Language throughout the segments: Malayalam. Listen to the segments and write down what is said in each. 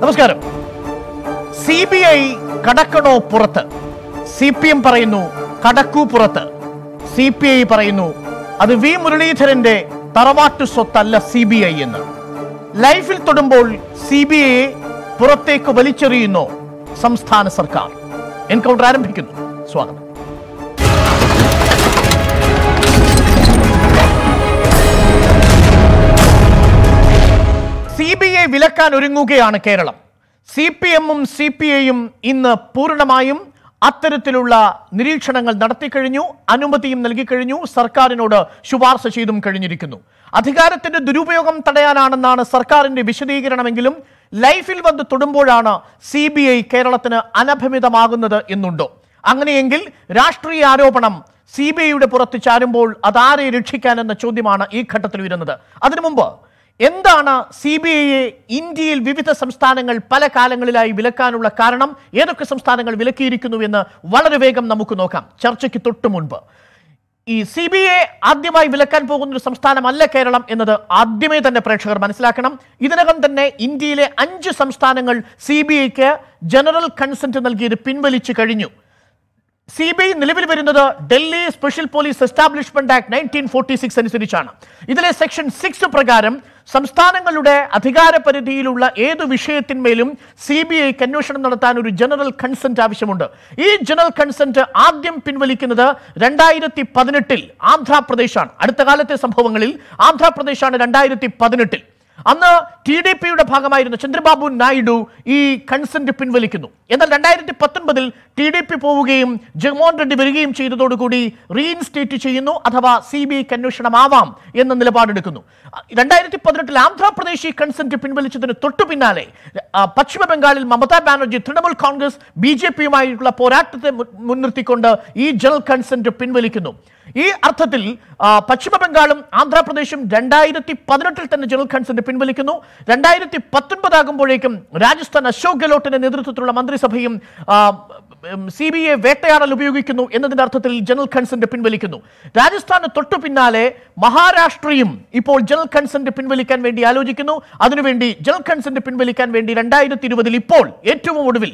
നമസ്കാരം. സി ബി ഐ കടക്കണോ പുറത്ത്? സി പി എം പറയുന്നു കടക്കൂ പുറത്ത്. സി പി ഐ പറയുന്നു അത് വി മുരളീധരന്റെ തറവാട്ടു സ്വത്തല്ല സി ബി ഐ എന്ന്. ലൈഫിൽ തൊടുമ്പോൾ സി ബി ഐയെ പുറത്തേക്ക് വലിച്ചെറിയുന്നു സംസ്ഥാന സർക്കാർ. എൻകൗണ്ടർ ആരംഭിക്കുന്നു. സ്വാഗതം. സി ബി ഐ വിലക്കാൻ ഒരുങ്ങുകയാണ് കേരളം. സി പി എമ്മും സി പി ഐയും ഇന്ന് പൂർണ്ണമായും അത്തരത്തിലുള്ള നിരീക്ഷണങ്ങൾ നടത്തിക്കഴിഞ്ഞു, അനുമതിയും നൽകിക്കഴിഞ്ഞു, സർക്കാരിനോട് ശുപാർശ ചെയ്തും കഴിഞ്ഞിരിക്കുന്നു. അധികാരത്തിന്റെ ദുരുപയോഗം തടയാനാണെന്നാണ് സർക്കാരിന്റെ വിശദീകരണമെങ്കിലും ലൈഫിൽ വന്ന് തൊടുമ്പോഴാണ് സി ബി ഐ കേരളത്തിന് അനഭിമിതമാകുന്നത് എന്നുണ്ടോ? അങ്ങനെയെങ്കിൽ രാഷ്ട്രീയ ആരോപണം സി ബി ഐയുടെ പുറത്ത് ചാരുമ്പോൾ അതാരെ രക്ഷിക്കാൻ എന്ന ചോദ്യമാണ് ഈ ഘട്ടത്തിൽ വരുന്നത്. അതിനു മുമ്പ് എന്താണ് സി ബി ഐയെ ഇന്ത്യയിൽ വിവിധ സംസ്ഥാനങ്ങൾ പല കാലങ്ങളിലായി വിലക്കാനുള്ള കാരണം? ഏതൊക്കെ സംസ്ഥാനങ്ങൾ വിലക്കിയിരിക്കുന്നു എന്ന് വളരെ വേഗം നമുക്ക് നോക്കാം. ചർച്ചയ്ക്ക് തൊട്ടു മുൻപ് ഈ സി ബി ഐ ആദ്യമായി വിലക്കാൻ പോകുന്ന ഒരു സംസ്ഥാനമല്ല കേരളം എന്നത് ആദ്യമേ തന്നെ പ്രേക്ഷകർ മനസ്സിലാക്കണം. ഇതിനകം തന്നെ ഇന്ത്യയിലെ 5 സംസ്ഥാനങ്ങൾ സി ബി ഐക്ക് ജനറൽ കൺസെന്റ് നൽകിയത് പിൻവലിച്ചു കഴിഞ്ഞു. സി ബി ഐ നിലവിൽ വരുന്നത് Delhi special police establishment act 1946 അനുസരിച്ചാണ്. ഇതിലെ സെക്ഷൻ 6 പ്രകാരം സംസ്ഥാനങ്ങളുടെ അധികാരപരിധിയിലുള്ള ഏതു വിഷയത്തിന്മേലും സി ബി ഐക്ക് അന്വേഷണം നടത്താൻ ഒരു ജനറൽ കൺസെന്റ് ആവശ്യമുണ്ട്. ഈ ജനറൽ കൺസെന്റ് ആദ്യം പിൻവലിക്കുന്നത് 2018 ആന്ധ്രാപ്രദേശാണ്. അടുത്ത കാലത്തെ സംഭവങ്ങളിൽ ആന്ധ്രാപ്രദേശാണ് 2018. അന്ന് TDP യുടെ ഭാഗമായിരുന്ന ചന്ദ്രബാബു നായിഡു ഈ കൺസെന്റ് പിൻവലിക്കുന്നു. എന്നാൽ 2019 TDP പോവുകയും ജഗ്മോഹൻ റെഡ്ഡി വരികയും ചെയ്തതോടുകൂടി റീഇൻസ്റ്റേറ്റ് ചെയ്യുന്നു, അഥവാ സി ബി ഐക്ക് അന്വേഷണമാവാം എന്ന നിലപാടെടുക്കുന്നു. 2018 ആന്ധ്രാപ്രദേശ് ഈ കൺസെന്റ് പിൻവലിച്ചതിന് തൊട്ടു പിന്നാലെ പശ്ചിമബംഗാളിൽ മമതാ ബാനർജി തൃണമൂൽ കോൺഗ്രസ് BJP യുമായിട്ടുള്ള പോരാട്ടത്തെ മുൻനിർത്തിക്കൊണ്ട് ഈ ജനറൽ കൺസെന്റ് പിൻവലിക്കുന്നു. ഈ അർത്ഥത്തിൽ പശ്ചിമബംഗാളും ആന്ധ്രാപ്രദേശും 2018 തന്നെ ജനറൽ കൺസെന്റ് പിൻവലിക്കുന്നു. 2019 ആകുമ്പോഴേക്കും രാജസ്ഥാൻ അശോക് ഗെലോട്ടിന്റെ നേതൃത്വത്തിലുള്ള മന്ത്രിസഭയും സി ബി ഐ വേട്ടയാടൽ ഉപയോഗിക്കുന്നു എന്നതിന്റെ അർത്ഥത്തിൽ ജനറൽ കൺസെന്റ് പിൻവലിക്കുന്നു. രാജസ്ഥാന് തൊട്ടു പിന്നാലെ മഹാരാഷ്ട്രയും ഇപ്പോൾ ജനറൽ കൺസെന്റ് പിൻവലിക്കാൻ വേണ്ടി ആലോചിക്കുന്നു. അതിനുവേണ്ടി ജനറൽ കൺസെന്റ് പിൻവലിക്കാൻ വേണ്ടി 2020 ഇപ്പോൾ ഏറ്റവും ഒടുവിൽ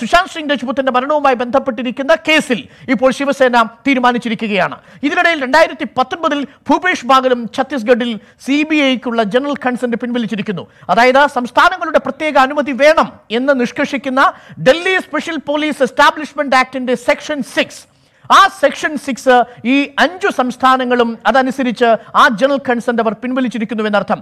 സുശാന്ത് സിംഗ് രജ്പുത്തിന്റെ മരണവുമായി ബന്ധപ്പെട്ടിരിക്കുന്ന കേസിൽ ഇപ്പോൾ ശിവസേന തീരുമാനിച്ചിരിക്കുകയാണ്. ഇതിനിടയിൽ 2019 ഭൂപേഷ് ബാഗലും ഛത്തീസ്ഗഡിൽ സി ബി ഐക്കുള്ള ജനറൽ കൺസെന്റ് പിൻവലിച്ചിരിക്കുന്നു. അതായത് സംസ്ഥാനങ്ങളുടെ പ്രത്യേക അനുമതി വേണം എന്ന് നിഷ്കർഷിക്കുന്ന ഡൽഹി സ്പെഷ്യൽ പോലീസ് എസ്റ്റാബ്ലിഷ്മെന്റ് ആക്ടിന്റെ സെക്ഷൻ 6, ആ സെക്ഷൻ 6 ഈ 5 സംസ്ഥാനങ്ങളും അതനുസരിച്ച് ആ ജനറൽ കൺസെന്റ് അവർ പിൻവലിച്ചിരിക്കുന്നു എന്നർത്ഥം.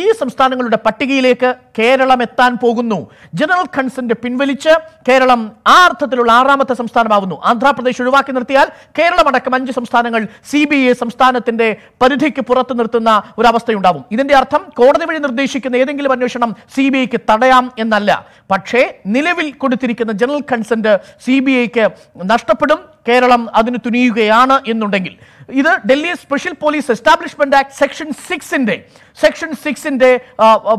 ഈ സംസ്ഥാനങ്ങളുടെ പട്ടികയിലേക്ക് കേരളം എത്താൻ പോകുന്നു. ജനറൽ കൺസെന്റ് പിൻവലിച്ച് കേരളം ആ അർത്ഥത്തിലുള്ള 6ാമത്തെ സംസ്ഥാനമാവുന്നു. ആന്ധ്രാപ്രദേശ് ഒഴിവാക്കി നിർത്തിയാൽ കേരളമടക്കം 5 സംസ്ഥാനങ്ങൾ സി ബി ഐ സംസ്ഥാനത്തിന്റെ പരിധിക്ക് പുറത്ത് നിർത്തുന്ന ഒരവസ്ഥയുണ്ടാവും. ഇതിന്റെ അർത്ഥം കോടതി വഴി നിർദ്ദേശിക്കുന്ന ഏതെങ്കിലും അന്വേഷണം സി ബി ഐക്ക് തടയാം എന്നല്ല. പക്ഷേ നിലവിൽ കൊടുത്തിരിക്കുന്ന ജനറൽ കൺസെന്റ് സി ബി ഐക്ക് നഷ്ടപ്പെടും, കേരളം അതിന് തുനിയുകയാണ് എന്നുണ്ടെങ്കിൽ. ഇത് Delhi special police establishment act section 6ന്റെ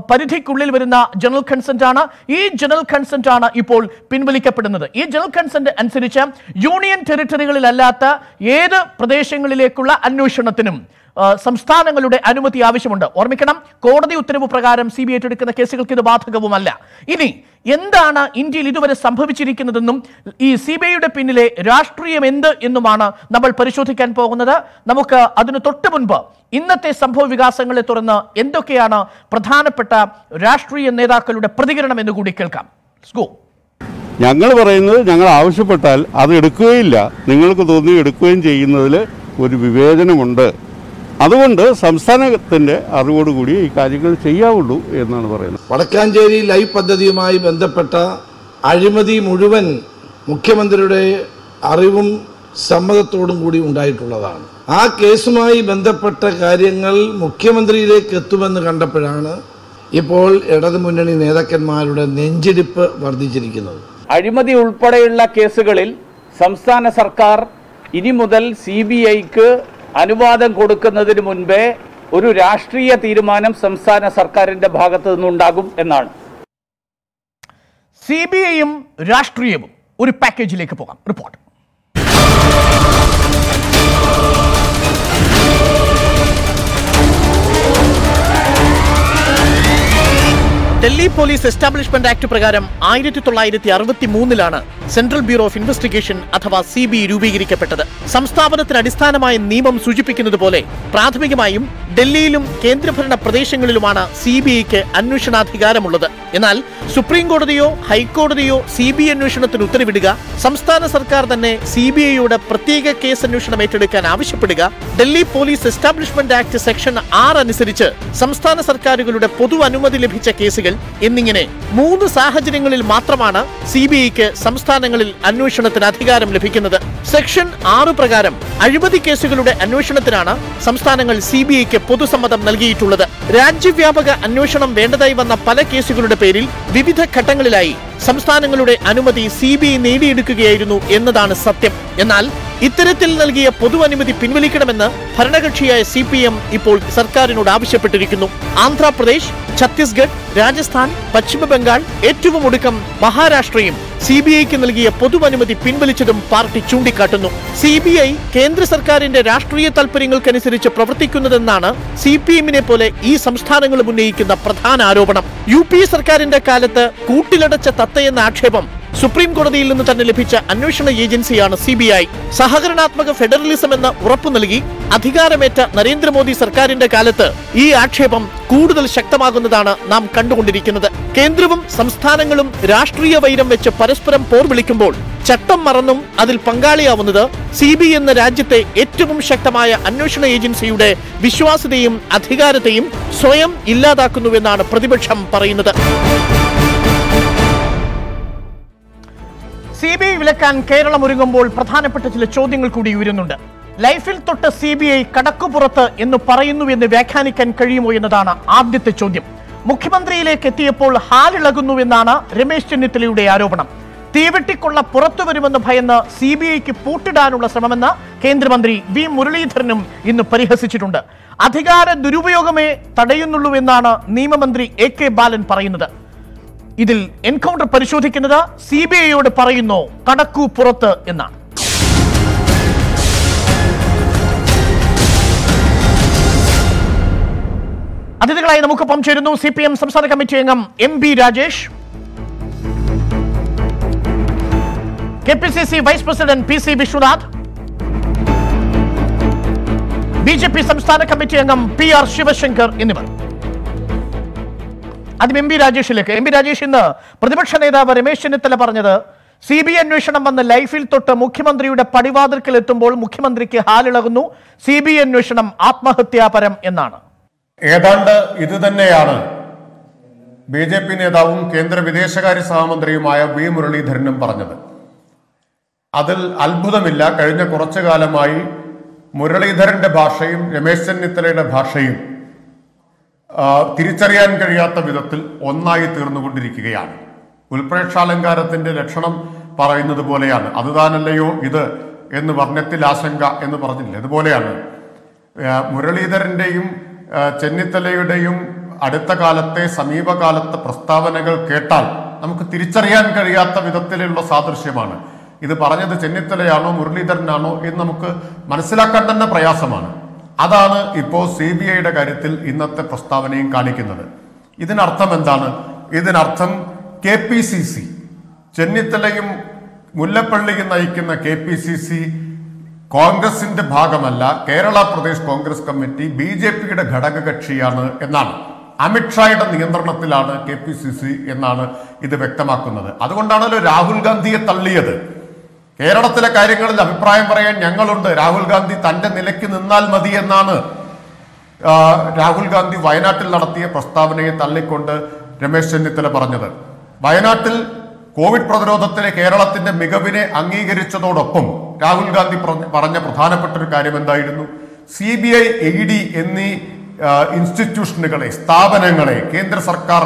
പരിധിക്കുള്ളിൽ വരുന്ന ജനറൽ കൺസെന്റ് ആണ്. ഈ ജനറൽ കൺസെന്റ് ആണ് ഇപ്പോൾ പിൻവലിക്കപ്പെടുന്നത്. ഈ ജനറൽ കൺസെന്റ് അനുസരിച്ച് യൂണിയൻ ടെറിട്ടറികളിലല്ലാത്ത ഏത് പ്രദേശങ്ങളിലേക്കുള്ള അന്വേഷണത്തിനും സംസ്ഥാനങ്ങളുടെ അനുമതി ആവശ്യമുണ്ട്. ഓർമ്മിക്കണം, കോടതി ഉത്തരവ് പ്രകാരം സി ബി ഐ ഏറ്റെടുക്കുന്ന കേസുകൾക്ക് ഇത് ബാധകവുമല്ല. ഇനി എന്താണ് ഇന്ത്യയിൽ ഇതുവരെ സംഭവിച്ചിരിക്കുന്നതെന്നും ഈ സി ബി ഐയുടെ പിന്നിലെ രാഷ്ട്രീയം എന്ത് എന്നുമാണ് നമ്മൾ പരിശോധിക്കാൻ പോകുന്നത്. നമുക്ക് അതിന് തൊട്ട് മുൻപ് ഇന്നത്തെ സംഭവ വികാസങ്ങളെ തുടർന്ന് എന്തൊക്കെയാണ് പ്രധാനപ്പെട്ട രാഷ്ട്രീയ നേതാക്കളുടെ പ്രതികരണം എന്ന് കൂടി കേൾക്കാം. ഞങ്ങൾ പറയുന്നത്, ഞങ്ങൾ ആവശ്യപ്പെട്ടാൽ അത് എടുക്കുകയില്ല, നിങ്ങൾക്ക് തോന്നി എടുക്കുകയും ചെയ്യുന്നതിൽ ഒരു വിവേചനമുണ്ട്. അതുകൊണ്ട് സംസ്ഥാനത്തിന്റെ അറിവോടുകൂടി ഈ കാര്യങ്ങൾ ചെയ്യാവുള്ളൂ എന്നാണ് പറയുന്നത്. വടക്കാഞ്ചേരി ലൈഫ് പദ്ധതിയുമായി ബന്ധപ്പെട്ട അഴിമതി മുഴുവൻ മുഖ്യമന്ത്രിയുടെ അറിവും സമ്മതത്തോടും കൂടി ഉണ്ടായിട്ടുള്ളതാണ്. ആ കേസുമായി ബന്ധപ്പെട്ട കാര്യങ്ങൾ മുഖ്യമന്ത്രിയിലേക്ക് എത്തുമെന്ന് കണ്ടപ്പോഴാണ് ഇപ്പോൾ ഇടതുമുന്നണി നേതാക്കന്മാരുടെ നെഞ്ചിടിപ്പ് വർദ്ധിച്ചിരിക്കുന്നത്. അഴിമതി ഉൾപ്പെടെയുള്ള കേസുകളിൽ സംസ്ഥാന സർക്കാർ ഇനി മുതൽ സി ബി ഐക്ക് അനുവാദം കൊടുക്കുന്നതിന് മുൻപേ ഒരു രാഷ്ട്രീയ തീരുമാനം സംസ്ഥാന സർക്കാരിന്റെ ഭാഗത്ത് നിന്നുണ്ടാകും എന്നാണ്. സി ബി ഐയും രാഷ്ട്രീയവും ഒരു പാക്കേജിലേക്ക് പോകാം. Report Delhi Police Establishment Act Prakaram 1963-ലാണ് Central Bureau of Investigation അഥവാ CBI രൂപീകരിക്കപ്പെട്ടത്. സംസ്ഥാപനത്തിന് അടിസ്ഥാനമായ നിയമം സൂചിപ്പിക്കുന്നതുപോലെ പ്രാഥമികമായും ഡൽഹിയിലും കേന്ദ്രഭരണ പ്രദേശങ്ങളിലുമാണ് സിബിഐക്ക് അന്വേഷണാധികാരമുള്ളത്. എന്നാൽ സുപ്രീം കോടതിയോ ഹൈക്കോടതിയോ സിബിഐ അന്വേഷണത്തിന് ഉത്തരവിടുക, സംസ്ഥാന സർക്കാർ തന്നെ സിബിഐയുടെ പ്രത്യേക കേസ് അന്വേഷണം ഏറ്റെടുക്കാൻ ആവശ്യപ്പെടുക, Delhi police establishment act section 6 അനുസരിച്ച് സംസ്ഥാന സർക്കാരുകളുടെ പൊതു അനുമതി ലഭിച്ച കേസുകൾ എന്നിങ്ങനെ മൂന്ന് സാഹചര്യങ്ങളിൽ മാത്രമാണ് സിബിഐക്ക് സംസ്ഥാനങ്ങളിൽ അന്വേഷണത്തിന് അധികാരം ലഭിക്കുന്നത്. സെക്ഷൻ 6 പ്രകാരം അഴിമതി കേസുകളുടെ അന്വേഷണത്തിനാണ് സംസ്ഥാനങ്ങൾ സിബിഐക്ക് പൊതുസമ്മതം നൽകിയിട്ടുള്ളത്. രാജ്യവ്യാപക അന്വേഷണം വേണ്ടതായി വന്ന പല കേസുകളുടെ പേരിൽ വിവിധ ഘട്ടങ്ങളിലായി സംസ്ഥാനങ്ങളുടെ അനുമതി സിബിഐ നേടിയെടുക്കുകയായിരുന്നു എന്നതാണ് സത്യം. എന്നാൽ ഇത്തരത്തിൽ നൽകിയ പൊതു അനുമതി പിൻവലിക്കണമെന്ന് ഭരണകക്ഷിയായ CPM ഇപ്പോൾ സർക്കാരിനോട് ആവശ്യപ്പെട്ടിരിക്കുന്നു. ആന്ധ്രാപ്രദേശ്, ഛത്തീസ്ഗഡ്, രാജസ്ഥാൻ, പശ്ചിമ ബംഗാൾ, ഏറ്റവും ഒടുക്കം മഹാരാഷ്ട്രയും സിബിഐക്ക് നൽകിയ പൊതു അനുമതി പിൻവലിച്ചതും പാർട്ടി ചൂണ്ടിക്കാട്ടുന്നു. സിബിഐ കേന്ദ്ര സർക്കാരിന്റെ രാഷ്ട്രീയ താൽപര്യങ്ങൾക്കനുസരിച്ച് പ്രവർത്തിക്കുന്നതെന്നാണ് CPMനെ പോലെ ഈ സംസ്ഥാനങ്ങളും ഉന്നയിക്കുന്ന പ്രധാന ആരോപണം. UPA സർക്കാരിന്റെ കാലത്ത് കൂട്ടിലടച്ച തത്തയെന്ന ആക്ഷേപം സുപ്രീം കോടതിയിൽ നിന്ന് തന്നെ ലഭിച്ച അന്വേഷണ ഏജൻസിയാണ് CBI. സഹകരണാത്മക ഫെഡറലിസം എന്ന ഉറപ്പു നൽകി അധികാരമേറ്റ നരേന്ദ്രമോദി സർക്കാരിന്റെ കാലത്ത് ഈ ആക്ഷേപം കൂടുതൽ ശക്തമാകുന്നതാണ് നാം കണ്ടുകൊണ്ടിരിക്കുന്നത്. കേന്ദ്രവും സംസ്ഥാനങ്ങളും രാഷ്ട്രീയ വൈരം വെച്ച് പരസ്പരം പോർ വിളിക്കുമ്പോൾ ചട്ടം മറന്നും അതിൽ പങ്കാളിയാവുന്നത് CBI എന്ന രാജ്യത്തെ ഏറ്റവും ശക്തമായ അന്വേഷണ ഏജൻസിയുടെ വിശ്വാസ്യതയും അധികാരത്തെയും സ്വയം ഇല്ലാതാക്കുന്നുവെന്നാണ് പ്രതിപക്ഷം പറയുന്നത്. CBI വിലക്കാൻ കേരളം ഒരുങ്ങുമ്പോൾ പ്രധാനപ്പെട്ട ചില ചോദ്യങ്ങൾ കൂടി ഉയരുന്നുണ്ട്. ലൈഫിൽ തൊട്ട് CBI കടക്കുപുറത്ത് എന്ന് പറയുന്നുവെന്ന് വ്യാഖ്യാനിക്കാൻ കഴിയുമോ എന്നതാണ് ആദ്യത്തെ ചോദ്യം. മുഖ്യമന്ത്രിയിലേക്ക് എത്തിയപ്പോൾ ഹാലിളകുന്നുവെന്നാണ് രമേശ് ചെന്നിത്തലയുടെ ആരോപണം. തീവെട്ടിക്കൊള്ള പുറത്തു വരുമെന്ന് ഭയന്ന് CBIക്ക് പൂട്ടിടാനുള്ള ശ്രമമെന്ന് കേന്ദ്രമന്ത്രി വി മുരളീധരനും ഇന്ന് പരിഹസിച്ചിട്ടുണ്ട്. അധികാര ദുരുപയോഗമേ തടയുന്നുള്ളൂവെന്നാണ് നിയമമന്ത്രി A K ബാലൻ പറയുന്നത്. ഇതിൽ എൻകൗണ്ടർ പരിശോധിക്കുന്നത് CBIയോട് പറയുന്നു കടക്കു പുറത്ത് എന്നാണ്. അതിഥികളായി നമുക്കൊപ്പം ചേരുന്നു CPM സംസ്ഥാന കമ്മിറ്റി അംഗം MB Rajesh, KPCC vice president PC Viswanath, BJP സംസ്ഥാന കമ്മിറ്റി അംഗം PR ശിവശങ്കർ എന്നിവർ. ആദ്യം MB രാജേഷിലേക്ക്. MB രാജേഷ്, ഇന്ന് പ്രതിപക്ഷ നേതാവ് രമേശ് ചെന്നിത്തല പറഞ്ഞത് CBI അന്വേഷണം വന്ന ലൈഫിൽ തൊട്ട് മുഖ്യമന്ത്രിയുടെ പടിവാതിൽക്കൽ എത്തുമ്പോൾ മുഖ്യമന്ത്രിക്ക് ഹാലിളകുന്നു, CBI അന്വേഷണം ആത്മഹത്യാപരം എന്നാണ്. ഏതാണ്ട് ഇത് തന്നെയാണ് BJP നേതാവും കേന്ദ്ര വിദേശകാര്യ സഹമന്ത്രിയുമായ വി മുരളീധരനും പറഞ്ഞത്. അതിൽ അത്ഭുതമില്ല. കഴിഞ്ഞ കുറച്ചു കാലമായി മുരളീധരന്റെ ഭാഷയും രമേശ് ചെന്നിത്തലയുടെ ഭാഷയും തിരിച്ചറിയാൻ കഴിയാത്ത വിധത്തിൽ ഒന്നായി തീർന്നുകൊണ്ടിരിക്കുകയാണ്. ഉൽപ്രേക്ഷാലങ്കാരത്തിന്റെ ലക്ഷണം പറയുന്നത് പോലെയാണ്. അത് താനല്ലയോ ഇത് എന്ന് വർണ്ണത്തിൽ ആശങ്ക എന്ന് പറഞ്ഞില്ല, അതുപോലെയാണ് മുരളീധരന്റെയും ചെന്നിത്തലയുടെയും അടുത്ത കാലത്തെ സമീപകാലത്തെ പ്രസ്താവനകൾ കേട്ടാൽ നമുക്ക് തിരിച്ചറിയാൻ കഴിയാത്ത വിധത്തിലുള്ള സാദൃശ്യമാണ്. ഇത് പറഞ്ഞത് ചെന്നിത്തലയാണോ മുരളീധരനാണോ എന്ന് നമുക്ക് മനസ്സിലാക്കാൻ തന്നെ പ്രയാസമാണ്. അതാണ് ഇപ്പോൾ CBIയുടെ കാര്യത്തിൽ ഇന്നത്തെ പ്രസ്താവനയും കാണിക്കുന്നത്. ഇതിനർത്ഥം എന്താണ്? ഇതിനർത്ഥം KPCC, ചെന്നിത്തലയും മുല്ലപ്പള്ളിയും നയിക്കുന്ന KPCC കോൺഗ്രസിന്റെ ഭാഗമല്ല, കേരള പ്രദേശ് കോൺഗ്രസ് കമ്മിറ്റി BJPയുടെ ഘടക കക്ഷിയാണ് എന്നാണ്. അമിത്ഷായുടെ നിയന്ത്രണത്തിലാണ് KPCC എന്നാണ് ഇത് വ്യക്തമാക്കുന്നത്. അതുകൊണ്ടാണല്ലോ രാഹുൽ ഗാന്ധിയെ തള്ളിയത്. കേരളത്തിലെ കാര്യങ്ങളിൽ അഭിപ്രായം പറയാൻ ഞങ്ങളുണ്ട്, രാഹുൽ ഗാന്ധി തന്റെ നിലയ്ക്ക് നിന്നാൽ മതി എന്നാണ് രാഹുൽ ഗാന്ധി വയനാട്ടിൽ നടത്തിയ പ്രസ്താവനയെ തള്ളിക്കൊണ്ട് രമേശ് ചെന്നിത്തല പറഞ്ഞത്. വയനാട്ടിൽ കോവിഡ് പ്രതിരോധത്തിലെ കേരളത്തിന്റെ മികവിനെ അംഗീകരിച്ചതോടൊപ്പം രാഹുൽ ഗാന്ധി പറഞ്ഞ പ്രധാനപ്പെട്ട ഒരു കാര്യം എന്തായിരുന്നു? CBI, ED എന്നീ ഇൻസ്റ്റിറ്റ്യൂഷനുകളെ, സ്ഥാപനങ്ങളെ കേന്ദ്ര സർക്കാർ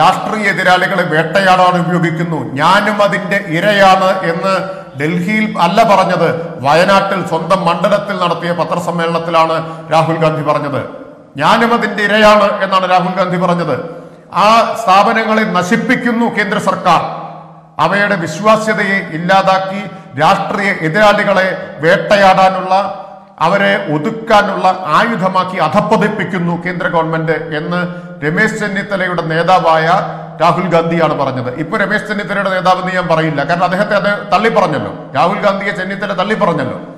രാഷ്ട്രീയ എതിരാളികളെ വേട്ടയാടാൻ ഉപയോഗിക്കുന്നു, ഞാനും അതിന്റെ ഇരയാണ് എന്ന് ഡൽഹിയിൽ അല്ല പറഞ്ഞത്, വയനാട്ടിൽ സ്വന്തം മണ്ഡലത്തിൽ നടത്തിയ പത്രസമ്മേളനത്തിലാണ് രാഹുൽ ഗാന്ധി പറഞ്ഞത്. ഞാനും അതിന്റെ ഇരയാണ് എന്നാണ് രാഹുൽ ഗാന്ധി പറഞ്ഞത്. ആ സ്ഥാപനങ്ങളെ നശിപ്പിക്കുന്നു കേന്ദ്ര സർക്കാർ, അവയുടെ വിശ്വാസ്യതയെ ഇല്ലാതാക്കി രാഷ്ട്രീയ എതിരാളികളെ വേട്ടയാടാനുള്ള Avare Udukanula Ayudhamaki Athapode Pikunu Kendra government in Ramesh Chennithala Neda Vaya Rahul Gandhi and Paranada. If Ramesh Chennithala Nedavani Barilla can have Taliparanello, Rahul Gandhi and Chennithala Taliparanello.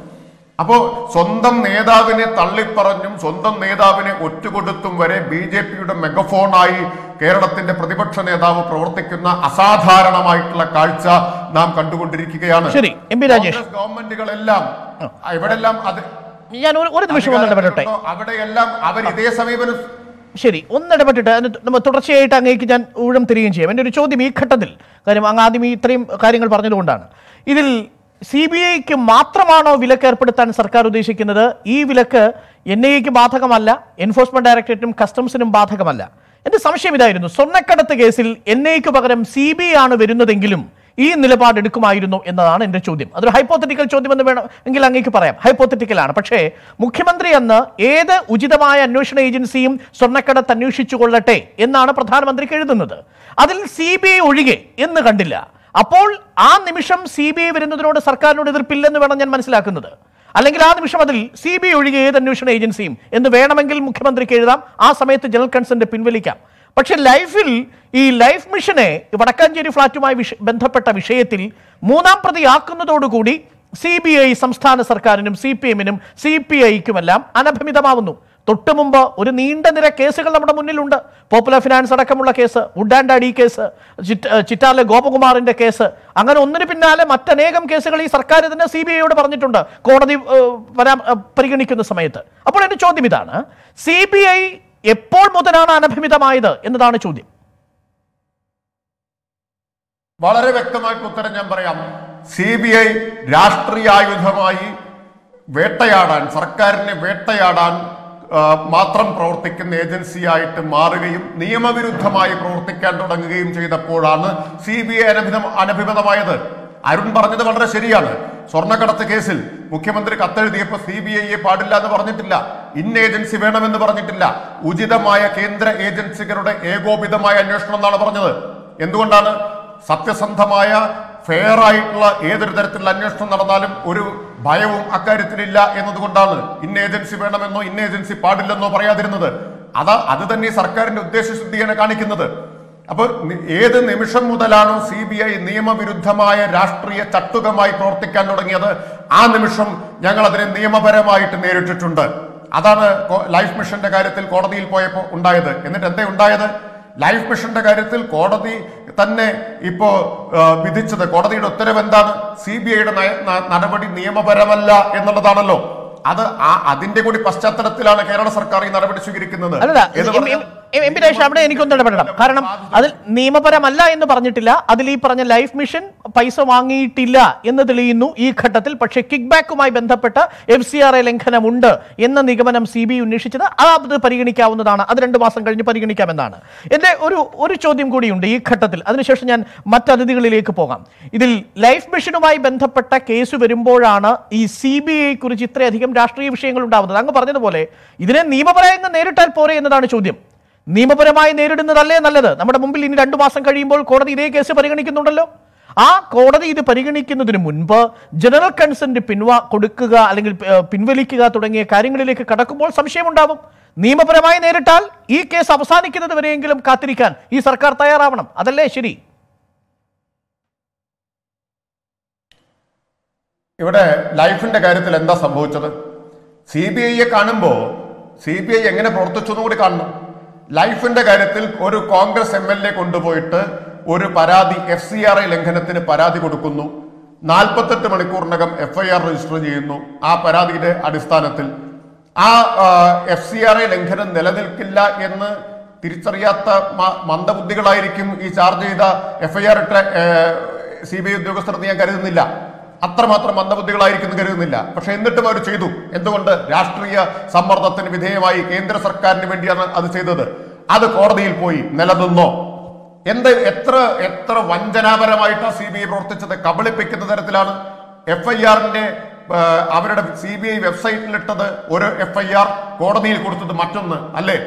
Apo Sondam Neda Vine Taliparanum, Sondam Neda Vine Uttukutum Vere, BJP to megaphone I Kerala Pratipakshan Nedava Protekuna, Asad Harana Maitla Kalcha, Nam Kantukana. Shuri, Imbidajesh government Lam I Vedalam. Yeah, no, what is the mission on the time? Shiri, on the debated number Torche Tangitan Udam Three in Jam, and you show the me Katadil, Karimangadi, Trim, Karingal Parnilundan. Idil CBA Matramano Vilaker Putan Sarkaru de Shikinada, E. Vilaker, Yene Bathakamala, Enforcement Directorate, Customs in Bathakamala. And the Samshim died in the Sonakata Gasil, Ene Kubakam, CBA and Virino Dengilum. This is the part of the Chodim. Other hypothetical Chodim and Gilangi hypothetical Anna Pache, Mukimandriana, either Ujidamaya and Notion Agency, Sonakata Tanushi Chocolate, in Nana Prathamandri Kedanother. Adil CB Urige, in the Kandila. Apol An Nimisham CB within the road of Sarkano to the Pillan the Vanayan Mansilakanother. Alangan Mishamadil, CB Urige, the Notion Agency, in the Vanamangil Mukimandri Kedam, Asamate the General Consent of Pinvelica. But in life, this life mission is Vatakanjeri flat to my Benthapata Vishayatil, Munam Prati Akunodo Gudi, CBA, Samstana Sarkarinum, CPM, CPI Kumalam, Anapamida Mavunu, Totamumba, Udinda, there are cases of Munilunda, Popular Finance Arakamula case, Udanda D case, Chitale Gopakumar in the case, Angan Unipinale, Matanegam case, Sarkar than a CBA or Parnitunda, Koda the Periganic in the Sameta. Upon any Chodimidana, CBI. A poor Mutanana and a Pimita Maida in the Dana Chudi. Valare Vectamai Putanambarayam, CBI, Rastria with Hamai, Vetayadan, Sarkarne, Vetayadan, Matram Protekin Agency, Margim, Niamaviru Tamai Protekan, Dangim, the Podana, CBI and a Pimita Maida. I don't barn the Vandra Seriana, Sornakata Kesil, Mukimandri Katar, the CBI, Padilla, the Varnitilla. In agency, when I'm in the Barnitilla, Ujida Maya Kendra agency, Ego with the Maya National Nalabanilla, Indundana, Satya Santa Maya, Fair Aitla, either the National Nalabalim, Uru, Bayo Akaritilla, and the Gundana, in agency, when I'm in agency, Padilla, no Paria, another. Other than his Sarkar, this is the Anakanic another. About Eden Emission Mudalano, CBI, Nema Virudhamaya, Rastria, Chatugamai, Protekan, and the other, and Emission, Yangala, Nema Paramite, and Eritritunda. Other life mission the Gairatil, Kodil Poepo Undaida, and then they Undaida, life mission the Gairatil, Kodadi, Tane, Ipo, Vidich, the Kodadi, Terevanda, CBA, Nanabadi, Niema Paramala, and Nadanalo. Other Adinde Gudi Paschatilla, Kerala Sarkari, Narabati Sugarikina. Name of Paramala in the Parnitilla, Adili Parana Life Mission, Paisawangi Tilla, in the Delinu, E. Katatil, Pache, Kickback, my Bentapeta, FCR Lenkana Munda, in the Nigamanam CB Unishita, Ab the Pariganica on the Dana, other than the Masangal Pariganica Mandana. In the Urichodim Gudium, the Katatil, other Shashan and Matadil Kapogam. Idil Life Mission of my Bentapeta case to Verimborana, E. CBA Kurjitra, Hikam Dastri of Shangal Dava, the Langa Paranabola, Idin Nima Parang and Nerital Pore in the Dana Chudim. Nimaparama needed in the Lay and the leather. Number Mumbil in the Basan Kadimbol, Koda the case of Pariganic in the Lolo. Ah, Koda the Pariganic in the Munba, General Consent to Pinwa, Koduka, Pinvelikiga, Tudanga, Karingalika, Katakubol, some shame on Davum. Nimaparama needed all, E. case of Sanik in the very Angulum Katrikan, E. Sarkartaya Ravanam, Adele Shiri. You had a life in the Garatalanda Sambocha. CBA Kanambo, CBA Yangan Porto. Life in the Garatil, or Congress MLA Kundaboita, or Paradi, FCRI Lenkanathin, Paradi Kudukunu, Nalpathat Manikurnagam, FIR Registrino, A Paradi de Adistanatil, A FCRI Lenkan Neladil Killa in Tirichariata, Mandabudigalairikim, each Arjeda, FIR CB Dugostania Garinilla. Atramatra Mandabudilaik in the Garinilla, Pashendatamar Chedu, and the wonder Rastria, Samaratan with Hemai, Kendra Sarkar, Nivendiana, other Seda, other Cordil Poi, Neladuno. In the Etra, one Janavaramaita, CBA protest, the Kabale Picket of the Ratilana, FIR, Average CBA website letter, or FIR, Cordil Kurtu, the Matan, Ale,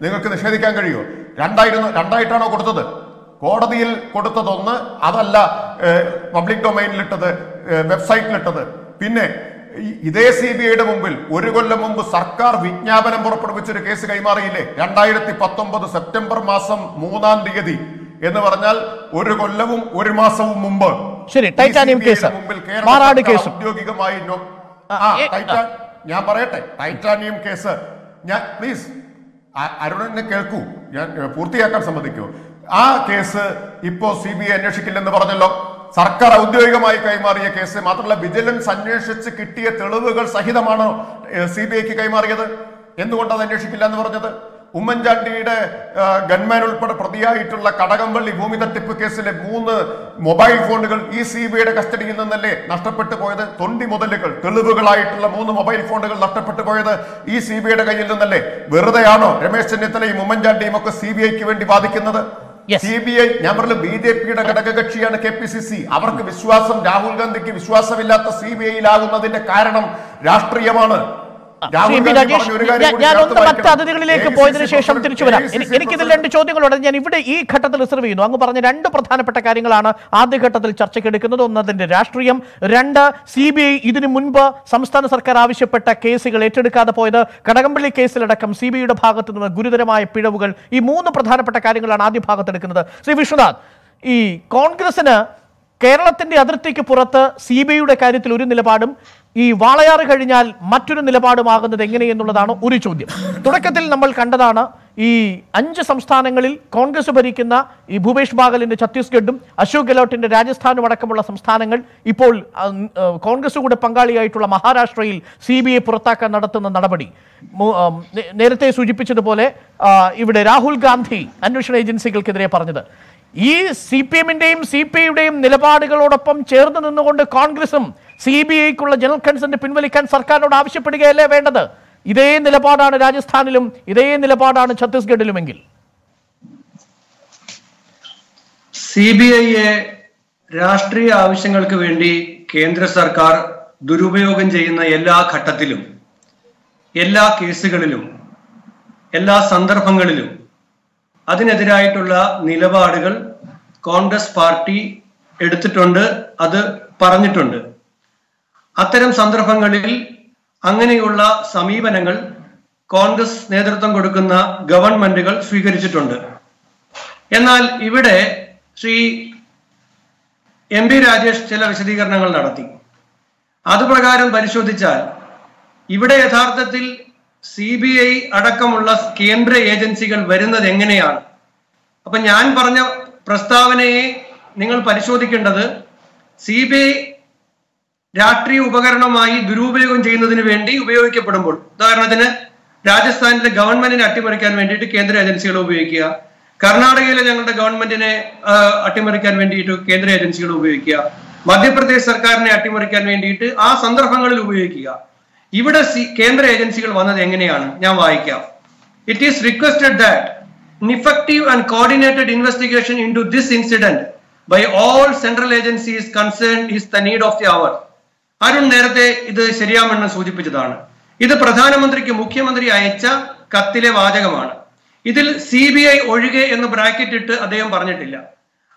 Lincoln Sherikangario, Randaitano Kurtu. Kodadil Kodatadona, Adala, public domain letter, website letter, Pinne, Ide CBI Mumbil, Urigol Mumbu Sarkar, Vitnaban Purpurvichir Case Gaimari, and Direct Patombo, September Masam, Munan Digadi, in the Varanal, Urigol Lavum, Urimasa Mumba. Shiri, Titanium case, Maradi case. Titanium case. Please, I don't know Kelku, Purtiaka Samadiko. Ah, case, Ipo CBI and Shikil and the Varanalo. Sarkar Udyogamai Kaimaria case, Matala Vigilant Sunday Kitty, Telugu Sahidamano, CBA Kaimaria, in the one of the Neshikilan or other. Woman Jandi, Gunman Pradia, it will like Katagambali, whom the tip case, a moon, mobile phone, ECB custody in the lay, Nasta Petaboy, Tundi Modelical, Telugu light, Lamun, mobile phone, Nasta Petaboy, ECB in the lay, Verdayano, Ramesh Chennithala, Woman Jandi, CBA given Divadik another. Yes. CBI, Namala BDP, Katakachi and KPCC, Avaka Viswasam, Rahul Gandhi, Viswasamilla, CBI, Lavuna, the Karanam, Rastriyamana. Rahul Gandhi, Kerala, E. Walayar Cardinal, Matu Nilapadamaga, the Dengani and Noladano, Urichudi. Turakatil Namal Kandadana, E. Anja Samstanangal, Congress of Berikina, E. Bhupesh Baghel in the Chhattisgarh, Ashok Gehlot in the Rajasthan, Vadakabala Samstanangal, Ipol, Congress of Pangalia to Maharashtra, CBA Purtaka Nadatana Nadabadi, Nerete Sujipichapole, even Rahul Gandhi, Anushan Agency Kilkere Parnada. E. CPM in name, CP name, Nilapadical Odapam, Cherdan and the Congressum. CBI General Consent Pinvalikan Sarkar would have shipped another. Ide in the Lapada and Rajasthanilum, Ide in the Lapada and Chhattisgarh. CBI Rashtriya Avishangalkku Vendi, Kendra Sarkar, Durupayogam Cheyyunna Ella Ghattathilum, Ella Kesukalilum, Ella Sandarbhangalilum, Athinethirayittulla Nilapaadugal, Congress Party, Edutthittundu, Athu Paranjittundu. അത്തരം സന്ദർഭങ്ങളിൽ അങ്ങനെയുള്ള സമീപനങ്ങൾ കോൺഗ്രസ് നേതൃത്വം കൊടുക്കുന്ന ഗവൺമെന്റുകൾ സ്വീകരിച്ചിട്ടുണ്ട് എന്നാൽ ഇവിടെ ശ്രീ എംബി രാജേഷ് ചില വിശദീകരണങ്ങൾ നടത്തി അതുപ്രകാരം പരിശോധിച്ചാൽ ഇവിടെ യഥാർത്ഥത്തിൽ സിബിഐ അടക്കമുള്ള കേന്ദ്ര ഏജൻസികൾ വരുന്നത് എങ്ങനെയാണ് അപ്പോൾ ഞാൻ പറഞ്ഞ പ്രസ്താവനയെ നിങ്ങൾ പരിശോധിക്കേണ്ടത് CBI Ratri Ubagarnamai, Durubegum Jainadin Vendi, Ubeoke Padambo. The Arnadana, Rajasthan, the government in Atimarican Vendi to Kendra Agency of Ubekia, Karnataka, the government in Atimarican Vendi to Kendra Agency of Ubekia, Madhya Pradesh Sarkarne Atimarican Vendi to Ah Sandra Hangal Ubekia. Even a Kendra Agency of one of the Engenian, Yamaikia. It is requested that an effective and coordinated investigation into this incident by all central agencies concerned is the need of the hour. Arun Nerte is the Sharia Mana Suji Pijadana. Either Pradhana Mandri Mukhyamandri Aicha, Katile Vajagamana. Itil CBI Orige in the bracket Adem Barnetilla.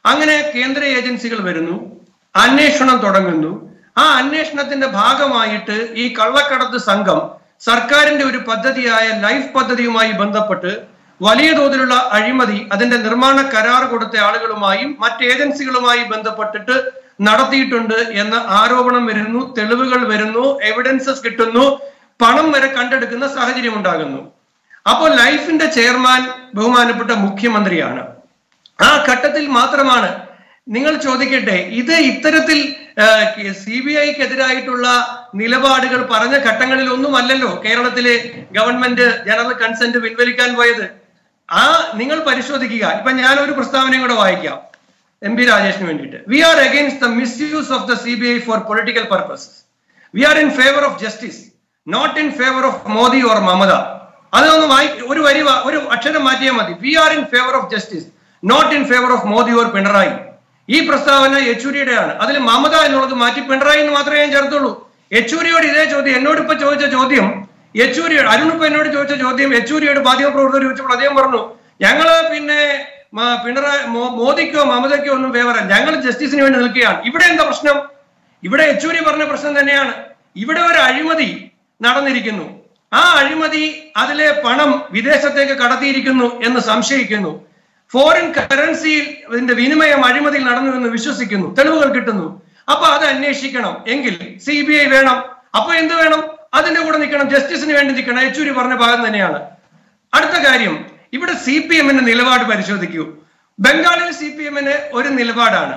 Angana Kendra Agency Vernu, Anneshana Todamundu, Anneshnath in the Bhagamayit, E. Kalakat of the Sangam, Sarkar and Devi Padati, Life Padadiumai Bandapater. Walayar Odula Arimadi, Adenda Nirmana Karar Goda Alagolomai, Mat Agency Bandapatata, Nadati Tunda, Yana Arovana Mirinu, Televigal Verano, Evidences Kitano, Panam Merakanta Sahajri Mundagano. Upon life in the chairman, Bhumanaputta Mukhyamandriyana. Ah, Katatil Matramana, Ningal Chodikete, either Iteratil CBI Kediraitula. Nilabadical Parana Katangalundu Malalo, Kerala government general consent of Invelikan Vaid. Ah, Ningal Parisho the Giga, Panjano Prastavango Vaikia, MB Rajesh. We are against the misuse of the CBI for political purposes. We are in favor of justice, not in favor of Modi or Mamada. We are in favor of justice, not in favor of Modi or Pinarayi. E Prastavana Echurian, Adel Mamada and the Mati Pinarayi Matra and Jardulu. Echurio is the Enodipa Georgia Jodium, Echurio, I don't know Georgia Jodium, Echurio, Badio Produ, Prademurno, Yangala Pine, Pinara, Modico, Mamadaki, and Jangal Justice in Even the Prasnam, even a Churi Burna person than Yana, ഇവിടെ ഒരു അഴിമതി നടന്നിരിക്കുന്നു ആ അഴിമതി അതിലെ പണം വിദേശത്തേക്ക് കടത്തിയിരിക്കുന്നു എന്ന് സംശയിക്കുന്നു ഫോറിൻ കറൻസിയിൽ അതിന്റെ വിനിമയം അഴിമതിയിൽ നടന്നു എന്ന് വിശ്വസിക്കുന്നു തെളിവുകൾ കിട്ടുന്നു അപ്പോൾ അത് അന്വേഷിക്കണം എങ്കിൽ സിബിഐ വേണം അപ്പോൾ എന്തു വേണം അതിന്റെ കൂടെ നിൽക്കണം ജസ്റ്റിസിന് വേണ്ടി നിൽക്കണം യെച്ചൂരി പറഞ്ഞ ഭാഗം തന്നെയാണ് അടുത്ത കാര്യം ഇവിടെ സിപിഎമ്മിന്റെ നിലപാട് പരിശോധിക്കൂ ബംഗാളിൽ സിപിഎമ്മിന് ഒരു നിലപാടാണ്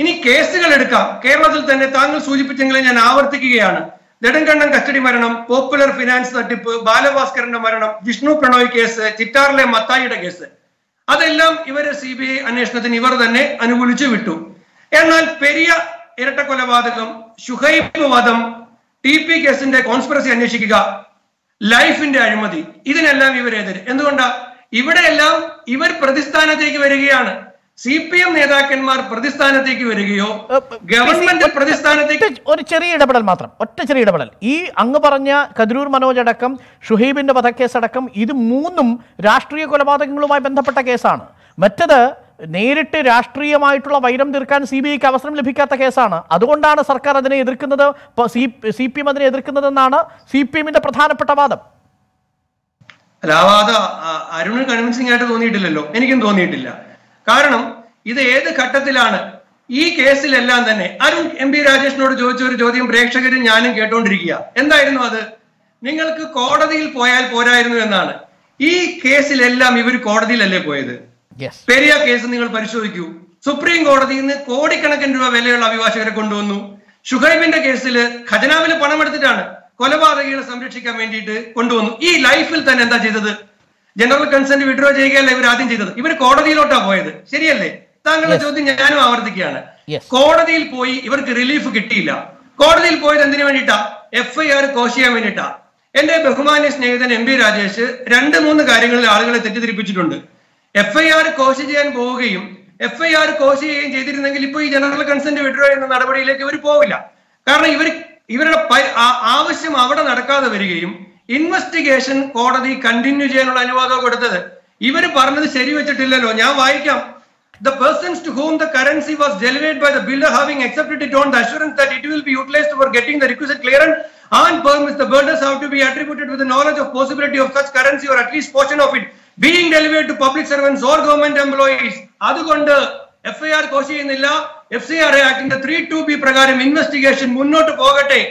ഇനി കേസുകൾ എടുക്കാം കേരളത്തിൽ തന്നെ താങ്കൾ സൂചിപ്പിച്ചെങ്കിലും ഞാൻ ആവർത്തിക്കുകയാണ് നെടുങ്കണ്ടം കസ്റ്റഡി മരണം പോപ്പുലർ ഫിനാൻസ് തട്ടിപ്പ് ബാലഭാസ്കറിന്റെ മരണം ജിഷ്ണു പ്രണോയ് കേസ് ചിറ്റാറിലെ മത്തായിയുടെ കേസ് അതെല്ലാം ഇവരെ സിബിഐ അന്വേഷണത്തിന് ഇവർ തന്നെ അനുകൂലിച്ചു വിട്ടു എന്നാൽ പെരിയ ഇരട്ട കൊലപാതകം ഷുഹൈബ് വധം ടിപി കേസിന്റെ കോൺസ്പിറസി അന്വേഷിക്കുക ലൈഫിന്റെ അഴിമതി ഇതിനെല്ലാം ഇവരെതിരെ എന്തുകൊണ്ടാണ് ഇവിടെയെല്ലാം ഇവർ പ്രതിസ്ഥാനത്തേക്ക് വരികയാണ് സിപിഎം നേതാക്കന്മാർ പ്രതിസ്ഥാനത്തേക്ക് വരികയോ ഗവൺമെന്റ് പ്രതിസ്ഥാനത്തേക്ക് ഒരു ചെറിയ ഇടപെടൽ മാത്രം ഒറ്റ ചെറിയ ഇടപെടൽ ഈ അങ്ങ് പറഞ്ഞ കതിരൂർ മനോജ് അടക്കം ഷുഹൈബിന്റെ വധക്കേസടക്കം ഇത് മൂന്നും രാഷ്ട്രീയ കൊലപാതകങ്ങളുമായി ബന്ധപ്പെട്ട കേസാണ് മറ്റത് നേരിട്ട് രാഷ്ട്രീയമായിട്ടുള്ള വൈരം തീർക്കാൻ സി ബി ഐക്ക് അവസരം ലഭിക്കാത്ത കേസാണ് അതുകൊണ്ടാണ് സർക്കാർ അതിനെ എതിർക്കുന്നത് സി പി എം അതിനെ എതിർക്കുന്നതെന്നാണ് സി പി എമ്മിന്റെ പ്രധാനപ്പെട്ട വാദം അല്ല ആ വാദം അരുണ് കൺവിൻസിംഗ് ആയിട്ട് തോന്നിയിട്ടില്ലല്ലോ എനിക്കും തോന്നിയിട്ടില്ല കാരണം ഇത് ഏത് ഘട്ടത്തിലാണ് ഈ കേസിലെല്ലാം തന്നെ അരുൺ എം പി രാജേഷിനോട് ചോദിച്ച ഒരു ചോദ്യം പ്രേക്ഷകരും ഞാനും കേട്ടുകൊണ്ടിരിക്കുക എന്തായിരുന്നു അത് നിങ്ങൾക്ക് കോടതിയിൽ പോയാൽ പോരായിരുന്നു എന്നാണ് ഈ കേസിലെല്ലാം ഇവർ കോടതിയിലല്ലേ പോയത് പെരിയ കേസ് നിങ്ങൾ പരിശോധിക്കൂ സുപ്രീം കോടതിയിൽ നിന്ന് കോടിക്കണക്കിന് രൂപ വിലയുള്ള അഭിഭാഷകരെ കൊണ്ടുവന്നു ഷുഹൈബിന്റെ കേസിൽ ഖജനാവിൽ പണമെടുത്തിട്ടാണ് കൊലപാതകികളെ സംരക്ഷിക്കാൻ വേണ്ടിയിട്ട് കൊണ്ടുവന്നു ഈ ലൈഫിൽ തന്നെ എന്താ ചെയ്തത് ജനറൽ കൺസെന്റ് വിഡ്രോ ചെയ്യുകയല്ല ഇവർ ആദ്യം ചെയ്തത് ഇവർ കോടതിയിലോട്ടാ പോയത് ശരിയല്ലേ താങ്കളുടെ ചോദ്യം ഞാനും ആവർത്തിക്കുകയാണ് കോടതിയിൽ പോയി ഇവർക്ക് റിലീഫ് കിട്ടിയില്ല കോടതിയിൽ പോയത് എന്തിനു വേണ്ടിയിട്ടാ എഫ്ഐആർ കോഷ് ചെയ്യാൻ വേണ്ടിയിട്ടാ എന്റെ ബഹുമാന്യ സ്നേഹിതൻ എം പി രാജേഷ് 2-3 കാര്യങ്ങളിൽ ആളുകളെ തെറ്റിദ്ധരിപ്പിച്ചിട്ടുണ്ട് എഫ്ഐആർ കോഷ് ചെയ്യാൻ പോവുകയും എഫ്ഐആർ കോഷ് ചെയ്യുകയും ചെയ്തിരുന്നെങ്കിൽ ഇപ്പോൾ ഈ ജനറൽ കൺസെന്റ് വിഡ്രോ എന്ന നടപടിയിലേക്ക് ഇവർ പോവില്ല കാരണം ഇവരുടെ ആവശ്യം അവിടെ നടക്കാതെ വരികയും ഇൻവെസ്റ്റിഗേഷൻ കോടതി കണ്ടിന്യൂ ചെയ്യാനുള്ള അനുവാദം കൊടുത്തത് ഇവർ പറഞ്ഞത് ശരിവെച്ചിട്ടില്ലല്ലോ ഞാൻ വായിക്കാം The persons to whom the currency was delivered by the builder having accepted it on the assurance that it will be utilized for getting the requisite clearance and permits the builders have to be attributed with the knowledge of possibility of such currency or at least portion of it being delivered to public servants or government employees അതുകൊണ്ട് FIR കോഷ് ചെയ്യുന്നില്ല FCRA ആക്ടിന്റെ 3(2)B പ്രകാരം ഇൻവെസ്റ്റിഗേഷൻ മുന്നോട്ട് പോകട്ടെ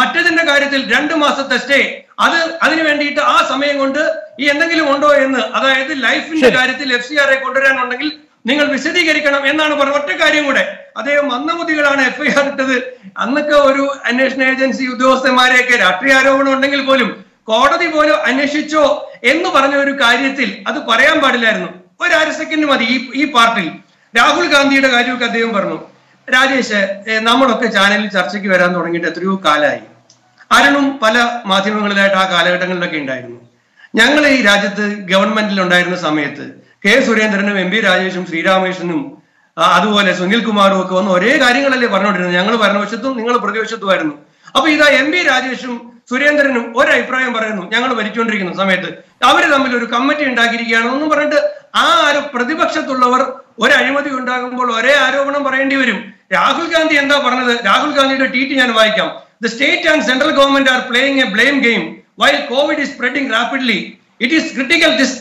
മറ്റതിന്റെ കാര്യത്തിൽ 2 മാസത്തെ സ്റ്റേ അത് അതിനു വേണ്ടിയിട്ട് ആ സമയം കൊണ്ട് ഈ എന്തെങ്കിലും ഉണ്ടോ എന്ന് അതായത് ലൈഫിന്റെ കാര്യത്തിൽ FCRA കൊണ്ടുവരാനുണ്ടെങ്കിൽ നിങ്ങൾ വിശദീകരിക്കണം എന്നാണ് പറഞ്ഞ ഒറ്റ കാര്യം കൂടെ അദ്ദേഹം മന്ദബുദ്ധികളാണ് FIR ഇട്ടത് അന്നൊക്കെ ഒരു അന്വേഷണ ഏജൻസി ഉദ്യോഗസ്ഥന്മാരെയൊക്കെ രാഷ്ട്രീയ ആരോപണം ഉണ്ടെങ്കിൽ പോലും കോടതി പോലും അന്വേഷിച്ചോ എന്ന് പറഞ്ഞ ഒരു കാര്യത്തിൽ അത് പറയാൻ പാടില്ലായിരുന്നു ഒരു 1.5 സെക്കൻഡ് മതി ഈ പാർട്ടിൽ രാഹുൽ ഗാന്ധിയുടെ കാര്യമൊക്കെ അദ്ദേഹം പറഞ്ഞു രാജേഷ് നമ്മളൊക്കെ ചാനലിൽ ചർച്ചയ്ക്ക് വരാൻ തുടങ്ങിയിട്ട് എത്രയോ കാലമായി അരുണും പല മാധ്യമങ്ങളിലായിട്ട് ആ കാലഘട്ടങ്ങളിലൊക്കെ ഉണ്ടായിരുന്നു ഞങ്ങൾ ഈ രാജ്യത്ത് ഗവൺമെന്റിൽ ഉണ്ടായിരുന്ന സമയത്ത് കെ സുരേന്ദ്രനും എം പി രാജേഷും ശ്രീരാമകൃഷ്ണനും അതുപോലെ സുനിൽകുമാറും ഒക്കെ വന്ന് ഒരേ കാര്യങ്ങളല്ലേ പറഞ്ഞുകൊണ്ടിരുന്നത് ഞങ്ങൾ ഭരണവശത്തും നിങ്ങൾ പ്രതിപക്ഷത്തുമായിരുന്നു അപ്പൊ ഇതാ എം പി രാജേഷും സുരേന്ദ്രനും ഒരഭിപ്രായം പറയുന്നു ഞങ്ങൾ ഭരിച്ചുകൊണ്ടിരിക്കുന്ന സമയത്ത് അവര് തമ്മിൽ ഒരു കമ്മിറ്റി ഉണ്ടാക്കിയിരിക്കുകയാണെന്നും പറഞ്ഞിട്ട് പ്രതിപക്ഷത്തുള്ളവർ ഒരു അഴിമതി ഉണ്ടാകുമ്പോൾ ഒരേ ആരോപണം പറയേണ്ടി വരും രാഹുൽ ഗാന്ധി എന്താ പറഞ്ഞത് രാഹുൽ ഗാന്ധിയുടെ ട്വീറ്റ് ഞാൻ വായിക്കാം The state and central government are playing a blame game while COVID is spreading rapidly. It is critical this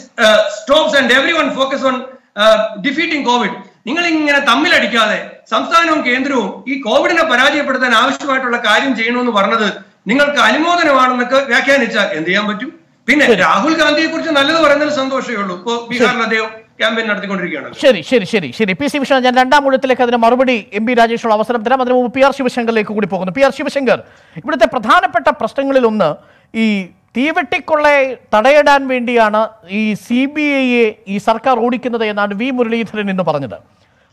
stops and everyone focus on defeating COVID. നിങ്ങൾ ഇങ്ങനെ തമ്മിൽ അടിക്കാതെ സംസ്ഥാനവും കേന്ദ്രവും ഈ കോവിഡിനെ പരാജയപ്പെടുത്താൻ ആവശ്യമായിട്ടുള്ള കാര്യം ചെയ്യണമെന്ന് പറഞ്ഞത് നിങ്ങൾക്ക് അനുമോദനമാണെന്നൊക്കെ വ്യാഖ്യാനിച്ചാൽ എന്ത് ചെയ്യാൻ പറ്റും പിന്നെ രാഹുൽ ഗാന്ധിയെ കുറിച്ച് നല്ലത് പറയുന്നതിൽ സന്തോഷമേ ഉള്ളൂ ഇപ്പോൾ ബീഹാറിൽ അദ്ദേഹം ക്യാമ്പയിൻ നടത്തിക്കൊണ്ടിരിക്കുകയാണ് ശരി ശരി ശരി ശരി പി സി വിശ്വനാഥ് ഞാൻ 2ാം ഊഴത്തിലേക്ക് അതിന് മറുപടി എം പി രാജേഷിനുള്ള അവസരം തരാം അതിന് മുമ്പ് PR ശിവശങ്കറിലേക്ക് കൂടി പോകുന്നു PR ശിവശങ്കർ ഇവിടുത്തെ പ്രധാനപ്പെട്ട പ്രശ്നങ്ങളിൽ ഒന്ന് ഈ തീവെട്ടിക്കൊള്ളയെ തടയിടാൻ വേണ്ടിയാണ് ഈ CBI ഈ സർക്കാർ ഓടിക്കുന്നത് എന്നാണ് വി മുരളീധരൻ എന്ന് പറഞ്ഞത്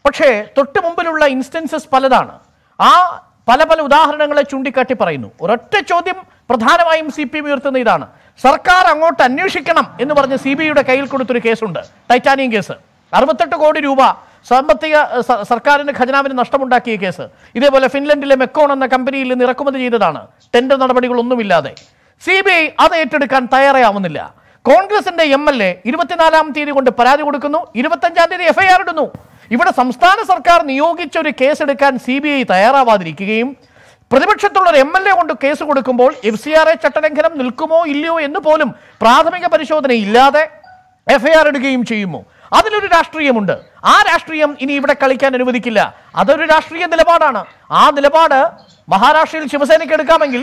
പക്ഷേ തൊട്ട് മുമ്പിലുള്ള ഇൻസ്റ്റൻസസ് പലതാണ് ആ പല ഉദാഹരണങ്ങളെ ചൂണ്ടിക്കാട്ടി പറയുന്നു ഒരൊറ്റ ചോദ്യം പ്രധാനമായും CPM ഉയർത്തുന്ന ഇതാണ് സർക്കാർ അങ്ങോട്ട് അന്വേഷിക്കണം എന്ന് പറഞ്ഞ് CBIയുടെ കയ്യിൽ കൊടുത്തൊരു കേസുണ്ട് ടൈറ്റാനിയം കേസ് 68 കോടി രൂപ സാമ്പത്തിക സർക്കാരിന് ഖജനാവിന് നഷ്ടമുണ്ടാക്കിയ കേസ് ഇതേപോലെ ഫിൻലൻഡിലെ മെക്കോൺ എന്ന കമ്പനിയിൽ നിന്ന് ഇറക്കുമതി ചെയ്തതാണ് ടെൻഡർ നടപടികളൊന്നുമില്ലാതെ CBI അത് ഏറ്റെടുക്കാൻ തയ്യാറാവുന്നില്ല കോൺഗ്രസിന്റെ MLA 24-ാം തീയതി കൊണ്ട് പരാതി കൊടുക്കുന്നു 25-ാം തീയതി FIR ഇടുന്നു ഇവിടെ സംസ്ഥാന സർക്കാർ നിയോഗിച്ച ഒരു കേസെടുക്കാൻ CBI തയ്യാറാവാതിരിക്കുകയും പ്രതിപക്ഷത്തുള്ള ഒരു എംഎൽഎ കൊണ്ട് കേസ് കൊടുക്കുമ്പോൾ എഫ്സിആർഐ ചട്ടലംഘനം നിൽക്കുമോ ഇല്ലയോ എന്ന് പോലും പ്രാഥമിക പരിശോധന ഇല്ലാതെ എഫ്ഐആർ ഇടുകയും ചെയ്യുമോ? അതിലൊരു രാഷ്ട്രീയമുണ്ട്. ആ രാഷ്ട്രീയം ഇനി ഇവിടെ കളിക്കാൻ അനുവദിക്കില്ല. അതൊരു രാഷ്ട്രീയ നിലപാടാണ്. ആ നിലപാട് മഹാരാഷ്ട്രയിൽ ശിവസേനയ്ക്ക് എടുക്കാമെങ്കിൽ,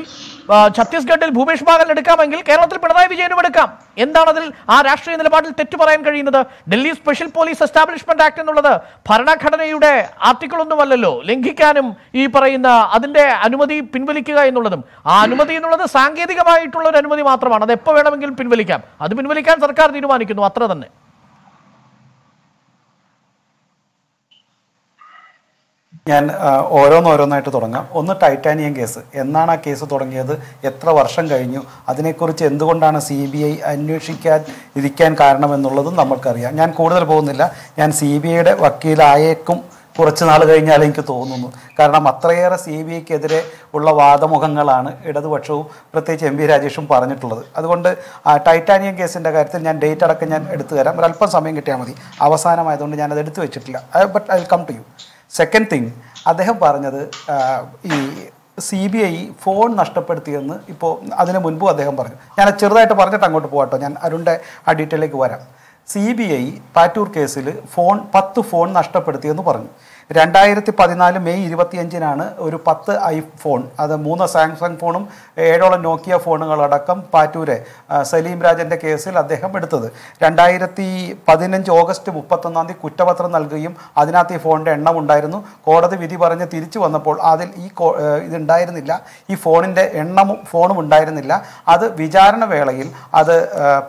ഛത്തീസ്ഗഡിൽ ഭൂപേഷ് ബാഗലിന് എടുക്കാമെങ്കിൽ, കേരളത്തിൽ പിണറായി വിജയനും എടുക്കാം. എന്താണ് അതിൽ ആ രാഷ്ട്രീയ നിലപാടിൽ തെറ്റു പറയാൻ കഴിയുന്നത്? Delhi special police establishment act എന്നുള്ളത് ഭരണഘടനയുടെ ആർട്ടിക്കിളൊന്നുമല്ലല്ലോ ലംഘിക്കാനും ഈ പറയുന്ന അതിൻ്റെ അനുമതി പിൻവലിക്കുക എന്നുള്ളതും. ആ അനുമതി എന്നുള്ളത് സാങ്കേതികമായിട്ടുള്ള ഒരു അനുമതി മാത്രമാണ്. അത് എപ്പോൾ വേണമെങ്കിലും പിൻവലിക്കാം. അത് പിൻവലിക്കാൻ സർക്കാർ തീരുമാനിക്കുന്നു, അത്ര തന്നെ. ഞാൻ ഓരോന്നോരോന്നായിട്ട് തുടങ്ങാം. ഒന്ന്, ടൈറ്റാനിയം കേസ്. എന്നാണ് ആ കേസ് തുടങ്ങിയത്? എത്ര വർഷം കഴിഞ്ഞു? അതിനെക്കുറിച്ച് എന്തുകൊണ്ടാണ് CBI അന്വേഷിക്കാതിരിക്കാൻ കാരണമെന്നുള്ളതും നമ്മൾക്കറിയാം. ഞാൻ കൂടുതൽ പോകുന്നില്ല. ഞാൻ CBIയുടെ വക്കീലായേക്കും കുറച്ച് നാൾ കഴിഞ്ഞാൽ എനിക്ക് തോന്നുന്നു. കാരണം അത്രയേറെ CBIക്കെതിരെ ഉള്ള വാദമുഖങ്ങളാണ് ഇടതുപക്ഷവും പ്രത്യേകിച്ച് MB Rajesh പറഞ്ഞിട്ടുള്ളത്. അതുകൊണ്ട് ടൈറ്റാനിയം കേസിൻ്റെ കാര്യത്തിൽ ഞാൻ ഡേറ്റ് അടക്കം ഞാൻ എടുത്തു തരാം. ഒരല്പം സമയം കിട്ടിയാൽ മതി. അവസാനമായതുകൊണ്ട് ഞാനത് എടുത്തു വെച്ചിട്ടില്ല. But I come to you. Second thing, അദ്ദേഹം പറഞ്ഞത് ഈ CBI ഫോൺ നഷ്ടപ്പെടുത്തിയെന്ന്. ഇപ്പോൾ അതിന് മുൻപും അദ്ദേഹം പറഞ്ഞു. ഞാൻ ചെറുതായിട്ട് പറഞ്ഞിട്ട് അങ്ങോട്ട് പോകട്ടോ. ഞാൻ അരുണിൻ്റെ ആ ഡീറ്റെയിലേക്ക് വരാം. CBI പാറ്റൂർ കേസിൽ 10 ഫോൺ നഷ്ടപ്പെടുത്തിയെന്ന് പറഞ്ഞു. 2014 May 25-നാണ് ഒരു 10 iPhone, അത് 3 Samsung ഫോണും 7ഓളം നോക്കിയ ഫോണുകളടക്കം പാറ്റൂരെ സലീം രാജൻ്റെ കേസിൽ അദ്ദേഹം എടുത്തത്. 2015 August 31 കുറ്റപത്രം നൽകുകയും അതിനകത്ത് ഈ ഫോണിൻ്റെ എണ്ണം ഉണ്ടായിരുന്നു. കോടതി വിധി പറഞ്ഞ് തിരിച്ചു വന്നപ്പോൾ അതിൽ ഇതുണ്ടായിരുന്നില്ല, ഈ ഫോണിൻ്റെ ഫോണും ഉണ്ടായിരുന്നില്ല. അത് വിചാരണ വേളയിൽ അത്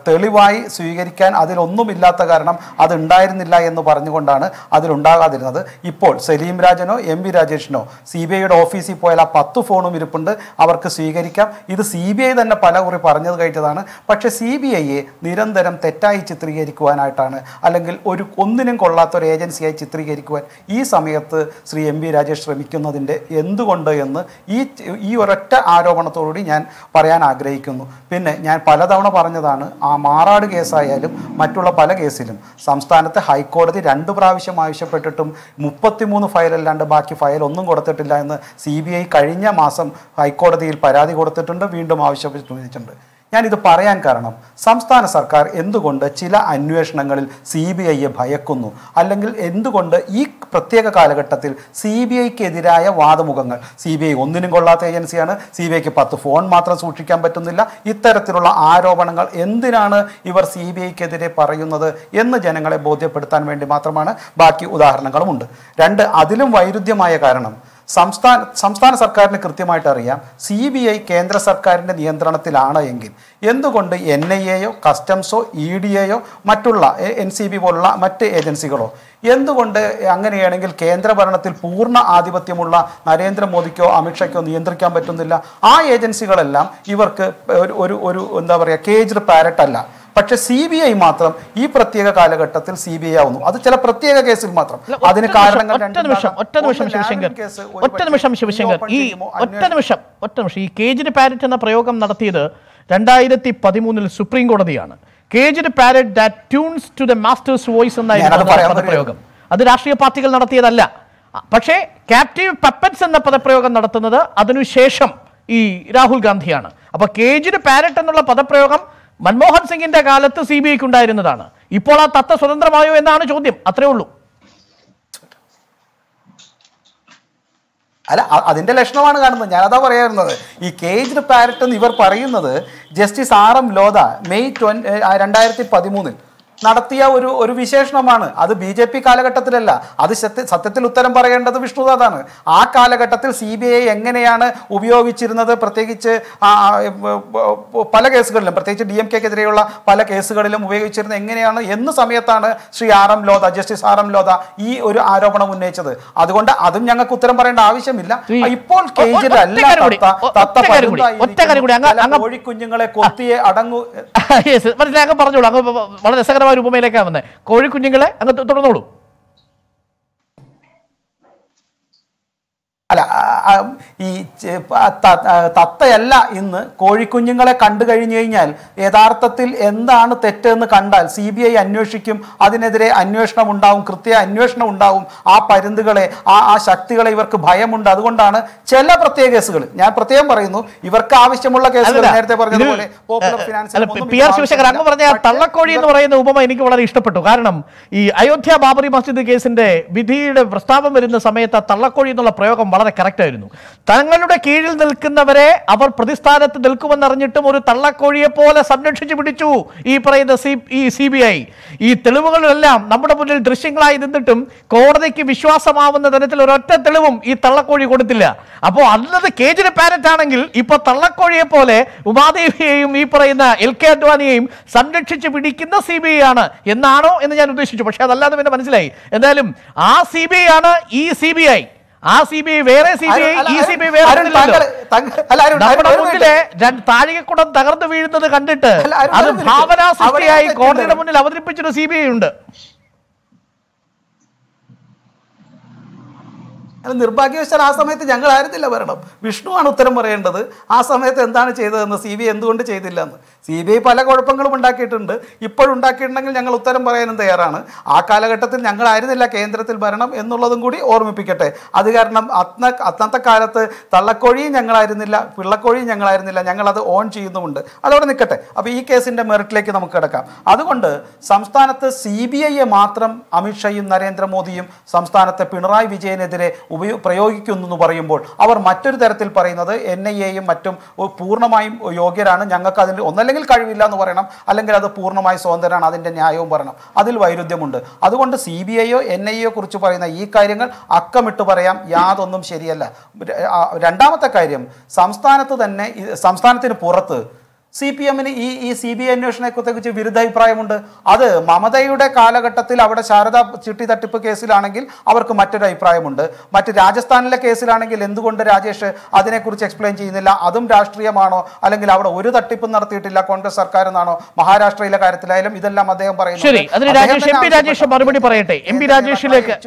തെളിവായി സ്വീകരിക്കാൻ അതിലൊന്നുമില്ലാത്ത കാരണം അത് ഉണ്ടായിരുന്നില്ല എന്ന് പറഞ്ഞുകൊണ്ടാണ് അതിലുണ്ടാകാതിരുന്നത്. ഇപ്പോൾ സലീം രാജനോ MB Rajesh CBIയുടെ ഓഫീസിൽ പോയാൽ ആ 10 ഫോണും ഇരിപ്പുണ്ട്, അവർക്ക് സ്വീകരിക്കാം. ഇത് CBI തന്നെ പല കുറി പറഞ്ഞത് കഴിച്ചതാണ്. പക്ഷേ CBIയെ നിരന്തരം തെറ്റായി ചിത്രീകരിക്കുവാനായിട്ടാണ്, അല്ലെങ്കിൽ ഒന്നിനും കൊള്ളാത്തൊരു ഏജൻസിയായി ചിത്രീകരിക്കുവാൻ ഈ സമയത്ത് ശ്രീ MB Rajesh ശ്രമിക്കുന്നതിൻ്റെ എന്തുകൊണ്ട് എന്ന് ഈ ഒരൊറ്റ ആരോപണത്തോടുകൂടി ഞാൻ പറയാൻ ആഗ്രഹിക്കുന്നു. പിന്നെ ഞാൻ പലതവണ പറഞ്ഞതാണ്, ആ മാറാട് കേസായാലും മറ്റുള്ള പല കേസിലും സംസ്ഥാനത്തെ ഹൈക്കോടതി 2 പ്രാവശ്യം ആവശ്യപ്പെട്ടിട്ടും 33 ഫയൽ അല്ലാണ്ട് ബാക്കി ഫയൽ ഒന്നും കൊടുത്തിട്ടില്ല എന്ന് CBI കഴിഞ്ഞ മാസം ഹൈക്കോടതിയിൽ പരാതി കൊടുത്തിട്ടുണ്ട്, വീണ്ടും ആവശ്യപ്പെട്ടിട്ടുണ്ട്. ഞാനിത് പറയാൻ കാരണം, സംസ്ഥാന സർക്കാർ എന്തുകൊണ്ട് ചില അന്വേഷണങ്ങളിൽ CBIയെ ഭയക്കുന്നു, അല്ലെങ്കിൽ എന്തുകൊണ്ട് ഈ പ്രത്യേക കാലഘട്ടത്തിൽ CBIക്കെതിരായ വാദമുഖങ്ങൾ, CBI ഒന്നിനും കൊള്ളാത്ത ഏജൻസിയാണ്, CBIക്ക് 10 ഫോൺ മാത്രം സൂക്ഷിക്കാൻ പറ്റുന്നില്ല, ഇത്തരത്തിലുള്ള ആരോപണങ്ങൾ എന്തിനാണ് ഇവർ CBIക്കെതിരെ പറയുന്നത് എന്ന് ജനങ്ങളെ ബോധ്യപ്പെടുത്താൻ വേണ്ടി മാത്രമാണ്. ബാക്കി ഉദാഹരണങ്ങളുമുണ്ട്. 2, അതിലും വൈരുദ്ധ്യമായ കാരണം, സംസ്ഥാന സർക്കാരിന് കൃത്യമായിട്ട് അറിയാം CBI കേന്ദ്ര സർക്കാരിൻ്റെ നിയന്ത്രണത്തിലാണ് എങ്കിൽ എന്തുകൊണ്ട് NIAയോ കസ്റ്റംസോ EDAയോ മറ്റുള്ള NCB പോലുള്ള മറ്റ് ഏജൻസികളോ, എന്തുകൊണ്ട് അങ്ങനെയാണെങ്കിൽ കേന്ദ്രഭരണത്തിൽ പൂർണ്ണ ആധിപത്യമുള്ള നരേന്ദ്രമോദിക്കോ അമിത്ഷായ്ക്കോ നിയന്ത്രിക്കാൻ പറ്റുന്നില്ല? ആ ഏജൻസികളെല്ലാം ഇവർക്ക് ഒരു ഒരു എന്താ പറയുക, കേജ്ഡ് പാരറ്റ് അല്ല. പക്ഷെ CBI മാത്രം ഈ പ്രത്യേക കാലഘട്ടത്തിൽ CBI ആവുന്നു, അത് ചില പ്രത്യേക കേസിൽ മാത്രം. അതിന് കാരണങ്ങൾ ഒറ്റ നിമിഷം ശിവശങ്കർ, ഈ കേജ്ഡ് പാരറ്റ് എന്ന പ്രയോഗം നടത്തിയത് 2013 സുപ്രീം കോടതിയാണ്. Caged parrot that tunes to the master's voice എന്നായിരുന്നു പ്രയോഗം. അത് രാഷ്ട്രീയ പാർട്ടികൾ നടത്തിയതല്ല. പക്ഷേ ക്യാപ്റ്റീവ് പപ്പറ്റ്സ് എന്ന പദപ്രയോഗം നടത്തുന്നത് അതിനുശേഷം ഈ രാഹുൽ ഗാന്ധിയാണ്. അപ്പൊ കേജ്ഡ് പാരറ്റ് എന്നുള്ള പദപ്രയോഗം മൻമോഹൻ സിംഗിന്റെ കാലത്ത് CBIക്ക് ഉണ്ടായിരുന്നതാണ്. ഇപ്പോൾ ആ തത്ത സ്വതന്ത്രമായോ എന്നാണ് ചോദ്യം, അത്രേ ഉള്ളൂ. അല്ല, അതിൻ്റെ ലക്ഷണമാണ് കാണുന്നത്. ഞാനതാ പറയാറുന്നത്, ഈ കേജ്ഡ് പാരറ്റ് എന്ന് ഇവർ പറയുന്നത് justice R M Lodha May 2013 നടത്തിയ ഒരു വിശേഷണമാണ്. അത് BJP കാലഘട്ടത്തിലല്ല, അത് സത്യത്തിൽ ഉത്തരം പറയേണ്ടത് വിഷ്ണുദാതാണ്. ആ കാലഘട്ടത്തിൽ CBI എങ്ങനെയാണ് ഉപയോഗിച്ചിരുന്നത്, പ്രത്യേകിച്ച് പല കേസുകളിലും, പ്രത്യേകിച്ച് DMKക്കെതിരെയുള്ള പല കേസുകളിലും ഉപയോഗിച്ചിരുന്നത് എങ്ങനെയാണ് എന്ന സമയത്താണ് Shri R M Lodha justice R M Lodha ഈ ഒരു ആരോപണം ഉന്നയിച്ചത്. അതുകൊണ്ട് അതും ഞങ്ങൾക്ക് ഉത്തരം പറയേണ്ട ആവശ്യമില്ല. ഇപ്പോൾ കോഴിക്കുഞ്ഞുങ്ങളെ കൊത്തിയെ അടങ്ങൂ, പറഞ്ഞോളൂ. അങ്ങ് വളരെ രസകരമായ ഉപമയിലേക്കാണ് വന്നത്. കോഴിക്കുഞ്ഞുങ്ങളെ അങ്ങ് തുടർന്നോളൂ. അല്ല, Tatayella in Kori Kunjingala Kandagarinial, Edartatil Enda and Tete the Kandal, CBI Anushikim, Adinadre, Anushna Mundam, Kritia, Anushna Mundam, A Pirindagale, A Shaktigale, Bayamunda Gundana, Chella Protegas, Napratem Marino, Iverkavishamula Castle, Popular Finance, Pierce, Talakori, Ubama, Nicola Istapatu Garnam, Iotia Babari must be the case in day. We did a Prastava in the Sameta, Talakori, the Prayoga, and Mala character. Tangaluda Kidil Nilkinavare, our Pradistana, Dilkuman Naranitum, Talakori, Pola, subject to Chibutu, Epra, the CBI, E. Telugu Lam, number of little dressing light in the Tim, Kordaki Vishwasama, the Natal Rotta Telum, E. Talakori Kodilla. Upon another cage in a parent angle, Ipa Talakori Pole, Ubadi, Epra, Ilka Duanim, subject to Chibudikin, the CBIana, Yenano, in the Yanudish, Pashadala, the Manslay, and then R. CBIana, E. CBI. RCB, where is CBI? ECB, where is CBI? CBI Palagopangal Mundakitunda, Ipurundakitangal Yangal Uttaram Baran and the Arana, Akalagatan Yangal Iri, like Kendra Tilbaranam, Endola Gudi or Mipicate, Adigarnam, Atnak, Atanta Karata, Talakori, Yangal Irinilla, Pilakori, Yangal Irinilla, Yangala, the own cheese in the Munda. Alone the Kate, a weak case in the Merit Lake in the Mukataka. Other wonder, Samstan at the CBI Matram, Amit Shah, Narendra Modi, Samstan at the Pinarayi Vijayan, Prayogikunubarium board. Our Matur Tertil Parana, NAA Matum, Purnamaim, Yogiran, Yangaka. Carvilla Noranam, Alanga the Purna, my son, and other than Yayo Baranam, Adil Vairu de Munda. Other one to CBIO, NAO Kurchuparina, E. Kyringal, Akamituparayam, Yad on them Sheriella, Randamata Kyrium, Samstanato than Samstanat in Porto, CPM in E. CBI National Kotakuchi Virdai Primunda, other Mamadayuda Kalagatil, our Sharada, Chiti, the Tipu Kesilanagil, our Kumatai Primunda, but Rajasthan like Kesilanagil, Indunda Rajesh, Adanakurch explained Jinilla, Adam Dastria Mano, Alangala, Uru, the Tipunar Titilla, Conta Sarkarano, Maharashtra, Karatilam, Idala Madea Parade. Shiri, other Rajesh, MP Rajesh, Barbari Parade, MP Rajesh,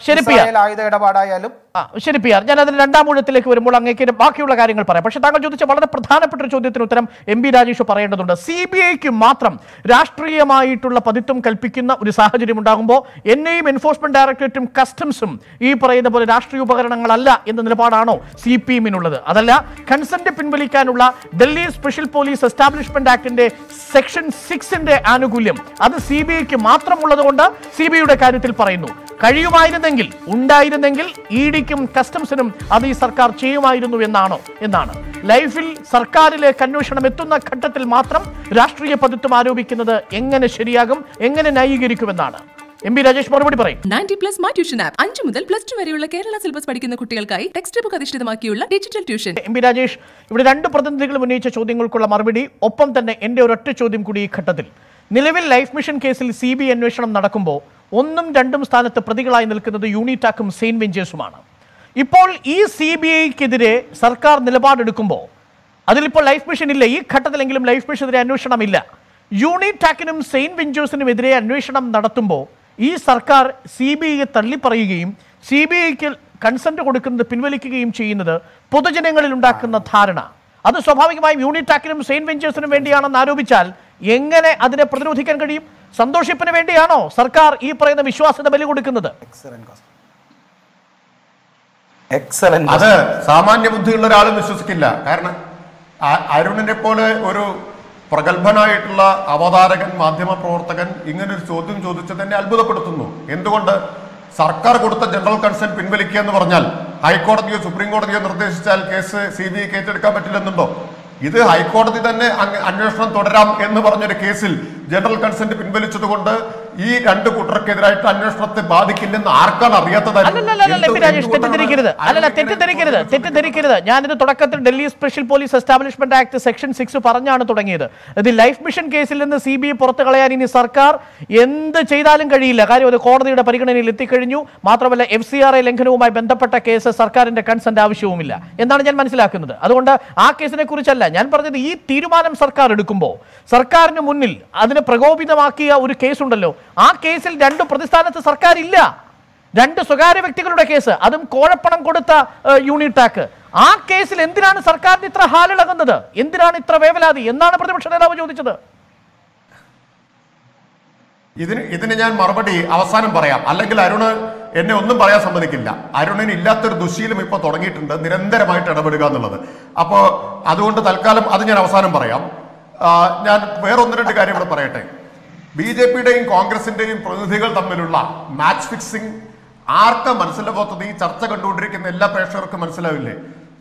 Shiripia, Shiripia, another Nandamu Telekurmulang, Bakula Karingal Parapatanga, the Patana Petrochu. MB Rajesh Parade on the CBI Matram, Rastriamai to La Paditum Kalpikina, Risahajim Dambo, NAM Enforcement Directorate, Customs, E. Parade, the Rastri Ubarangalala in the Nepadano, CP Minula, Adala, Consent Pinbali Canula, Delhi Special Police Establishment Act in the Section 6 in the Anugulium, other CBI Matram Muladonda, CBI Karitil Parano, Kariuma in the Engil, Unda in the Engil, Edikim Customs in Adi Sarkar Chima in the Venano, Inana, Life will Sarkaril Kanu. Metuna Katatil Matram, Rastri Patumaru Bikinada, Engan Shiriagam, Engan and Ayurikumanana. MB Rajesh Marbari 90+ My Tuition app, Anjumudal +2 Variola Kerala syllabus Padikin the Kutilkai, textbook Adishtamakula, digital tuition. MB Rajesh, if we run to Patan Nicha Chodingul Kula Marbidi, Opam than Endoratta Chodim Kudi Katatil. Nilevil Life Mission case, CB and Nation of Nadakumbo, Unum Dandam Stan at the Pratikala in the Unitacum Saint Vinjesumana. Ipol E. CBI Kidire, Sarkar Nilabad Dukumbo. Adilipo life mission illa ee ghattathilenggilum life mission edire anveshanam illa unitakinum saint vinjosinu edire anveshanam nadatthumbo ee sarkar CBI ye thalli parayukum CBI ku consent kodukkunnu pinvalikkukayum cheyyunnathu podujanangalil undakkunna dharana adu swabhavikayum unitakinum saint vinjosinu vendiyanennu aaropichal engane adine pratirodhikkan kadiyum santoshipinu vendiyano sarkar ee parayna vishwasatha bali kodukkunnathu excellent question. Excellent adu samanya buddhiyulla oralum vishwasikkilla karana I don't know Pole Pragalbana Itla, Avadaragan, Madhima Protagan, England Sodun Jodichan and Albu Putuno. In the wonder Sarkar Gurta general consent Pinveliki and the Varnal. High Court the Supreme Court the Northal case CB catered Kapatilanundo. Either High Court the Anashran Todaram in the Varnal case, general consent Pinvelic to the wonder, E and the Kutra Kedra Anashrat the Badikin and Arkan Ariata. The Delhi Special Police Establishment Act, Section 6 of Parana Totangeda. The life mission case in the CB Portugal in Sarkar, in the Chedal and Kadila, the court of the Parikan and Litikanu, Matravala FCR Lenkanu, my Bentapata case, Sarkar and the consent of Shumila. In the Mansilakunda, I wonder our case in the Kurchalan, and part of the Tirumanam Sarkar Dukumbo, Sarkar Munil, Adana Pragobi the Makia would case under low. Our case is done to Protestant at the Sarkarilla. രണ്ട് സ്വകാര്യ വ്യക്തികളുടെ കേസ്, അതും കോഴപ്പണം കൊടുത്ത യൂണിറ്റാക്ക്. ആ കേസിൽ എന്തിനാണ് സർക്കാരിന് ഇത്ര ഹാലിളകുന്നത്? എന്തിനാണ് ഇത്ര വേവലാതി എന്നാണ് പ്രതിപക്ഷ നേതാവ് ചോദിച്ചത്. ഇതിന് ഞാൻ മറുപടി അവസാനം പറയാം, അല്ലെങ്കിൽ അരുണ് എന്നെ ഒന്നും പറയാൻ സമ്മതിക്കില്ല. അരുണിന് ഇല്ലാത്തൊരു ദുശീലം ഇപ്പൊ തുടങ്ങിയിട്ടുണ്ട്, നിരന്തരമായിട്ട് ഇടപെടുക എന്നുള്ളത്. അപ്പോ അതുകൊണ്ട് തൽക്കാലം അത് ഞാൻ അവസാനം പറയാം. ഞാൻ വേറൊന്ന് രണ്ട് കാര്യം ഇവിടെ പറയട്ടെ. ബി ജെ പിയുടെയും കോൺഗ്രസിന്റെയും പ്രതിനിധികൾ തമ്മിലുള്ള മാച്ച് ഫിക്സിംഗ് ആർക്കും മനസ്സിലാവാത്തത് ഈ ചർച്ച കണ്ടുകൊണ്ടിരിക്കുന്ന എല്ലാ പ്രേക്ഷകർക്കും മനസ്സിലാവില്ലേ?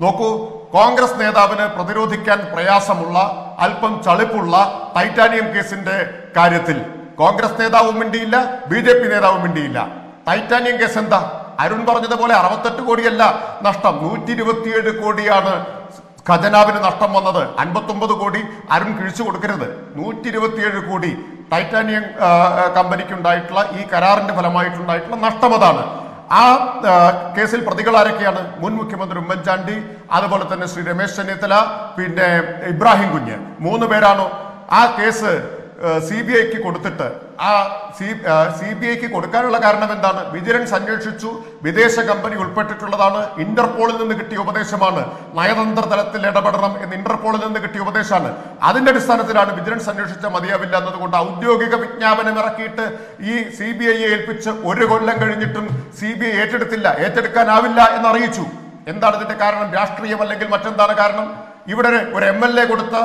നോക്കൂ, കോൺഗ്രസ് നേതാവിന് പ്രതിരോധിക്കാൻ പ്രയാസമുള്ള, അല്പം ചളിപ്പുള്ള ടൈറ്റാനിയം കേസിന്റെ കാര്യത്തിൽ കോൺഗ്രസ് നേതാവും മിണ്ടിയില്ല, ബി ജെ പി നേതാവും മിണ്ടിയില്ല. ടൈറ്റാനിയം കേസ് എന്താ? അരുൺ പറഞ്ഞതുപോലെ 68 കോടിയല്ല നഷ്ടം, 127 കോടിയാണ് ഖജനാവിന് നഷ്ടം വന്നത്. 59 കോടി അരുൺ കിഴിച്ചു കൊടുക്കരുത്, 127 കോടി ടൈറ്റാനിയം കമ്പനിക്കുണ്ടായിട്ടുള്ള ഈ കരാറിന്റെ ഫലമായിട്ടുണ്ടായിട്ടുള്ള നഷ്ടം അതാണ്. ആ കേസിൽ പ്രതികൾ ആരൊക്കെയാണ്? മുൻ മുഖ്യമന്ത്രി ഉമ്മൻചാണ്ടി, അതുപോലെ തന്നെ ശ്രീ രമേശ് ചെന്നിത്തല, പിന്നെ ഇബ്രാഹിം കുഞ്ഞ്, 3 പേരാണോ? ആ കേസ് CBI കൊടുത്തിട്ട് ആ CBI കൊടുക്കാനുള്ള കാരണം എന്താണ്? വിജിലൻസ് അന്വേഷിച്ചു, വിദേശ കമ്പനി ഉൾപ്പെട്ടിട്ടുള്ളതാണ്, ഇന്റർപോളിൽ നിന്ന് കിട്ടിയ ഉപദേശമാണ്, നയതന്ത്ര തലത്തിൽ ഇടപെടണം എന്ന് ഇന്റർപോളിൽ നിന്ന് കിട്ടിയ ഉപദേശമാണ്. അതിന്റെ അടിസ്ഥാനത്തിലാണ് വിജിലൻസ് അന്വേഷിച്ചാൽ മതിയാവില്ല എന്നതുകൊണ്ട് ഔദ്യോഗിക വിജ്ഞാപനം ഇറക്കിയിട്ട് ഈ CBI ഏൽപ്പിച്ച് 1 കൊല്ലം കഴിഞ്ഞിട്ടും CBI ഏറ്റെടുത്തില്ല, ഏറ്റെടുക്കാനാവില്ല എന്നറിയിച്ചു. എന്താണ് ഇതിന്റെ കാരണം? രാഷ്ട്രീയം അല്ലെങ്കിൽ മറ്റെന്താണ് കാരണം? ഇവിടെ ഒരു MLA കൊടുത്ത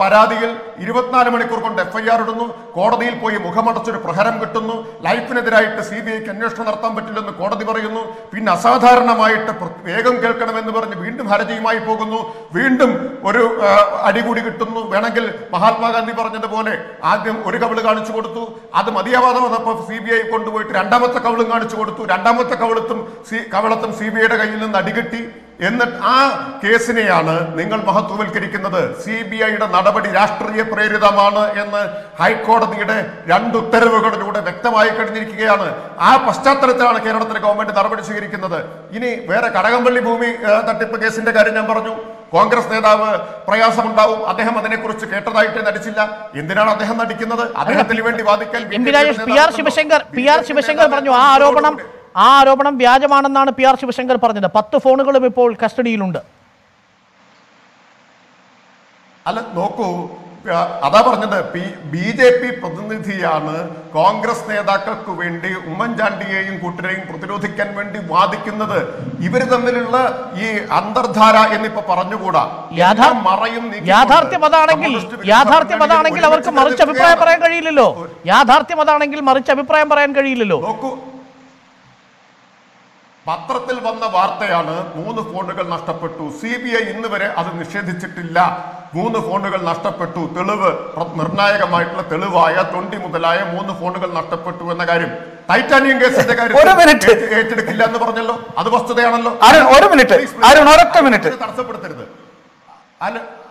പരാതിയിൽ 24 മണിക്കൂർ കൊണ്ട് FIR ഇടുന്നു, കോടതിയിൽ പോയി മുഖമടച്ചൊരു പ്രഹരം കിട്ടുന്നു, ലൈഫിനെതിരായിട്ട് CBIക്ക് അന്വേഷണം നടത്താൻ പറ്റില്ലെന്ന് കോടതി പറയുന്നു, പിന്നെ അസാധാരണമായിട്ട് വേഗം കേൾക്കണമെന്ന് പറഞ്ഞ് വീണ്ടും ഹർജിയുമായി പോകുന്നു, വീണ്ടും ഒരു അടികൂടി കിട്ടുന്നു. വേണമെങ്കിൽ മഹാത്മാഗാന്ധി പറഞ്ഞതുപോലെ ആദ്യം ഒരു കവിള് കാണിച്ചു കൊടുത്തു, അത് മതിയാവാതെ വന്നപ്പോൾ CBI കൊണ്ടുപോയിട്ട് രണ്ടാമത്തെ കവിളും കാണിച്ചു കൊടുത്തു, രണ്ടാമത്തെ കവളത്തും CBIയുടെ കയ്യിൽ നിന്ന് അടികിട്ടി. എന്നിട്ട് ആ കേസിനെയാണ് നിങ്ങൾ മഹത്വവൽക്കരിക്കുന്നത്. CBIയുടെ നടപടി രാഷ്ട്രീയ പ്രേരിതമാണ് എന്ന് ഹൈക്കോടതിയുടെ 2 ഉത്തരവുകളിലൂടെ വ്യക്തമായി കഴിഞ്ഞിരിക്കുകയാണ്. ആ പശ്ചാത്തലത്തിലാണ് കേരളത്തിലെ ഗവൺമെന്റ് നടപടി സ്വീകരിക്കുന്നത്. ഇനി വേറെ കടകംപള്ളി ഭൂമി തട്ടിപ്പ് കേസിന്റെ കാര്യം ഞാൻ പറഞ്ഞു. കോൺഗ്രസ് നേതാവ് പ്രയാസമുണ്ടാവും, അദ്ദേഹം അതിനെക്കുറിച്ച് കേട്ടതായിട്ട് നടിച്ചില്ല. എന്തിനാണ് അദ്ദേഹം നടിക്കുന്നത്? അദ്ദേഹത്തിന് വേണ്ടി വാദിക്കൽ പറഞ്ഞു. ആ ആരോപണം വ്യാജമാണെന്നാണ് PR ശിവശങ്കർ പറഞ്ഞത്. 10 ഫോണുകളും ഇപ്പോൾ കസ്റ്റഡിയിലുണ്ട്. അല്ല, നോക്കൂ, അതാ പറഞ്ഞത്, BJP പ്രതിനിധിയാണ് കോൺഗ്രസ് നേതാക്കൾക്ക് വേണ്ടി ഉമ്മൻചാണ്ടിയെയും കൂട്ടരെയും പ്രതിരോധിക്കാൻ വേണ്ടി വാദിക്കുന്നത്. ഇവര് തമ്മിലുള്ള ഈ അന്തർധാര എന്നിപ്പോ പറഞ്ഞുകൂടാ. യാഥാർത്ഥ്യം അതാണെങ്കിൽ അവർക്ക് മറിച്ചഭിപ്രായം പറയാൻ കഴിയില്ലല്ലോ. നോക്കൂ, പത്രത്തിൽ വന്ന വാർത്തയാണ് 3 ഫോണുകൾ നഷ്ടപ്പെട്ടു. CBI ഇന്ന് വരെ അത് നിഷേധിച്ചിട്ടില്ല. 3 ഫോണുകൾ നഷ്ടപ്പെട്ടു, തെളിവ്, നിർണായകമായിട്ടുള്ള തെളിവായ തൊണ്ടി മുതലായ 3 ഫോണുകൾ നഷ്ടപ്പെട്ടു എന്ന കാര്യം. ടൈറ്റാനിയം കേസിന്റെ കാര്യം ഏറ്റെടുക്കില്ല എന്ന് പറഞ്ഞല്ലോ, അത് വസ്തുതയാണല്ലോ. തടസ്സപ്പെടുത്തരുത്.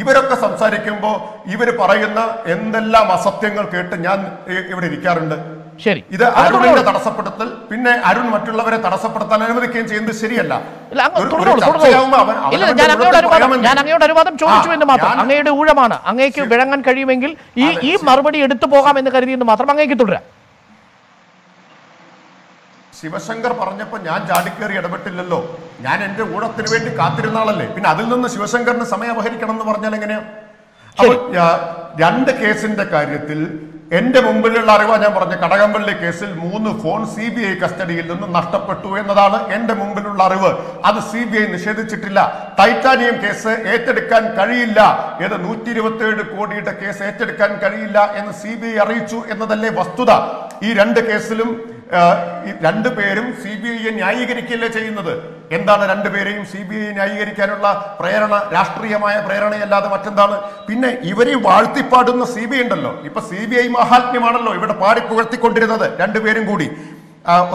ഇവരൊക്കെ സംസാരിക്കുമ്പോൾ ഇവർ പറയുന്ന എന്തെല്ലാം അസത്യങ്ങൾ കേട്ട് ഞാൻ ഇവിടെ ഇരിക്കാറുണ്ട്. ശരി, ഇത് അരുണിനെ തടസ്സപ്പെടുത്തൽ, പിന്നെ അരുൺ മറ്റുള്ളവരെ തടസ്സപ്പെടുത്താൻ അനുവദിക്കുകയും ചെയ്യുന്നത് ശരിയല്ല. ഞാൻ അങ്ങയോട് അനുവാദം ചോദിച്ചു എന്ന് മാത്രം, അങ്ങയുടെ ഊഴമാണ്, അങ്ങേക്ക് വിളങ്ങാൻ കഴിയുമെങ്കിൽ ഈ മറുപടി എടുത്തു പോകാം എന്ന് കരുതിയെന്ന് മാത്രം അങ്ങേക്ക് തുടരാം. ശിവശങ്കർ പറഞ്ഞപ്പോൾ ഞാൻ ചാടിക്കേറി ഇടപെട്ടില്ലല്ലോ. ഞാൻ എൻ്റെ ഊഴത്തിന് വേണ്ടി കാത്തിരുന്ന ആളല്ലേ. പിന്നെ അതിൽ നിന്ന് ശിവശങ്കറിന് സമയം അപഹരിക്കണം എന്ന് പറഞ്ഞാൽ എങ്ങനെയാ? അപ്പോൾ 2 കേസിന്റെ കാര്യത്തിൽ എന്റെ മുമ്പിലുള്ള അറിവാ ഞാൻ പറഞ്ഞ. കടകംപള്ളി കേസിൽ 3 ഫോൺ CBI കസ്റ്റഡിയിൽ നിന്ന് നഷ്ടപ്പെട്ടു എന്നതാണ് എന്റെ മുമ്പിലുള്ള അറിവ്. അത് CBI നിഷേധിച്ചിട്ടില്ല. ടൈറ്റാനിയം കേസ് ഏറ്റെടുക്കാൻ കഴിയില്ല എന്ന്, 127 കോടിയുടെ കേസ് ഏറ്റെടുക്കാൻ കഴിയില്ല എന്ന് CBI അറിയിച്ചു എന്നതല്ലേ വസ്തുത. ഈ 2 കേസിലും 2 പേരും CBIയെ ന്യായീകരിക്കുകയല്ലേ ചെയ്യുന്നത്? എന്താണ് 2 പേരെയും CBIയെ ന്യായീകരിക്കാനുള്ള പ്രേരണ? രാഷ്ട്രീയമായ പ്രേരണയല്ലാതെ മറ്റെന്താണ്? പിന്നെ ഇവരെ വാഴ്ത്തിപ്പാടുന്ന CBI ഉണ്ടല്ലോ, ഇപ്പൊ CBI മഹാത്മ്യമാണല്ലോ ഇവിടെ പാടിപ്പുകഴ്ത്തിക്കൊണ്ടിരുന്നത് 2 പേരും കൂടി.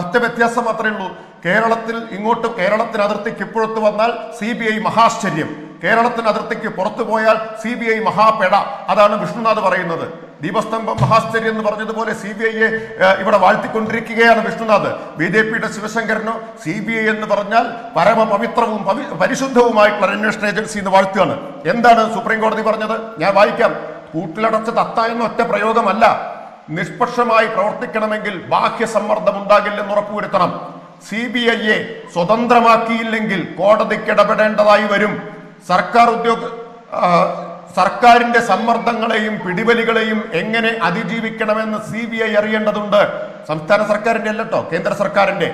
ഒറ്റ വ്യത്യാസം മാത്രമേ ഉള്ളൂ, കേരളത്തിൽ ഇങ്ങോട്ട്, കേരളത്തിന് അതിർത്തിക്ക് ഇപ്പുറത്ത് വന്നാൽ CBI Mahascharyam, Kerala other take Portoboya, CBA Mahapeda, Adana Vishnu Varanother. Divastam Mahastari and the Varjabole, CBA, even a Valti Kundriki and Vishnunada, BDP to Sivashankarno, CBA and the Varnal, Parama Pavitravum, Parishuddhu, my Clarination Agency in the Valtiana, Yendana, Supreme Court of the Varnada, Yavaikam, Utla Tata, not the Prayodam Allah, Nishpashamai, Protikanamangil, Baki Samar, the Mundagil and Norapuritanam, CBA, Sodandramaki Lingil, Court of the Kedabed and the Iverum, Sarkar. സർക്കാരിന്റെ സമ്മർദ്ദങ്ങളെയും പിടിവലികളെയും എങ്ങനെ അതിജീവിക്കണമെന്ന് സിബിഐ അറിയേണ്ടതുണ്ട് സംസ്ഥാന സർക്കാരിന്റെ അല്ലട്ടോ കേന്ദ്ര സർക്കാരിന്റെ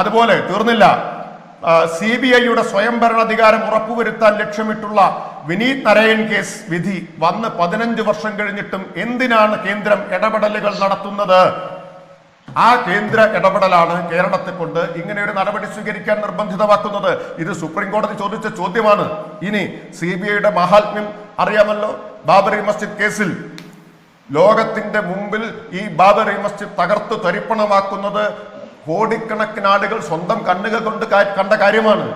അതുപോലെ തീർന്നില്ല സിബിഐയുടെ സ്വയംഭരണ അധികാരം ഉറപ്പുവരുത്താൻ ലക്ഷ്യമിട്ടുള്ള വിനീത് നരയൻ കേസ് വിധി വന്ന് 15 വർഷം കഴിഞ്ഞിട്ടും എന്തിനാണ് കേന്ദ്രം ഇടപെടലുകൾ നടത്തുന്നത് ആ കേന്ദ്ര ഇടപെടലാണ് കേരളത്തെ കൊണ്ട് ഇങ്ങനെ ഒരു നടപടി സ്വീകരിക്കാൻ നിർബന്ധിതമാക്കുന്നത് ഇത് സുപ്രീം കോടതി ചോദിച്ച ചോദ്യമാണ് ഇനി സിബിഐയുടെ മഹാത്മ്യം അറിയാമല്ലോ ബാബറി മസ്ജിദ് കേസിൽ ലോകത്തിന്റെ മുമ്പിൽ ഈ ബാബറി മസ്ജിദ് തകർത്തു തരിപ്പണമാക്കുന്നത് കോടിക്കണക്കിന് ആളുകൾ സ്വന്തം കണ്ണുകൾ കൊണ്ട് കണ്ട കാര്യമാണ്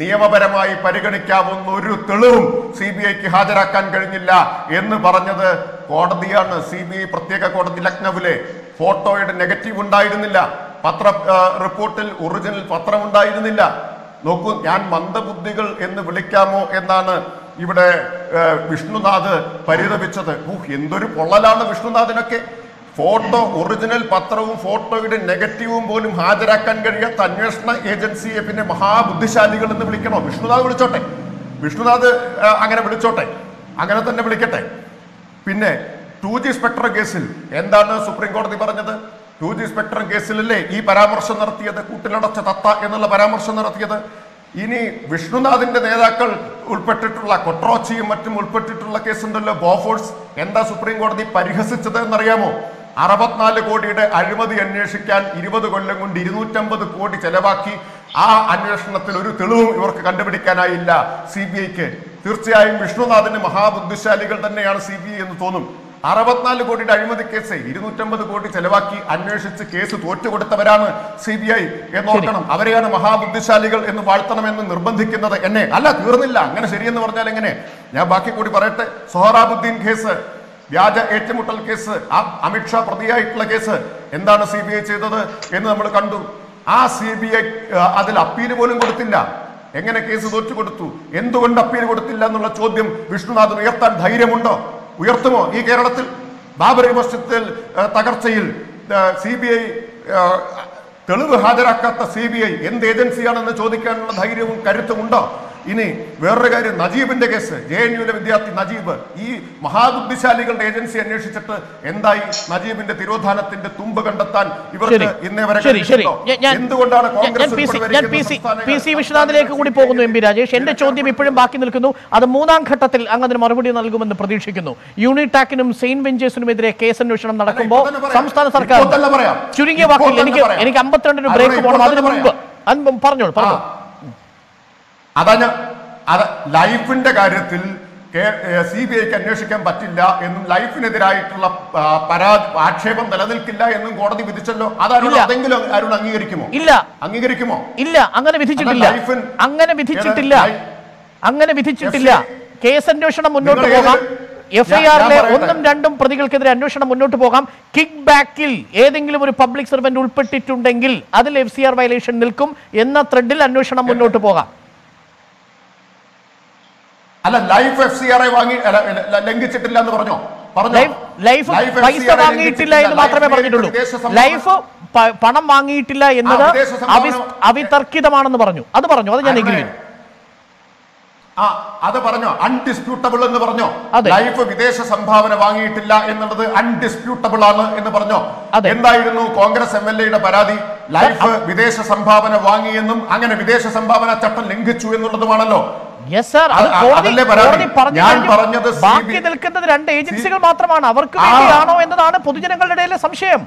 നിയമപരമായി പരിഗണിക്കാവുന്ന ഒരു തെളിവും സിബിഐക്ക് ഹാജരാക്കാൻ കഴിഞ്ഞില്ല എന്ന് പറഞ്ഞത് കോടതിയാണ് സിബിഐ പ്രത്യേക കോടതി ലക്നൌവിലെ ഫോട്ടോയുടെ നെഗറ്റീവ് ഉണ്ടായിരുന്നില്ല പത്ര റിപ്പോർട്ടിൽ ഒറിജിനൽ പത്രം ഉണ്ടായിരുന്നില്ല നോക്കൂ ഞാൻ മന്ദബുദ്ധികൾ എന്ന് വിളിക്കാമോ എന്നാണ് ഇവിടെ വിഷ്ണുനാഥ് പരിതപിച്ചത് എന്തൊരു പൊള്ളലാണ് വിഷ്ണുനാഥിനൊക്കെ ഫോട്ടോ ഒറിജിനൽ പത്രവും ഫോട്ടോയുടെ നെഗറ്റീവും പോലും ഹാജരാക്കാൻ കഴിയാത്ത അന്വേഷണ ഏജൻസിയെ പിന്നെ മഹാബുദ്ധിശാലികൾ എന്ന് വിളിക്കണോ വിഷ്ണുനാഥ് വിളിച്ചോട്ടെ വിഷ്ണുനാഥ് അങ്ങനെ വിളിച്ചോട്ടെ അങ്ങനെ തന്നെ വിളിക്കട്ടെ പിന്നെ 2G സ്പെക്ട്രം കേസിൽ എന്താണ് സുപ്രീം കോടതി പറഞ്ഞത് 2G സ്പെക്ട്രം കേസിലല്ലേ ഈ പരാമർശം നടത്തിയത് കൂട്ടിലടച്ച തത്ത എന്നുള്ള പരാമർശം നടത്തിയത് ഇനി വിഷ്ണുനാഥിന്റെ നേതാക്കൾ ഉൾപ്പെട്ടിട്ടുള്ള കൊട്രോച്ചിയും മറ്റും ഉൾപ്പെട്ടിട്ടുള്ള കേസുണ്ടല്ലോ ബോഫോഴ്സ് എന്താ സുപ്രീം കോടതി പരിഹസിച്ചത് എന്നറിയാമോ 64 കോടിയുടെ അഴിമതി അന്വേഷിക്കാൻ 20 കൊല്ലം കൊണ്ട് 250 കോടി ചെലവാക്കി ആ അന്വേഷണത്തിൽ ഒരു തെളിവും ഇവർക്ക് കണ്ടുപിടിക്കാനായില്ല സി ബി ഐക്ക് തീർച്ചയായും വിഷ്ണുനാഥിന് മഹാബുദ്ധിശാലികൾ തന്നെയാണ് സി ബി ഐ എന്ന് തോന്നും 64 കോടിയുടെ അഴിമതി കേസ് 250 കോടി ചെലവാക്കി അന്വേഷിച്ച് കേസ് തോറ്റുകൊടുത്തവരാണ് സി ബി ഐ എന്നോർക്കണം അവരെയാണ് മഹാബുദ്ധിശാലികൾ എന്ന് വാഴ്ത്തണമെന്ന് നിർബന്ധിക്കുന്നത് എന്നെ അല്ല തീർന്നില്ല അങ്ങനെ ശരിയെന്ന് പറഞ്ഞാൽ എങ്ങനെ ഞാൻ ബാക്കി കൂടി പറയട്ടെ സൊഹറാബുദ്ദീൻ കേസ് വ്യാജ ഏറ്റുമുട്ടൽ കേസ് ആ അമിത്ഷാ പ്രതിയായിട്ടുള്ള കേസ് എന്താണ് സി ബി ഐ ചെയ്തത് എന്ന് നമ്മൾ കണ്ടു ആ സി ബി ഐ അതിൽ അപ്പീൽ പോലും കൊടുത്തില്ല എങ്ങനെ കേസ് തോറ്റു കൊടുത്തു എന്തുകൊണ്ട് അപ്പീൽ കൊടുത്തില്ല എന്നുള്ള ചോദ്യം വിഷ്ണുനാഥ് ഉയർത്താൻ ധൈര്യമുണ്ടോ ഉയർത്തുമോ ഈ കേരളത്തിൽ ബാബറി മസ്ജിദിൽ തകർച്ചയിൽ സി ബി ഐ തെളിവ് ഹാജരാക്കാത്ത സി ബി ഐ എന്ത് ഏജൻസിയാണെന്ന് ചോദിക്കാനുള്ള ധൈര്യവും കരുത്തുമുണ്ടോ ഇനി വേറൊരു കാര്യം നജീബിന്റെ കേസ് JNUലെ വിദ്യാർത്ഥി നജീബ് ഈ മഹാബുദ്ധിശാലികളുടെ ഏജൻസി അന്വേഷിച്ചിട്ട് എന്തായി നജീബിന്റെ തിരോധാനത്തിന്റെ തുമ്പ് കണ്ടെത്താൻ ഇവർക്ക് ഇന്നേ വരെ എന്തുകൊണ്ടാണ് കോൺഗ്രസ് കൂടി പോകുന്നു എം പി രാജേഷ് എന്റെ ചോദ്യം ഇപ്പോഴും ബാക്കി നിൽക്കുന്നു അത് മൂന്നാം ഘട്ടത്തിൽ അങ്ങനെ മറുപടി നൽകുമെന്ന് പ്രതീക്ഷിക്കുന്നു യൂണിറ്റ് ആക്ടിനും സെയിന്റ് വെഞ്ചേഴ്സിനും എതിരെ കേസ് അന്വേഷണം നടക്കുമ്പോൾ സംസ്ഥാന സർക്കാർ ചുരുങ്ങിയ വാക്കിൽ എനിക്ക് 52 ബ്രേക്ക് പോകണം അതിന് മുമ്പ് പറഞ്ഞോളൂ അതാണ് അത് ലൈഫിന്റെ കാര്യത്തിൽ സി ബി ഐക്ക് അന്വേഷിക്കാൻ പറ്റില്ല എന്നും ലൈഫിനെതിരായിട്ടുള്ള ആക്ഷേപം നിലനിൽക്കില്ല എന്നും കോടതി വിധിച്ചല്ലോ അതാരും അതെങ്കിലും ആരോട് അംഗീകരിക്കുമോ അംഗീകരിക്കുമോ ഇല്ല അങ്ങനെ വിധിച്ചിട്ടില്ല കേസ് അന്വേഷണം മുന്നോട്ട് പോകാം എഫ്ഐആറിലെ 1ഉം 2ഉം പ്രതികൾക്കെതിരെ അന്വേഷണം മുന്നോട്ട് പോകാം കിക്ക് ബാക്കിൽ ഏതെങ്കിലും ഒരു പബ്ലിക് സർവന്റ് ഉൾപ്പെട്ടിട്ടുണ്ടെങ്കിൽ അതിൽ FCR വയലേഷൻ നിൽക്കും എന്ന ത്രെഡിൽ അന്വേഷണം മുന്നോട്ട് പോകാം അല്ല ലൈഫ് FCR വാങ്ങി ലംഘിച്ചിട്ടില്ല എന്ന് പറഞ്ഞോ വാങ്ങിയിട്ടില്ല എന്ന് മാത്രമേ പറഞ്ഞിട്ടുള്ളൂ ലൈഫ് പണം വാങ്ങിയിട്ടില്ല എന്നത് അവിതർക്കിതമാണെന്ന് പറഞ്ഞു അത് ഞാൻ എഗ്രി ചെയ്യുന്നു അത് പറഞ്ഞോ അൺഡിസ്പ്യൂട്ടബിൾ എന്ന് പറഞ്ഞോ ലൈഫ് വിദേശ സംഭാവന വാങ്ങിയിട്ടില്ല എന്നുള്ളത് അൺഡിസ്പ്യൂട്ടബിൾ ആണ് എന്ന് പറഞ്ഞോ എന്തായിരുന്നു കോൺഗ്രസ് MLAയുടെ പരാതി ലൈഫ് വിദേശ സംഭാവന വാങ്ങിയെന്നും അങ്ങനെ വിദേശ സംഭാവന ചട്ടം ലംഘിച്ചു എന്നുള്ളതുമാണല്ലോ ബാക്കി നിൽക്കുന്നത് 2 ഏജൻസികൾ മാത്രമാണ് അവർക്ക് വേണ്ടിയാണോ എന്നതാണ് പൊതുജനങ്ങളുടെ ഇടയിലെ സംശയം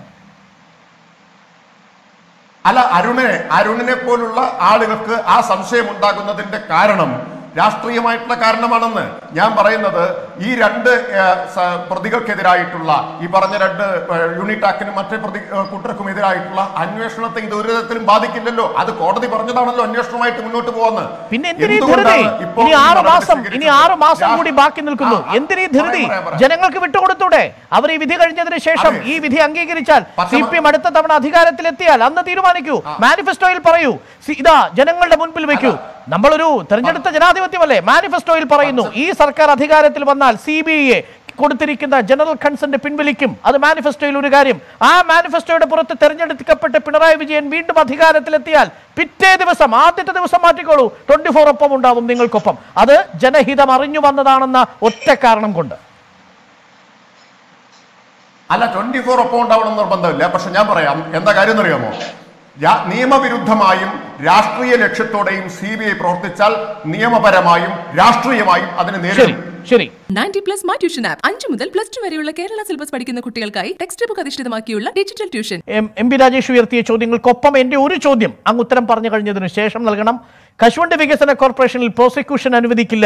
അല്ല അരുണിനെ പോലുള്ള ആളുകൾക്ക് ആ സംശയം ഉണ്ടാകുന്നതിന്റെ കാരണം രാഷ്ട്രീയമായിട്ടുള്ള കാരണമാണെന്ന് ഞാൻ പറയുന്നത് ഈ രണ്ട് പ്രതികൾക്കെതിരായിട്ടുള്ള ഈ പറഞ്ഞ രണ്ട് യൂണിറ്റ് ആക്ടിനും മറ്റേ പ്രതി കൂട്ടർക്കും എതിരായിട്ടുള്ള അന്വേഷണത്തെ ഇത് ഒരു തരത്തിലും ബാധിക്കില്ലല്ലോ. അത് കോടതി പറഞ്ഞതാണല്ലോ അന്വേഷണമായിട്ട് മുന്നോട്ട് പോകുന്നത്. പിന്നെ ഇനി 6 മാസം കൂടി ബാക്കി നിൽക്കുന്നു. എന്തിനീ ധൃതി? ജനങ്ങൾക്ക് വിട്ടുകൊടുത്തൂടെ? അവർ ഈ വിധി കഴിഞ്ഞതിന് ശേഷം ഈ വിധി അംഗീകരിച്ചാൽ CPM അടുത്ത തവണ അധികാരത്തിലെത്തിയാൽ അന്ന് തീരുമാനിക്കൂ, മാനിഫെസ്റ്റോയിൽ പറയൂ, ഇതാ ജനങ്ങളുടെ മുൻപിൽ വെക്കൂ. നമ്മളൊരു തെരഞ്ഞെടുത്ത ജനാധിപത്യമല്ലേ? മാനിഫെസ്റ്റോയിൽ പറയുന്നു ഈ സർക്കാർ അധികാരത്തിൽ വന്നാൽ CBI കൊടുത്തിരിക്കുന്ന ജനറൽ കൺസെന്റ് പിൻവലിക്കും. അത് മാനിഫെസ്റ്റോയിൽ ഒരു കാര്യം. ആ മാനിഫെസ്റ്റോയുടെ പുറത്ത് തെരഞ്ഞെടുക്കപ്പെട്ട് പിണറായി വിജയൻ വീണ്ടും അധികാരത്തിലെത്തിയാൽ പിറ്റേ ദിവസം ആദ്യത്തെ ദിവസം മാറ്റിക്കോളൂ, 24 ഒപ്പം ഉണ്ടാവും നിങ്ങൾക്കൊപ്പം. അത് ജനഹിതം അറിഞ്ഞു വന്നതാണെന്ന ഒറ്റ കാരണം കൊണ്ട് അല്ല. 24 ഒപ്പം ഉണ്ടാവണമെന്ന് നിർബന്ധമില്ല. പക്ഷെ ഞാൻ പറയാം എന്താ കാര്യം എന്നറിയാമോ? നിയമവിരുദ്ധമായും രാഷ്ട്രീയ ലക്ഷ്യത്തോടെയും CBI പ്രവർത്തിച്ചാൽ നിയമപരമായും രാഷ്ട്രീയമായും അതിനെ നേരിടും. ശരി. 90+ സ്മാർട്ട് ട്യൂഷൻ ആപ്പ് 5 മുതൽ +2 വരെയുള്ള കേരള സിലബസ് പഠിക്കുന്ന കുട്ടികൾക്കായി ടെക്സ്റ്റ് ബുക്ക് അധിഷ്ഠിതമാക്കിയുള്ള ഡിജിറ്റൽ ട്യൂഷൻ. MP രാജേഷ് ഉയർത്തിയ ചോദ്യങ്ങൾക്കൊപ്പം എന്റെ ഒരു ചോദ്യം അങ്ങ് ഉത്തരം പറഞ്ഞു കഴിഞ്ഞതിനു ശേഷം നൽകണം. കശുവണ്ടി വികസന കോർപ്പറേഷനിൽ പ്രോസിക്യൂഷൻ അനുവദിക്കില്ല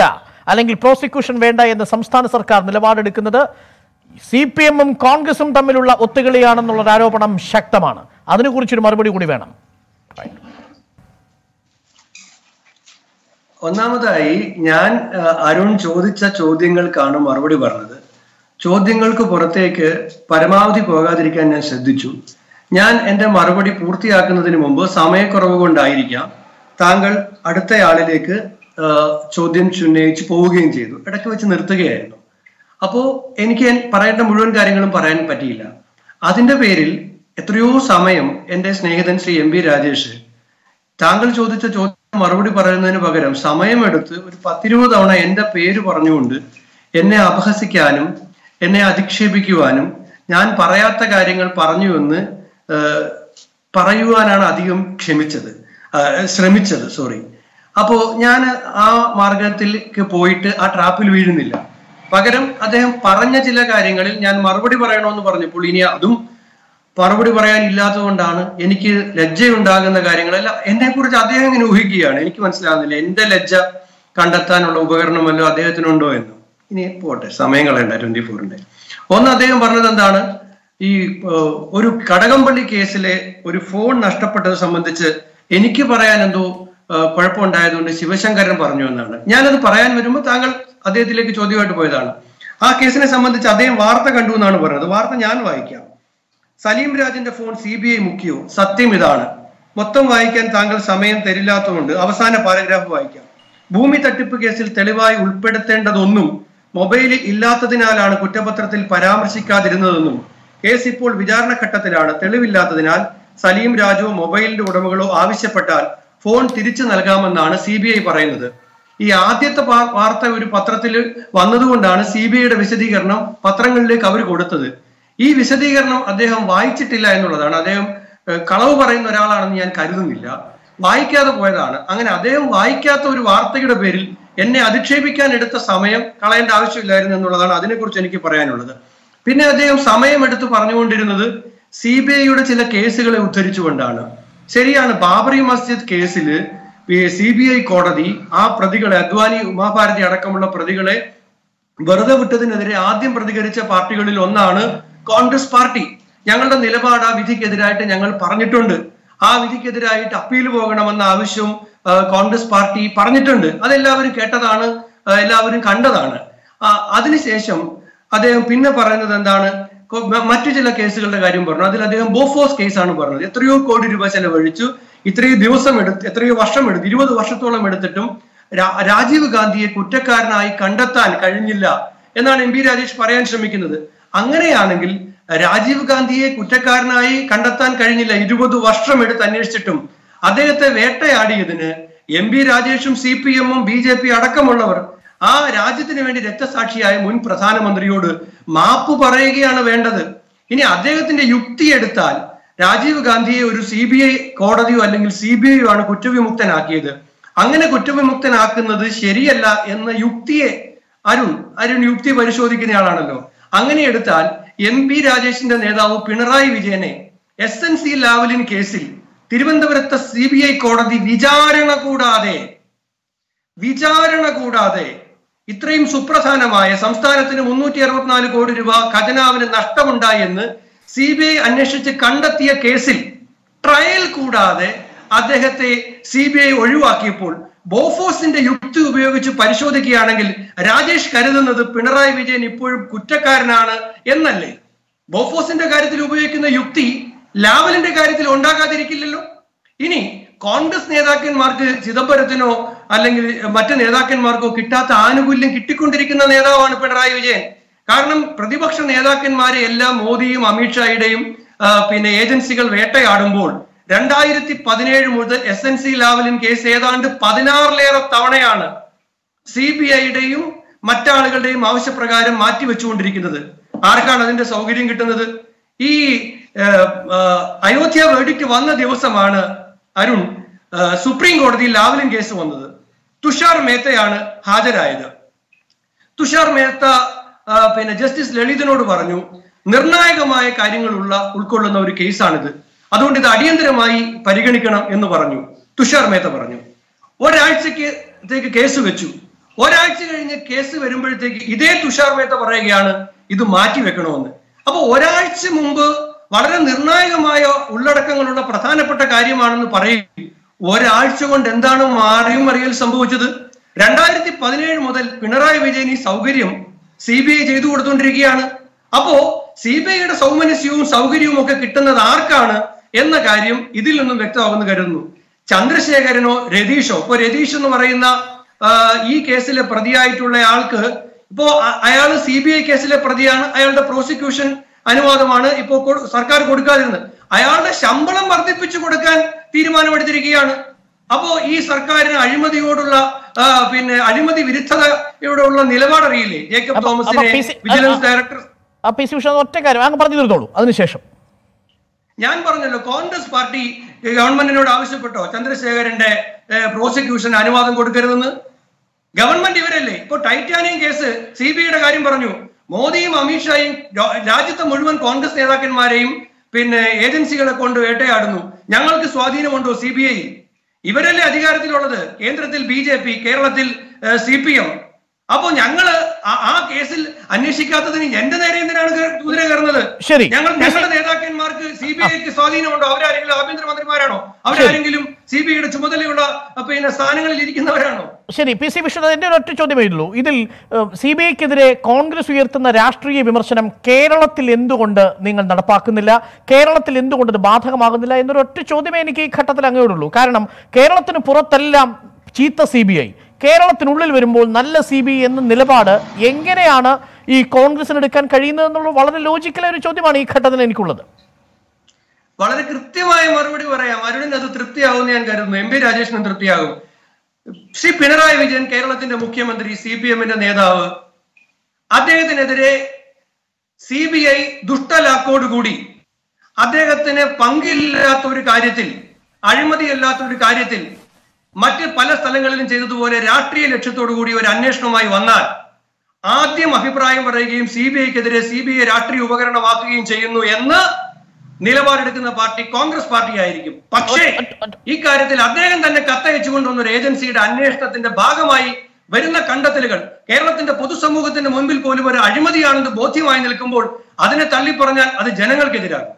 അല്ലെങ്കിൽ പ്രോസിക്യൂഷൻ വേണ്ട എന്ന സംസ്ഥാന സർക്കാർ നിലപാടെടുക്കുന്നത് CPM-ഉം കോൺഗ്രസും തമ്മിലുള്ള ഒത്തുകളിയാണെന്നുള്ള ആരോപണം ശക്തമാണ്. അതിനെക്കുറിച്ചൊരു മറുപടി കൂടി വേണം. ഒന്നാമതായി ഞാൻ അരുൺ ചോദിച്ച ചോദ്യങ്ങൾക്കാണ് മറുപടി പറഞ്ഞത്. ചോദ്യങ്ങൾക്ക് പുറത്തേക്ക് പരമാവധി പോകാതിരിക്കാൻ ഞാൻ ശ്രദ്ധിച്ചു. ഞാൻ എൻ്റെ മറുപടി പൂർത്തിയാക്കുന്നതിന് മുമ്പ് സമയക്കുറവ് കൊണ്ടായിരിക്കാം താങ്കൾ അടുത്തയാളിലേക്ക് ചോദ്യം ഉന്നയിച്ച് പോവുകയും ചെയ്തു, ഇടയ്ക്ക് വെച്ച് നിർത്തുകയായിരുന്നു. അപ്പോൾ എനിക്ക് പറയേണ്ട മുഴുവൻ കാര്യങ്ങളും പറയാൻ പറ്റിയില്ല. അതിൻ്റെ പേരിൽ എത്രയോ സമയം എൻ്റെ സ്നേഹിതൻ ശ്രീ MP രാജേഷ് താങ്കൾ ചോദിച്ച ചോദ്യം മറുപടി പറയുന്നതിന് പകരം സമയമെടുത്ത് ഒരു 10-20 തവണ എൻ്റെ പേര് പറഞ്ഞുകൊണ്ട് എന്നെ അപഹസിക്കാനും എന്നെ അധിക്ഷേപിക്കുവാനും ഞാൻ പറയാത്ത കാര്യങ്ങൾ പറഞ്ഞുവെന്ന് പറയുവാനാണ് അധികം ശ്രമിച്ചത്. അപ്പോ ഞാൻ ആ മാർഗത്തിലേക്ക് പോയിട്ട് ആ ട്രാപ്പിൽ വീഴുന്നില്ല. പകരം അദ്ദേഹം പറഞ്ഞ ചില കാര്യങ്ങളിൽ ഞാൻ മറുപടി പറയണമെന്ന് പറഞ്ഞപ്പോൾ ഇനി അതും മറുപടി പറയാനില്ലാത്തത് കൊണ്ടാണ് എനിക്ക് ലജ്ജയുണ്ടാകുന്ന കാര്യങ്ങളല്ല. എന്നെ കുറിച്ച് അദ്ദേഹം ഇങ്ങനെ ഊഹിക്കുകയാണ്. എനിക്ക് മനസ്സിലാകുന്നില്ല എന്റെ ലജ്ജ കണ്ടെത്താനുള്ള ഉപകരണമല്ലോ അദ്ദേഹത്തിനുണ്ടോ എന്ന്. ഇനി പോട്ടെ, സമയം കളയണ്ട. 24-ന്റെ ഒന്ന് അദ്ദേഹം പറഞ്ഞത് എന്താണ്? ഈ ഒരു കടകംപള്ളി കേസിലെ ഒരു ഫോൺ നഷ്ടപ്പെട്ടത് സംബന്ധിച്ച് എനിക്ക് പറയാൻ എന്തോ കുഴപ്പമുണ്ടായതുകൊണ്ട് ശിവശങ്കരൻ പറഞ്ഞു എന്നാണ്. ഞാനത് പറയാൻ വരുമ്പോൾ താങ്കൾ അദ്ദേഹത്തിലേക്ക് ചോദ്യമായിട്ട് പോയതാണ്. ആ കേസിനെ സംബന്ധിച്ച് അദ്ദേഹം വാർത്ത കണ്ടു എന്നാണ് പറഞ്ഞത്. വാർത്ത ഞാൻ വായിക്കാം. സലീം രാജിന്റെ ഫോൺ CBI മുക്കിയോ? സത്യം ഇതാണ്. മൊത്തം വായിക്കാൻ താങ്കൾ സമയം തരില്ലാത്തതുകൊണ്ട് അവസാന പാരഗ്രാഫ് വായിക്കാം. ഭൂമി തട്ടിപ്പ് കേസിൽ തെളിവായി ഉൾപ്പെടുത്തേണ്ടതൊന്നും മൊബൈലിൽ ഇല്ലാത്തതിനാലാണ് കുറ്റപത്രത്തിൽ പരാമർശിക്കാതിരുന്നതെന്നും കേസ് ഇപ്പോൾ വിചാരണഘട്ടത്തിലാണ്, തെളിവില്ലാത്തതിനാൽ സലീം രാജോ മൊബൈലിന്റെ ഉടമകളോ ആവശ്യപ്പെട്ടാൽ ഫോൺ തിരിച്ചു നൽകാമെന്നാണ് CBI പറയുന്നത്. ഈ ആദ്യത്തെ വാർത്ത ഒരു പത്രത്തിൽ വന്നതുകൊണ്ടാണ് CBIയുടെ വിശദീകരണം പത്രങ്ങളിലേക്ക് അവർ കൊടുത്തത്. ഈ വിശദീകരണം അദ്ദേഹം വായിച്ചിട്ടില്ല എന്നുള്ളതാണ്. അദ്ദേഹം കളവ് പറയുന്ന ഒരാളാണെന്ന് ഞാൻ കരുതുന്നില്ല, വായിക്കാതെ പോയതാണ്. അങ്ങനെ അദ്ദേഹം വായിക്കാത്ത ഒരു വാർത്തയുടെ പേരിൽ എന്നെ അധിക്ഷേപിക്കാൻ എടുത്ത സമയം കളയേണ്ട ആവശ്യമില്ലായിരുന്നു എന്നുള്ളതാണ് അതിനെക്കുറിച്ച് എനിക്ക് പറയാനുള്ളത്. പിന്നെ അദ്ദേഹം സമയമെടുത്ത് പറഞ്ഞുകൊണ്ടിരുന്നത് CBIയുടെ ചില കേസുകളെ ഉദ്ധരിച്ചുകൊണ്ടാണ്. ശരിയാണ്, ബാബറി മസ്ജിദ് കേസിൽ CBI കോടതി ആ പ്രതികളെ, അദ്വാനി ഉമാഭാരതി അടക്കമുള്ള പ്രതികളെ വെറുതെ വിട്ടതിനെതിരെ ആദ്യം പ്രതികരിച്ച പാർട്ടികളിൽ ഒന്നാണ് കോൺഗ്രസ് പാർട്ടി. ഞങ്ങളുടെ നിലപാട് ആ വിധിക്കെതിരായിട്ട് ഞങ്ങൾ പറഞ്ഞിട്ടുണ്ട്, ആ വിധിക്കെതിരായിട്ട് അപ്പീൽ പോകണമെന്ന ആവശ്യം കോൺഗ്രസ് പാർട്ടി പറഞ്ഞിട്ടുണ്ട്. അതെല്ലാവരും കേട്ടതാണ്, എല്ലാവരും കണ്ടതാണ്. അതിനുശേഷം അദ്ദേഹം പിന്നെ പറയുന്നത് എന്താണ്? മറ്റു ചില കേസുകളുടെ കാര്യം പറഞ്ഞു. അതിൽ അദ്ദേഹം ബോഫോസ് കേസാണ് പറഞ്ഞത്. എത്രയോ കോടി രൂപ ചെലവഴിച്ചു, എത്രയോ വർഷം എടുത്ത്, 20 വർഷത്തോളം എടുത്തിട്ടും രാജീവ് ഗാന്ധിയെ കുറ്റക്കാരനായി കണ്ടെത്താൻ കഴിഞ്ഞില്ല എന്നാണ് MP രാജേഷ് പറയാൻ ശ്രമിക്കുന്നത്. അങ്ങനെയാണെങ്കിൽ രാജീവ് ഗാന്ധിയെ കുറ്റക്കാരനായി കണ്ടെത്താൻ കഴിഞ്ഞില്ല 20 വർഷം എടുത്ത് അന്വേഷിച്ചിട്ടും. അദ്ദേഹത്തെ വേട്ടയാടിയതിന് MP രാജേഷും CPM-ഉം BJP അടക്കമുള്ളവർ ആ രാജ്യത്തിന് വേണ്ടി രക്തസാക്ഷിയായ മുൻ പ്രധാനമന്ത്രിയോട് മാപ്പ് പറയുകയാണ് വേണ്ടത്. ഇനി അദ്ദേഹത്തിന്റെ യുക്തി എടുത്താൽ രാജീവ് ഗാന്ധിയെ ഒരു CBI കോടതിയോ അല്ലെങ്കിൽ CBIയോ ആണ് കുറ്റവിമുക്തനാക്കിയത്. അങ്ങനെ കുറ്റവിമുക്തനാക്കുന്നത് ശരിയല്ല എന്ന യുക്തിയെ അരുൺ യുക്തി പരിശോധിക്കുന്നയാളാണല്ലോ. അങ്ങനെ എടുത്താൽ MP രാജേഷിന്റെ നേതാവ് പിണറായി വിജയനെ SNC ലാവലിൻ കേസിൽ തിരുവനന്തപുരത്തെ CBI കോടതി വിചാരണ കൂടാതെ Vicharana Gudade, Itrim Suprasanamaya, Samstanath in Munuti Arutnal Godiva, Katanavan and Nashtamundayan, CBI Aneshichi Kandatia Kesil, Trial Kudade, Adehate, CBI Oyuakipul, Bofors in the Yuktu, which Parisho the Kianagil, Rajesh Karadana, the Pinarayi Vijayan Nipur, Kutakarnana, Yenale, Bofors in the Karithubuik in the Yukti, Laval in the Karithil Ondaka the Rikilillo, Ini. Congress Nedakan Market, Sidaparatino, Alang Matan Nedakan Marco, Kitata, Anuguling, Kittikundrikan Neda on Pinarayi Vijayan. Karnam Pradibakshan Nedakan Mari, Ella, Modi, Amit Shah, Pine Agency, Veta Adambol. Randairati Padinade with the SNC level in case Eda and the Padinar layer of Tavanayana. CBI Dayum, Matanagal Day, Mavisha Pragara, Mati Vichundrikan, Arkana in the Saugiting it another. E. Ayotya verdict one the Devosamana. Arun, Supreme Court the Lavalin case one another. Tushar Mehta Yana Hajar either. Tushar Mehta Pena Justice Lelidano Varanu, Nirnayagamai Karingalula, Ulkolanori case another. Adon the Adiandramai, Pariganikana in the Varanu, Tushar Mehta Varanu. What I take a case with you? What I say in a case of everybody take Ide Tushar Mehta Varagana, Idu Mati Vekanon. About what I say Mumba. Whatever Nirnayagamaya, Ullakangulla Prathana Patakariman Parade, what also on Dendano Marium Mariel Sambuja, Randai Padinate model, Pinarayi Vijayan Saugirium, CBA Jedu Urdundrigiana, Apo, CBA had so many assumed Saugirium of Kitana Arkana, in the Garium, Idilun Vector on the Garanu, Chandrasegarino, Redisho, for Redishon Marina, E. Castle Pradia to Lay Alka, I have a CBA Castle Pradiana, I have the prosecution. Anuvadamana, Ipo Sarkar Kodukal. I ordered a Shambalam Marthi Pichukodakan, Tirmanamadrikiana. Abo E. Sarkar and Adimadi Odula, Adimadi Viditala, Yodola Nilava really, Jacob Thomas, Vigilance Director. A piece of Taker, Angapardu, Anisha. Yan Parnello, Congress Party, the government in Avishapato, Chandrasegar and prosecution, Anuvadan Kodukarana. Government every for Titanic case, CBI Garim Parnu. Modi, Amit Shah, Rajat Mudman Congress Nedakan Marim, Pin Agency Kondo Eta Adnu, Yangal Swadina Mondo CBI, Iberale Adigartil, Kendratil BJP, Keralatil CPM. Upon Yangala, Ah Kasil, Anishikata, Yenda Narangar, Sherry, Yangal Nedakan Mark, CBI, Swadina, Abindra Marano, Abdaringilum, CBI to Chumadalula, a pain a Sangal Lidikin Marano. Sherry, PC should not touch on the middle. Either CBA Kedre, Congress, we are the Rastri, Vimerson, Kerala Tilindu under Ningal Nadapakanilla, Kerala Tilindu under the Batha Magadilla, and the Roticho de Mani Katalangulu, Karanam, Kerala Tinapuratalam, Chita CBI, Kerala Tinulil Virimbo, Nalla CBI and the Nilapada, Yengereana, E. Congress and Rikan Karina, logical Chodimani Katan and Kula. What are the Kritiva? I am the Triptia and Garmembe Rajesh and Triptia. See Pinarayi Vijayan, Kerala Tinte Mukhyamantri, CPM inde Nedhavu, Adheyathine CBI Dushtalakkodu Koodi, Adheyathine Pankillatha oru Karyathil, Azhimathiyallath oru Karyathil, Mattu Pala Sthalangalilum Cheythathupole Rashtriya Lakshyathodu Koodi oru Anneshanavumayi Vannal, Aadyam Abhiprayam Parayukayum, CBI-kkethire CBI Rashtriya Upakaranamakkukayum Cheyyunnu ennu Nilavaredukkunna party, Congress party aayirikkum. Pakshe, ee karyathil adhegam thanne kattayachukkondu agency-yude anneshanathinte bhagamayi varunna kandathalugal, Keralathinte pothu samuhathinte munbil polum oru azhimathiyanennu boಧ್ಯമായി നിൽക്കുമ്പോൾ അതിനെ തള്ളി പറഞ്ഞാൽ അത് ജനങ്ങൾക്കെതിരാകും.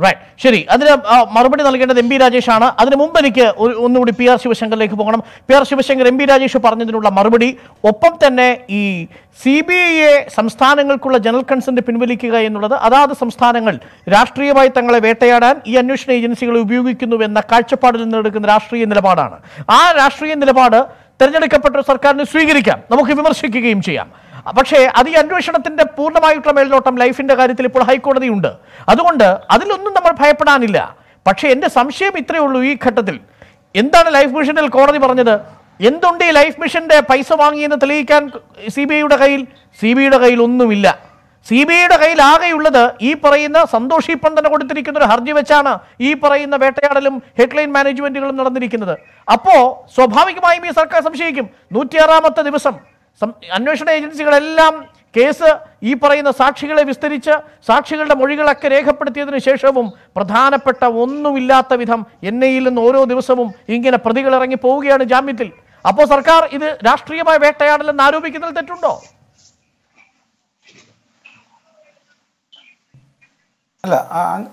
Right. Sherry, other Marbati MB Rajeshana, other Mumbanik, Unudi PR Shivashankarlekku Poganam, PR Shivashankar MB Rajesh Parnula Marbati, Oppam Tane, E. CBA, Samstanangal Kula General Consent Pinvilika in Lada, Ada Samstanangal, Rashtriya by Tangala Vetayadan, E. Anushan Agency Lubukinuva and the Karchapad in the Rashtriya in the Labadana. Ah, Rashtriya in the Labada, Terjanakapatra Sarkarni Swigirika, Namukimer Shiki Game Chiam. But Adi Andrushan in the Purna Maitramellotum life in the Garitripur High Court of the Under. Adunda, Adilun number Pipanilla. But she ended some shape with Louis Catadil. In the life mission, the Cordi Baranada. In the life mission, the Paisawangi in the Talikan, CB Udagail, CB Udagailunu Villa. CB Udagail Aga Ulada, E. Parina, Sandoshi Pandanakotrikan, Harji Vachana, E. Parina, Vetadalum, Headline Management, Illuminati. Apo, so Bhavika Miss Sarkasam Shakim, Nutiaramata Divisum. Some Annuation Agency Lam case Ipara in the Sakshila Vistaricha, Sakshila Morigal Kareka Patia Sheshavum, Pradhana Pata Vunu Vilata with him, Yennail and Oro Divasavum, Ink in a particular Rangipogi and a Jamitil, അപ്പോൾ സർക്കാർ ഇത് രാഷ്ട്രീയമായ വേട്ടയാടലെന്ന് ആരോപിക്കുന്നതിൽ തെറ്റുണ്ടോ? അല്ല,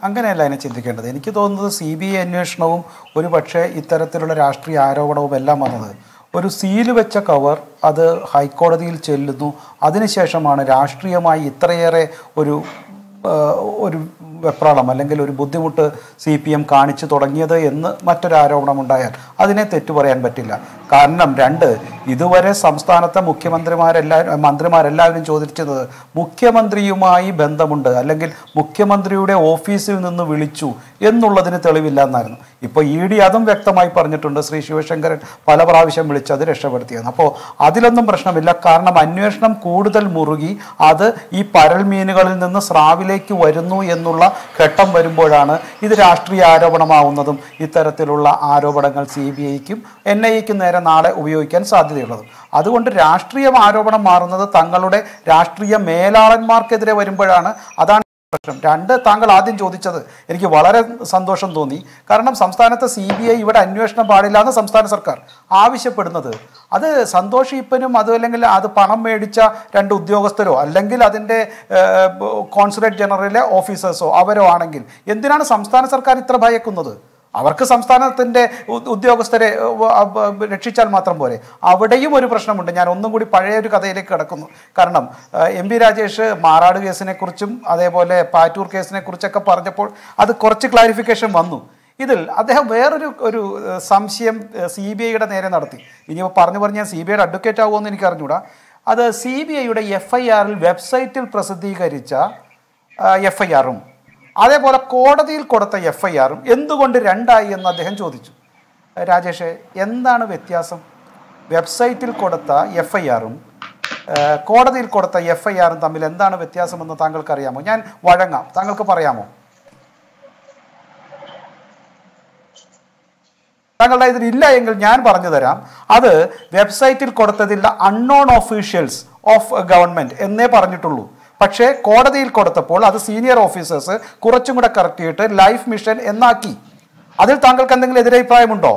അങ്ങനെയല്ല അതിനെ ചിന്തിക്കേണ്ടത്. എനിക്ക് തോന്നുന്നത് സി ബി ഐ അന്വേഷണവും ഒരു പക്ഷേ ഇത്തരത്തിലുള്ള രാഷ്ട്രീയ ആരോപണവും എല്ലാം വന്നത് ഒരു സീല് വെച്ച കവർ അത് ഹൈക്കോടതിയിൽ ചെല്ലുന്നു, അതിനുശേഷമാണ് രാഷ്ട്രീയമായി ഇത്രയേറെ ഒരു വെപ്രാളം അല്ലെങ്കിൽ ഒരു ബുദ്ധിമുട്ട് സി പി എം കാണിച്ചു തുടങ്ങിയത് എന്ന് മറ്റൊരാരോപണം ഉണ്ടായാൽ അതിനെ തെറ്റു പറയാൻ പറ്റില്ല. കാരണം രണ്ട്, ഇതുവരെ സംസ്ഥാനത്തെ മന്ത്രിമാരെല്ലാവരും ചോദിച്ചത് മുഖ്യമന്ത്രിയുമായി ബന്ധമുണ്ട് അല്ലെങ്കിൽ മുഖ്യമന്ത്രിയുടെ ഓഫീസിൽ നിന്ന് വിളിച്ചു എന്നുള്ളതിന് തെളിവില്ല എന്നായിരുന്നു. ഇപ്പോൾ ഇ ഡി അതും വ്യക്തമായി പറഞ്ഞിട്ടുണ്ട്, ശ്രീ ശിവശങ്കരൻ പല പ്രാവശ്യം വിളിച്ചത് രക്ഷപ്പെടുത്തിയെന്ന്. അപ്പോൾ അതിലൊന്നും പ്രശ്നമില്ല. കാരണം അന്വേഷണം കൂടുതൽ മുറുകി അത് ഈ പരൽമീനുകളിൽ നിന്ന് സ്രാവിലേക്ക് വരുന്നു എന്നുള്ള ഘട്ടം വരുമ്പോഴാണ് ഇത് രാഷ്ട്രീയ ആരോപണമാവുന്നതും ഇത്തരത്തിലുള്ള ആരോപണങ്ങൾ സി ബി ഐക്കും എൻ ഐ എക്കും നേരെ നാളെ ഉപയോഗിക്കാൻ സാധ്യതയുള്ളതും. അതുകൊണ്ട് രാഷ്ട്രീയ ആരോപണം മാറുന്നത് തങ്ങളുടെ രാഷ്ട്രീയ മേലാളന്മാർക്കെതിരെ വരുമ്പോഴാണ്. അതാണ് പ്രശ്നം. രണ്ട്, താങ്കൾ ആദ്യം ചോദിച്ചത് എനിക്ക് വളരെ സന്തോഷം തോന്നി. കാരണം സംസ്ഥാനത്തെ സി ബി ഐ ഇവിടെ അന്വേഷണം പാടില്ല എന്ന് സംസ്ഥാന സർക്കാർ ആവശ്യപ്പെടുന്നത്, അത് സന്തോഷ് ഈപ്പനും അതുമല്ലെങ്കിൽ അത് പണം മേടിച്ച രണ്ട് ഉദ്യോഗസ്ഥരോ അല്ലെങ്കിൽ അതിൻ്റെ കോൺസുലേറ്റ് ജനറലിലെ ഓഫീസേഴ്സോ അവരോ ആണെങ്കിൽ എന്തിനാണ് സംസ്ഥാന സർക്കാർ ഇത്ര ഭയക്കുന്നത്? അവർക്ക് സംസ്ഥാനത്തിൻ്റെ ഉദ്യോഗസ്ഥരെ രക്ഷിച്ചാൽ മാത്രം പോരെ. അവിടെയും ഒരു പ്രശ്നമുണ്ട്. ഞാൻ ഒന്നും കൂടി പഴയ ഒരു കഥയിലേക്ക് കിടക്കുന്നു. കാരണം എം വി രാജേഷ് മാറാട് കേസിനെക്കുറിച്ചും അതേപോലെ പാറ്റൂർ കേസിനെക്കുറിച്ചൊക്കെ പറഞ്ഞപ്പോൾ അത് കുറച്ച് ക്ലാരിഫിക്കേഷൻ വന്നു. ഇതിൽ അദ്ദേഹം വേറൊരു സംശയം സി ബി ഐയുടെ നേരെ നടത്തി. ഇനിയിപ്പോൾ പറഞ്ഞ് ഞാൻ സി ബി ഐയുടെ അഡ്വക്കേറ്റ് ആവുമെന്ന് എനിക്കറിഞ്ഞൂടാ. അത് സി ബി ഐയുടെ എഫ് ഐ ആറിൽ വെബ്സൈറ്റിൽ പ്രസിദ്ധീകരിച്ച എഫ് ഐ ആറും അതേപോലെ കോടതിയിൽ കൊടുത്ത എഫ് ഐ ആറും എന്തുകൊണ്ട് രണ്ടായി എന്ന് അദ്ദേഹം ചോദിച്ചു. രാജേഷേ, എന്താണ് വ്യത്യാസം? വെബ്സൈറ്റിൽ കൊടുത്ത എഫ് ഐ ആറും കോടതിയിൽ കൊടുത്ത എഫ് ഐ ആറും തമ്മിൽ എന്താണ് വ്യത്യാസമെന്ന് താങ്കൾക്ക് അറിയാമോ? ഞാൻ വഴങ്ങാം, താങ്കൾക്ക് പറയാമോ? താങ്കളുടെ ഇതിൽ ഇല്ല എങ്കിൽ ഞാൻ പറഞ്ഞു തരാം. അത് വെബ്സൈറ്റിൽ കൊടുത്തതില്ല, അൺനോൺ ഒഫീഷ്യൽസ് ഓഫ് ഗവൺമെൻറ് എന്നേ പറഞ്ഞിട്ടുള്ളൂ. പക്ഷേ കോടതിയിൽ കൊടുത്തപ്പോൾ അത് സീനിയർ ഓഫീസേഴ്സ് കുറച്ചും കൂടെ കറക്റ്റ് ചെയ്തിട്ട് ലൈഫ് മിഷൻ എന്നാക്കി. അതിൽ താങ്കൾക്ക് എന്തെങ്കിലും എതിരഭിപ്രായമുണ്ടോ?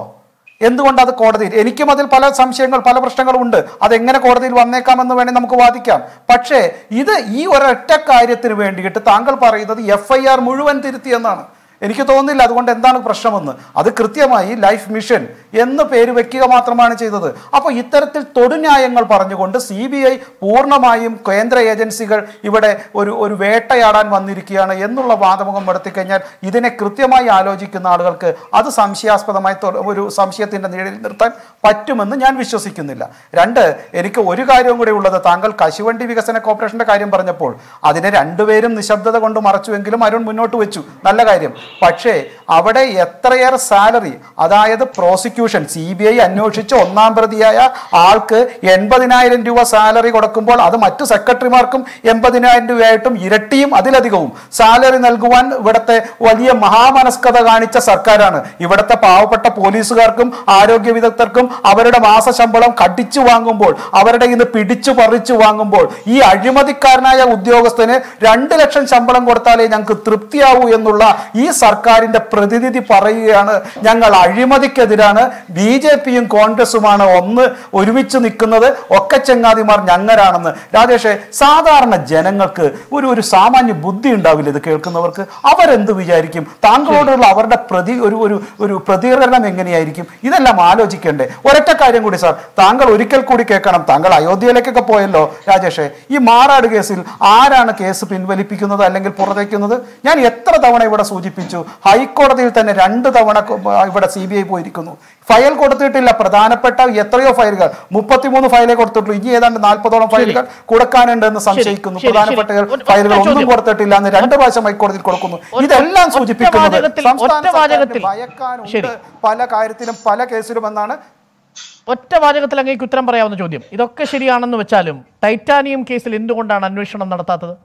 എന്തുകൊണ്ട് അത് കോടതിയിൽ? എനിക്കും അതിൽ പല സംശയങ്ങൾ, പല പ്രശ്നങ്ങളും ഉണ്ട്. അതെങ്ങനെ കോടതിയിൽ വന്നേക്കാമെന്ന് വേണേൽ നമുക്ക് വാദിക്കാം. പക്ഷേ ഇത് ഈ ഒരൊറ്റ കാര്യത്തിന് വേണ്ടിയിട്ട് താങ്കൾ പറയുന്നത് എഫ് ഐ ആർ മുഴുവൻ തിരുത്തിയെന്നാണ്. എനിക്ക് തോന്നുന്നില്ല അതുകൊണ്ട് എന്താണ് പ്രശ്നമെന്ന്. അത് കൃത്യമായി ലൈഫ് മിഷൻ എന്ന് പേര് വെക്കുക മാത്രമാണ് ചെയ്തത്. അപ്പോൾ ഇത്തരത്തിൽ തൊടുന്യായങ്ങൾ പറഞ്ഞുകൊണ്ട് സി ബി ഐ പൂർണ്ണമായും കേന്ദ്ര ഏജൻസികൾ ഇവിടെ ഒരു വേട്ടയാടാൻ വന്നിരിക്കുകയാണ് എന്നുള്ള വാദമുഖം നടത്തി കഴിഞ്ഞാൽ ഇതിനെ കൃത്യമായി ആലോചിക്കുന്ന ആളുകൾക്ക് അത് സംശയാസ്പദമായി ഒരു സംശയത്തിൻ്റെ നിഴലിൽ നിർത്താൻ പറ്റുമെന്ന് ഞാൻ വിശ്വസിക്കുന്നില്ല. രണ്ട്, എനിക്ക് ഒരു കാര്യവും കൂടി ഉള്ളത്, താങ്കൾ കശുവണ്ടി വികസന കോർപ്പറേഷൻ്റെ കാര്യം പറഞ്ഞപ്പോൾ അതിനെ രണ്ടുപേരും നിശബ്ദത കൊണ്ട് മറച്ചുവെങ്കിലും അരുൺ മുന്നോട്ട് വെച്ചു, നല്ല കാര്യം. പക്ഷേ അവിടെ എത്രയേറെ സാലറി, അതായത് പ്രോസിക്യൂഷൻ സി ബി ഐ അന്വേഷിച്ച് ഒന്നാം പ്രതിയായ ആൾക്ക് 80,000 രൂപ സാലറി കൊടുക്കുമ്പോൾ അത് മറ്റു സെക്രട്ടറിമാർക്കും 80,000 രൂപയായിട്ടും ഇരട്ടിയും അതിലധികവും സാലറി നൽകുവാൻ ഇവിടുത്തെ വലിയ മഹാമനസ്കത കാണിച്ച സർക്കാരാണ്. ഇവിടുത്തെ പാവപ്പെട്ട പോലീസുകാർക്കും ആരോഗ്യ വിദഗ്ധർക്കും അവരുടെ മാസശമ്പളം കടിച്ചു വാങ്ങുമ്പോൾ, അവരുടെ ഇത് പിടിച്ചു പറിച്ചു വാങ്ങുമ്പോൾ ഈ അഴിമതിക്കാരനായ ഉദ്യോഗസ്ഥന് 2 ലക്ഷം ശമ്പളം കൊടുത്താലേ ഞങ്ങൾക്ക് തൃപ്തിയാവൂ എന്നുള്ള ഈ സർക്കാരിന്റെ പ്രതിനിധി പറയുകയാണ്, ഞങ്ങൾ അഴിമതിക്കെതിരാണ്, BJP യും കോൺഗ്രസുമാണ് ഒരുമിച്ച് നിൽക്കുന്നത്, ഒക്കെ ചങ്ങാതിമാർ ഞങ്ങരാണെന്ന്. രാജേഷേ, സാധാരണ ജനങ്ങൾക്ക് ഒരു സാമാന്യ ബുദ്ധി ഉണ്ടാവില്ല ഇത് കേൾക്കുന്നവർക്ക്. അവരെന്ത് വിചാരിക്കും? താങ്കളോടുള്ള അവരുടെ ഒരു പ്രതികരണം എങ്ങനെയായിരിക്കും? ഇതെല്ലാം ആലോചിക്കേണ്ടേ? ഒരൊറ്റ കാര്യം കൂടി സാർ, താങ്കൾ ഒരിക്കൽ കൂടി കേൾക്കണം. താങ്കൾ അയോധ്യയിലേക്കൊക്കെ പോയല്ലോ രാജേഷേ, ഈ മാറാട് കേസിൽ ആരാണ് കേസ് പിൻവലിപ്പിക്കുന്നത് അല്ലെങ്കിൽ പുറത്തേക്കുന്നത്? ഞാൻ എത്ര തവണ ഇവിടെ സൂചിപ്പിച്ചു, ഹൈക്കോടതിയിൽ തന്നെ 2 തവണ ഇവിടെ സി ബി ഐ പോയിരിക്കുന്നു. ഫയൽ കൊടുത്തിട്ടില്ല. പ്രധാനപ്പെട്ട എത്രയോ ഫയലുകൾ, 33 ഫയലേ കൊടുത്തിട്ടുള്ളൂ, ഇനി ഏതാണ്ട് 40ഓളം ഫയലുകൾ കൊടുക്കാനുണ്ടെന്ന് സംശയിക്കുന്നു. പ്രധാനപ്പെട്ട ഫയലുകൾ ഒന്നും കൊടുത്തിട്ടില്ല എന്ന് 2 പ്രാവശ്യം ഹൈക്കോടതിയിൽ കൊടുക്കുന്നു. ഇതെല്ലാം സൂചിപ്പിക്കുന്നത് സംസ്ഥാനത്തിന് ഭയക്കാനുണ്ട് പല കാര്യത്തിലും, പല കേസിലും എന്നാണ്. ഒറ്റ വാചകത്തിൽ അങ്ങേക്ക് ഉത്തരം പറയാവുന്ന ചോദ്യം, ഇതൊക്കെ ശരിയാണെന്ന് വെച്ചാലും ടൈറ്റാനിയം കേസിൽ എന്തുകൊണ്ടാണ് അന്വേഷണം നടത്താത്തത്?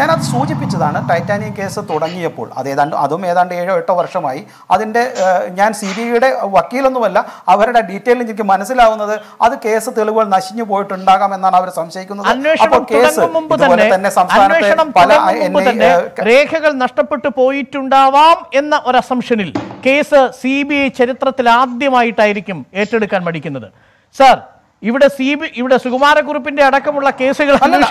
ഞാനത് സൂചിപ്പിച്ചതാണ്. ടൈറ്റാനിയം കേസ് തുടങ്ങിയപ്പോൾ അതും ഏതാണ്ട് 7-8 വർഷമായി. അതിൻ്റെ ഞാൻ CBIയുടെ വക്കീലൊന്നുമല്ല, അവരുടെ ഡീറ്റെയിൽ എനിക്ക് മനസ്സിലാവുന്നത് അത് കേസ് തെളിവുകൾ നശിഞ്ഞു പോയിട്ടുണ്ടാകാം എന്നാണ് അവർ സംശയിക്കുന്നത്. അപ്പോൾ കേസ് മുമ്പ് തന്നെ സംസ്ഥാനത്തെ രേഖകൾ നഷ്ടപ്പെട്ടു പോയിട്ടുണ്ടാവാം എന്ന ഒരു അസംപ്ഷനിൽ കേസ് CBI ചരിത്രത്തിൽ ആദ്യമായിട്ടായിരിക്കും ഏറ്റെടുക്കാൻ മടിക്കുന്നത്. സാർ, ഇവിടെ ഇവിടെ സുകുമാരക്കുറിപ്പിന്റെ അടക്കമുള്ള കേസുകൾ ഫിൻലൻഡ്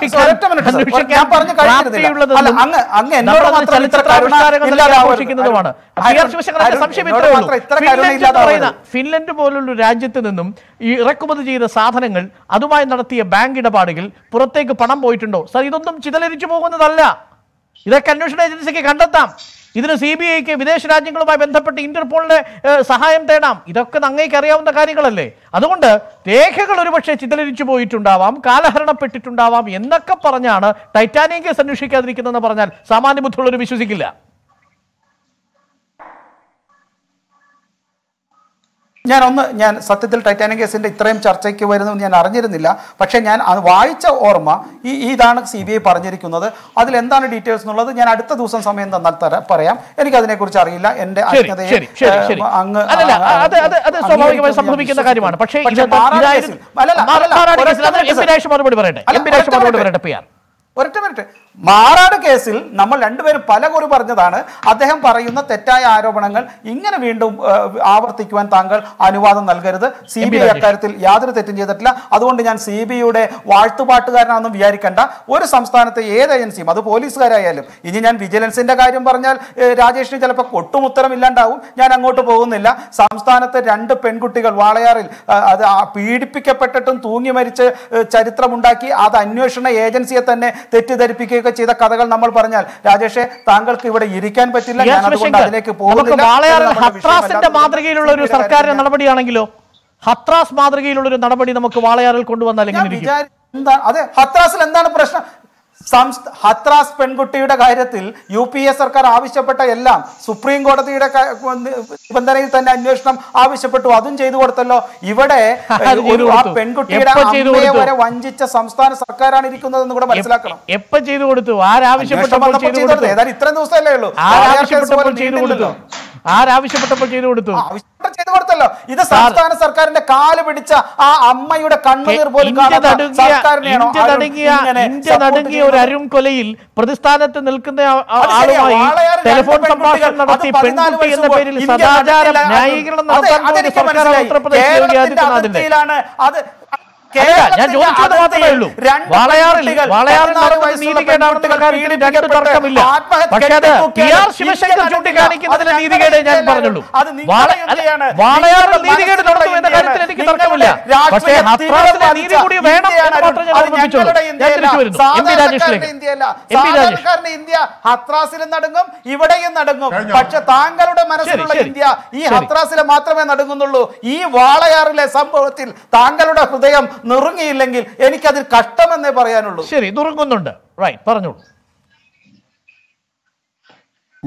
പോലുള്ള രാജ്യത്ത് നിന്നും ഇറക്കുമതി ചെയ്ത സാധനങ്ങൾ അതുമായി നടത്തിയ ബാങ്ക് ഇടപാടുകൾ പുറത്തേക്ക് പണം പോയിട്ടുണ്ടോ? സാർ, ഇതൊന്നും ചിതലരിച്ചു പോകുന്നതല്ല. ഇതൊക്കെ അന്വേഷണ ഏജൻസിക്ക് കണ്ടെത്താം. ഇതിന് CBIക്ക് വിദേശ രാജ്യങ്ങളുമായി ബന്ധപ്പെട്ട് ഇന്റർപോളിന്റെ സഹായം തേടാം. ഇതൊക്കെ അങ്ങേക്ക് അറിയാവുന്ന കാര്യങ്ങളല്ലേ? അതുകൊണ്ട് രേഖകൾ ഒരുപക്ഷെ ചിതലരിച്ചു പോയിട്ടുണ്ടാവാം, കാലഹരണപ്പെട്ടിട്ടുണ്ടാവാം എന്നൊക്കെ പറഞ്ഞാണ് ടൈറ്റാനിയം കേസ് അന്വേഷിക്കാതിരിക്കുന്നതെന്ന് പറഞ്ഞാൽ സാമാന്യ ബുദ്ധിയുള്ളവർ വിശ്വസിക്കില്ല. ഞാൻ സത്യത്തിൽ ടൈറ്റാനിക് കേസിൻ്റെ ഇത്രയും ചർച്ചയ്ക്ക് വരുന്നു ഞാൻ അറിഞ്ഞിരുന്നില്ല. പക്ഷേ ഞാൻ അത് വായിച്ച ഓർമ്മ ഇതാണ് CBI പറഞ്ഞിരിക്കുന്നത്. അതിലെന്താണ് ഡീറ്റെയിൽസ് എന്നുള്ളത് ഞാൻ അടുത്ത ദിവസം സമയം തന്നാൽ പറയാം. എനിക്ക് അതിനെക്കുറിച്ച് അറിയില്ല. എൻ്റെ സംഭവിക്കുന്ന കാര്യമാണ്. പക്ഷേ ഒരൊറ്റ മിനിറ്റ്. മാറാട് കേസിൽ നമ്മൾ രണ്ടുപേരും പല കുറി പറഞ്ഞതാണ്. അദ്ദേഹം പറയുന്ന തെറ്റായ ആരോപണങ്ങൾ ഇങ്ങനെ വീണ്ടും ആവർത്തിക്കുവാൻ താങ്കൾ അനുവാദം നൽകരുത്. CBI അക്കാര്യത്തിൽ യാതൊരു തെറ്റും ചെയ്തിട്ടില്ല. അതുകൊണ്ട് ഞാൻ CBIയുടെ വാഴ്ത്തുപാട്ടുകാരനാണെന്നും വിചാരിക്കേണ്ട. ഒരു സംസ്ഥാനത്തെ ഏത് ഏജൻസിയും, അത് പോലീസുകാരായാലും, ഇനി ഞാൻ വിജിലൻസിന്റെ കാര്യം പറഞ്ഞാൽ രാജേഷിന് ചിലപ്പോൾ ഒട്ടുമുത്തരം ഇല്ലാണ്ടാവും. ഞാൻ അങ്ങോട്ട് പോകുന്നില്ല. സംസ്ഥാനത്തെ 2 പെൺകുട്ടികൾ വാളയാറിൽ അത് പീഡിപ്പിക്കപ്പെട്ടിട്ടും തൂങ്ങി മരിച്ച് ചരിത്രമുണ്ടാക്കി അത് അന്വേഷണ ഏജൻസിയെ തന്നെ തെറ്റിദ്ധരിപ്പിക്കുക ചെയ്ത കഥകൾ നമ്മൾ പറഞ്ഞാൽ രാജേഷെ താങ്കൾക്ക് ഇവിടെ ഇരിക്കാൻ പറ്റില്ല. ഹത്രാസിന്റെ മാതൃകയിലുള്ള ഒരു സർക്കാരിന്റെ നടപടിയാണെങ്കിലോ? ഹത്രാസ് മാതൃകയിലുള്ള ഒരു നടപടി നമുക്ക് വാളയാറിൽ കൊണ്ടുവന്നാൽ അതെ. ഹത്രാസിൽ എന്താണ് പ്രശ്നം? ഹത്രാസ് പെൺകുട്ടിയുടെ കാര്യത്തിൽ UPA സർക്കാർ ആവശ്യപ്പെട്ട എല്ലാം സുപ്രീം കോടതിയുടെ നിബന്ധനയിൽ തന്നെ അന്വേഷണം ആവശ്യപ്പെട്ടു. അതും ചെയ്തു കൊടുത്തല്ലോ. ഇവിടെ ആ പെൺകുട്ടിയുടെ അമ്മയെ വരെ വഞ്ചിച്ച സംസ്ഥാന സർക്കാരാണ് ഇരിക്കുന്നതെന്ന് കൂടെ മനസ്സിലാക്കണം. എപ്പോൾ ചെയ്തു കൊടുത്തു? ഏതായാലും ഇത്രയും ദിവസമല്ലേ ഉള്ളൂ. ചെയ്തു കൊടുത്തല്ലോ. ഇത് സംസ്ഥാന സർക്കാരിന്റെ കാല് പിടിച്ച ആ അമ്മയുടെ കണ്ണുനീർ പോലും തടങ്ങിയ ഒരു അരും കൊലയിൽ പ്രതിസ്ഥാനത്ത് നിൽക്കുന്ന ആളുമായി ടെലിഫോൺ സംഭാഷണം നടത്തി പെൺകുട്ടി എന്ന പേരിൽ സദാചാരം ന്യായീകരണം നടത്തുന്ന ഞാൻ ചോദിച്ചത് മാത്രമേ ഉള്ളൂ. തർക്കമില്ല. പക്ഷേ അത് ശിവശങ്കർ ചൂണ്ടിക്കാണിക്കുന്നതിലെ നീതികേട് ഞാൻ പറഞ്ഞുള്ളൂ. വാളയാറിൽ നീതികേട് നടന്നു എന്ന കാര്യത്തിൽ എനിക്ക് തർക്കമില്ല. പക്ഷേ ഹത്രാസിലെ നീതി കൂടി വേണം എന്ന് മാത്രം ഞാൻ ഓർമ്മിപ്പിച്ചോളൂ. ഞാൻ തിരിച്ചു വരുന്നു MB രാജേഷിലേക്ക്. ഇന്ത്യ ഹത്രാസിലും നടങ്ങും, ഇവിടെയും നടങ്ങും. പക്ഷെ താങ്കളുടെ മനസ്സിലുള്ള ഇന്ത്യ ഈ ഹത്രാസിലെ മാത്രമേ നടങ്ങുന്നുള്ളൂ. ഈ വാളയാറിലെ സംഭവത്തിൽ താങ്കളുടെ ഹൃദയം ില്ലെങ്കിൽ എനിക്കതിൽ കഷ്ടമെന്നേ പറയാനുള്ളൂ. ശരി, നുറുങ്ങുന്നുണ്ട്. പറഞ്ഞോളൂ.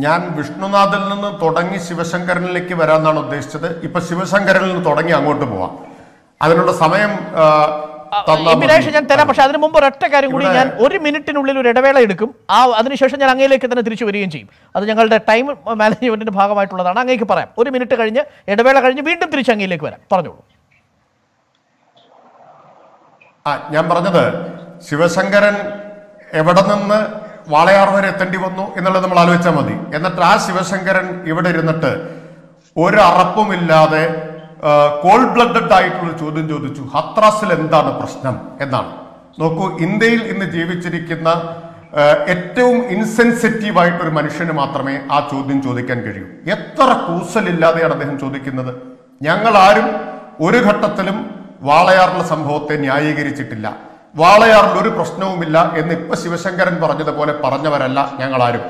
ഞാൻ വിഷ്ണുനാഥിൽ നിന്ന് തുടങ്ങി ശിവശങ്കരനിലേക്ക് വരാന്നാണ് ഉദ്ദേശിച്ചത്. ഇപ്പൊ ശിവശങ്കരനിൽ നിന്ന് തുടങ്ങി അങ്ങോട്ട് പോവാം. അതിനുള്ള സമയം ഞാൻ തരാം. പക്ഷെ അതിന് മുമ്പ് ഒരൊറ്റ കാര്യം കൂടി, ഞാൻ 1 മിനിറ്റിനുള്ളിൽ ഒരു ഇടവേള എടുക്കും. അതിനുശേഷം ഞാൻ അങ്ങയിലേക്ക് തന്നെ തിരിച്ചു വരികയും ചെയ്യും. അത് ഞങ്ങളുടെ ടൈം മാനേജ്മെന്റിന്റെ ഭാഗമായിട്ടുള്ളതാണ്. അങ്ങേക്ക് പറയാം. 1 മിനിറ്റ് കഴിഞ്ഞ്, ഇടവേള കഴിഞ്ഞ് വീണ്ടും തിരിച്ച് അങ്ങയിലേക്ക് വരാം. പറഞ്ഞോളൂ. ഞാൻ പറഞ്ഞത് ശിവശങ്കരൻ എവിടെ നിന്ന് വാളയാർ വരെ എത്തേണ്ടി വന്നു എന്നുള്ളത് നമ്മൾ ആലോചിച്ചാൽ മതി. എന്നിട്ട് ആ ശിവശങ്കരൻ ഇവിടെ ഇരുന്നിട്ട് ഒരു അറപ്പുമില്ലാതെ കോൾഡ് ബ്ലഡഡ് ആയിട്ടുള്ള ചോദ്യം ചോദിച്ചു. ഹത്രാസിൽ എന്താണ് പ്രശ്നം എന്നാണ്. നോക്കൂ, ഇന്ത്യയിൽ ഇന്ന് ജീവിച്ചിരിക്കുന്ന ഏറ്റവും ഇൻസെൻസിറ്റീവ് ആയിട്ടൊരു മനുഷ്യന് മാത്രമേ ആ ചോദ്യം ചോദിക്കാൻ കഴിയൂ. എത്ര കൂസലില്ലാതെയാണ് അദ്ദേഹം ചോദിക്കുന്നത്. ഞങ്ങൾ ആരും ഒരു ഘട്ടത്തിലും വാളയാറിലെ സംഭവത്തെ ന്യായീകരിച്ചിട്ടില്ല. വാളയാറിൽ ഒരു പ്രശ്നവുമില്ല എന്ന് ഇപ്പൊ ശിവശങ്കരൻ പറഞ്ഞതുപോലെ പറഞ്ഞവരല്ല ഞങ്ങളാരും.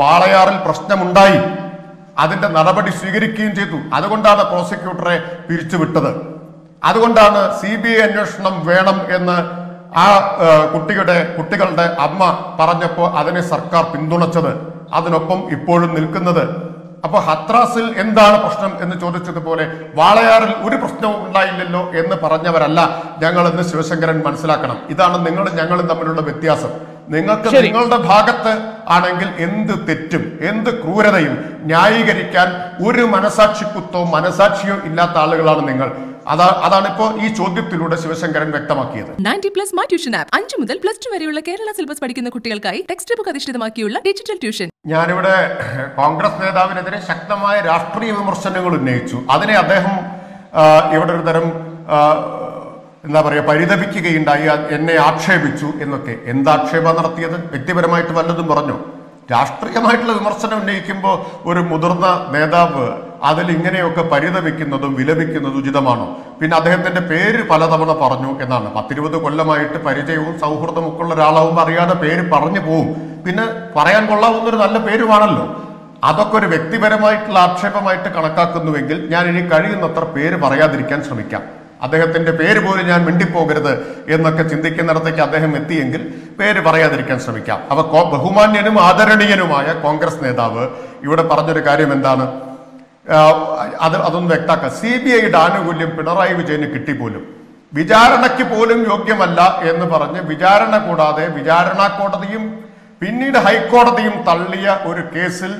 വാളയാറിൽ പ്രശ്നമുണ്ടായി, അതിന്റെ നടപടി സ്വീകരിക്കുകയും ചെയ്തു. അതുകൊണ്ടാണ് പ്രോസിക്യൂട്ടറെ പിരിച്ചുവിട്ടത്. അതുകൊണ്ടാണ് CBI അന്വേഷണം വേണം എന്ന് ആ കുട്ടികളുടെ അമ്മ പറഞ്ഞപ്പോൾ അതിനെ സർക്കാർ പിന്തുണച്ചത്. അതിനൊപ്പം ഇപ്പോഴും നിൽക്കുന്നത്. അപ്പൊ ഹത്രാസിൽ എന്താണ് പ്രശ്നം എന്ന് ചോദിച്ചതുപോലെ വാളയാറിൽ ഒരു പ്രശ്നവും ഉണ്ടായില്ലല്ലോ എന്ന് പറഞ്ഞവരല്ല ഞങ്ങൾ എന്ന് ശിവശങ്കരൻ മനസ്സിലാക്കണം. ഇതാണ് നിങ്ങളും ഞങ്ങളും തമ്മിലുള്ള വ്യത്യാസം. നിങ്ങൾക്ക് നിങ്ങളുടെ ഭാഗത്ത് ആണെങ്കിൽ എന്ത് തെറ്റും എന്ത് ക്രൂരതയും ന്യായീകരിക്കാൻ ഒരു മനസാക്ഷിക്കുത്തോ മനസാക്ഷിയോ ഇല്ലാത്ത ആളുകളാണ് നിങ്ങൾ. അതാണ് ഇപ്പോൾ ഈ ചോദ്യത്തിലൂടെ ശിവശങ്കരൻ വ്യക്തമാക്കിയത്. 90+ My Tuition App 5 മുതൽ +2 വരെയുള്ള കേരള സിലബസ് പഠിക്കുന്ന കുട്ടികൾക്കായി ടെക്സ്റ്റ് ബുക്ക് അധിഷ്ഠിതമാക്കിയുള്ള ഡിജിറ്റൽ ട്യൂഷൻ. ഞാനിവിടെ കോൺഗ്രസ് നേതാവിനെതിരെ ശക്തമായ രാഷ്ട്രീയ വിമർശനങ്ങൾ ഉന്നയിച്ചു. അതിനെ അദ്ദേഹം ഇവിടെ ഒരു തരം എന്താ പറയുക പരിതപിക്കുകയുണ്ടായി, എന്നെ ആക്ഷേപിച്ചു എന്നൊക്കെ. എന്താക്ഷേപം നടത്തിയത്? വ്യക്തിപരമായിട്ട് വല്ലതും പറഞ്ഞോ? രാഷ്ട്രീയമായിട്ടുള്ള വിമർശനം ഉന്നയിക്കുമ്പോൾ ഒരു മുതിർന്ന നേതാവ് അതിലിങ്ങനെയൊക്കെ പരിതപിക്കുന്നതും വിലപിക്കുന്നതും ഉചിതമാണോ? പിന്നെ അദ്ദേഹത്തിൻ്റെ പേര് പലതവണ പറഞ്ഞു എന്നാണ്. 10-20 കൊല്ലമായിട്ട് പരിചയവും സൗഹൃദമൊക്കെ ഉള്ള ഒരാളാവുമ്പോൾ അറിയാതെ പേര് പറഞ്ഞു പോവും. പിന്നെ പറയാൻ കൊള്ളാവുന്നൊരു നല്ല പേരുമാണല്ലോ. അതൊക്കെ ഒരു വ്യക്തിപരമായിട്ടുള്ള ആക്ഷേപമായിട്ട് കണക്കാക്കുന്നുവെങ്കിൽ ഞാൻ ഇനി കഴിയുന്നത്ര പേര് പറയാതിരിക്കാൻ ശ്രമിക്കാം. അദ്ദേഹത്തിൻ്റെ പേര് പോലും ഞാൻ മിണ്ടിപ്പോകരുത് എന്നൊക്കെ ചിന്തിക്കുന്നിടത്തേക്ക് അദ്ദേഹം എത്തിയെങ്കിൽ പേര് പറയാതിരിക്കാൻ ശ്രമിക്കാം. അപ്പോൾ ബഹുമാന്യനും ആദരണീയനുമായ കോൺഗ്രസ് നേതാവ് ഇവിടെ പറഞ്ഞൊരു കാര്യം എന്താണ്? അതൊന്ന് വ്യക്താക്കുക. CBIയുടെ ആനുകൂല്യം പിണറായി വിജയന് കിട്ടിപ്പോലും വിചാരണയ്ക്ക് പോലും യോഗ്യമല്ല എന്ന് പറഞ്ഞ് വിചാരണ കൂടാതെ വിചാരണാ കോടതിയും പിന്നീട് ഹൈക്കോടതിയും തള്ളിയ ഒരു കേസിൽ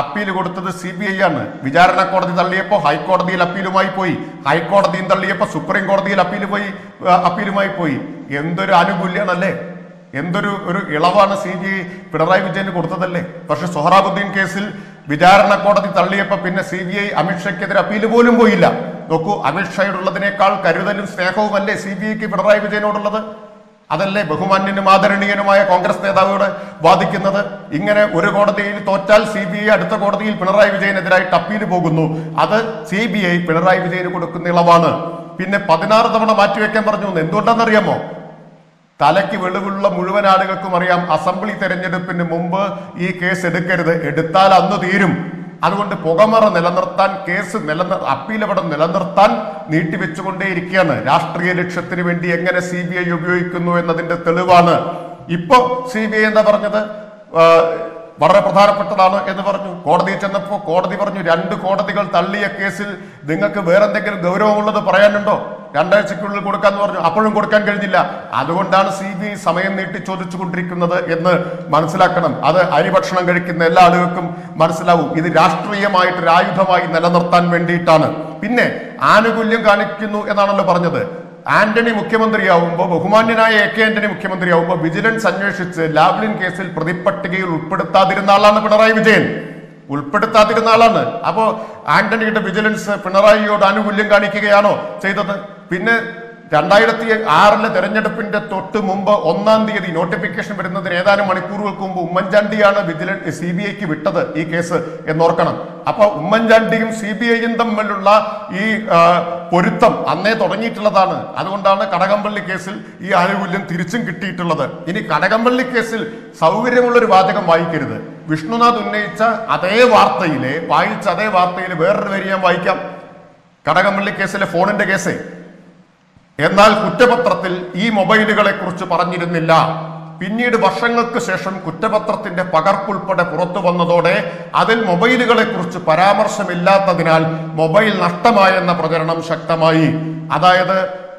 അപ്പീൽ കൊടുത്തത് CBI ആണ്. വിചാരണ കോടതി തള്ളിയപ്പോൾ ഹൈക്കോടതിയിൽ അപ്പീലുമായി പോയി, ഹൈക്കോടതിയും തള്ളിയപ്പോൾ സുപ്രീം കോടതിയിൽ അപ്പീലുമായി പോയി. എന്തൊരു ആനുകൂല്യമാണല്ലേ, എന്തൊരു ഒരു ഇളവാണ് CBI പിണറായി വിജയന് കൊടുത്തതല്ലേ. പക്ഷെ സൊഹ്റാബുദ്ദീൻ കേസിൽ വിചാരണ കോടതി തള്ളിയപ്പോൾ പിന്നെ CBI അമിത്ഷയ്ക്കെതിരെ അപ്പീൽ പോലും പോയില്ല. നോക്കൂ, അമിത്ഷയോടുള്ളതിനേക്കാൾ കരുതലും സ്നേഹവും അല്ലേ CBIക്ക് പിണറായി വിജയനോടുള്ളത്? അതല്ലേ ബഹുമാന്യനും ആദരണീയനുമായ കോൺഗ്രസ് നേതാവോട് വാദിക്കുന്നത്? ഇങ്ങനെ ഒരു കോടതിയിൽ തോറ്റാൽ CBI അടുത്ത കോടതിയിൽ പിണറായി വിജയനെതിരായിട്ട് അപ്പീൽ പോകുന്നു. അത് CBI പിണറായി വിജയന് കൊടുക്കുന്ന ഇളവാണ്. പിന്നെ 16 തവണ മാറ്റിവെക്കാൻ പറഞ്ഞു. എന്തുകൊണ്ടാണെന്നറിയാമോ? തലയ്ക്ക് വെളിവുള്ള മുഴുവൻ ആളുകൾക്കും അറിയാം, അസംബ്ലി തെരഞ്ഞെടുപ്പിന് മുമ്പ് ഈ കേസ് എടുക്കരുത്, എടുത്താൽ അന്ന് തീരും. അതുകൊണ്ട് പുകമറ നിലനിർത്താൻ കേസ് അപ്പീലപടം നിലനിർത്താൻ നീട്ടിവെച്ചുകൊണ്ടേയിരിക്കുകയാണ്. രാഷ്ട്രീയ ലക്ഷ്യത്തിന് വേണ്ടി എങ്ങനെ CBI ഉപയോഗിക്കുന്നു എന്നതിൻ്റെ തെളിവാണ് ഇപ്പൊ CBI എന്താ പറഞ്ഞത്. വളരെ പ്രധാനപ്പെട്ടതാണ് എന്ന് പറഞ്ഞു. കോടതിയിൽ ചെന്നപ്പോൾ കോടതി പറഞ്ഞു 2 കോടതികൾ തള്ളിയ കേസിൽ നിങ്ങൾക്ക് വേറെന്തെങ്കിലും ഗൗരവമുള്ളത് പറയാനുണ്ടോ, 2 ആഴ്ചയ്ക്കുള്ളിൽ കൊടുക്കാന്ന് പറഞ്ഞു. അപ്പോഴും കൊടുക്കാൻ കഴിഞ്ഞില്ല. അതുകൊണ്ടാണ് CBI സമയം നീട്ടി ചോദിച്ചു കൊണ്ടിരിക്കുന്നത് എന്ന് മനസ്സിലാക്കണം. അത് അരിഭക്ഷണം കഴിക്കുന്ന എല്ലാ ആളുകൾക്കും മനസ്സിലാവും. ഇത് രാഷ്ട്രീയമായിട്ട് ഒരു ആയുധമായി നിലനിർത്താൻ വേണ്ടിയിട്ടാണ്. പിന്നെ ആനുകൂല്യം കാണിക്കുന്നു എന്നാണല്ലോ പറഞ്ഞത്. ആന്റണി മുഖ്യമന്ത്രിയാവുമ്പോൾ, ബഹുമാന്യനായ AK ആന്റണി മുഖ്യമന്ത്രിയാവുമ്പോൾ വിജിലൻസ് അന്വേഷിച്ച് ലാവ്ലിൻ കേസിൽ പ്രതിപട്ടികയിൽ ഉൾപ്പെടുത്താതിരുന്ന ആളാണ് പിണറായി വിജയൻ, ഉൾപ്പെടുത്താതിരുന്ന ആളാണ്. അപ്പോൾ ആന്റണിയുടെ വിജിലൻസ് പിണറായിയോട് ആനുകൂല്യം കാണിക്കുകയാണോ ചെയ്തത്? പിന്നെ 2006 തെരഞ്ഞെടുപ്പിന്റെ തൊട്ട് മുമ്പ് 1-ാം തീയതി നോട്ടിഫിക്കേഷൻ വരുന്നതിന് ഏതാനും മണിക്കൂറുകൾക്ക് മുമ്പ് ഉമ്മൻചാണ്ടിയാണ് വിജിലൻസ് CBIക്ക് വിട്ടത് ഈ കേസ് എന്നോർക്കണം. അപ്പൊ ഉമ്മൻചാണ്ടിയും CBIയും തമ്മിലുള്ള ഈ പൊരുത്തം അന്നേ തുടങ്ങിയിട്ടുള്ളതാണ്. അതുകൊണ്ടാണ് കടകംപള്ളി കേസിൽ ഈ ആനുകൂല്യം തിരിച്ചും കിട്ടിയിട്ടുള്ളത്. ഇനി കടകംപള്ളി കേസിൽ സൗകര്യമുള്ളൊരു വാചകം വായിക്കരുത്. വിഷ്ണുനാഥ് ഉന്നയിച്ച അതേ വാർത്തയിലെ വേറൊരു വരി ഞാൻ വായിക്കാം. കടകംപള്ളി കേസിലെ ഫോണിന്റെ കേസ്, എന്നാൽ കുറ്റപത്രത്തിൽ ഈ മൊബൈലുകളെ കുറിച്ച് പറഞ്ഞിരുന്നില്ല. പിന്നീട് വർഷങ്ങൾക്ക് ശേഷം കുറ്റപത്രത്തിന്റെ പകർപ്പുൾപ്പെടെ പുറത്തു വന്നതോടെ അതിൽ മൊബൈലുകളെ കുറിച്ച് പരാമർശമില്ലാത്തതിനാൽ മൊബൈൽ നഷ്ടമായെന്ന പ്രചരണം ശക്തമായി. അതായത്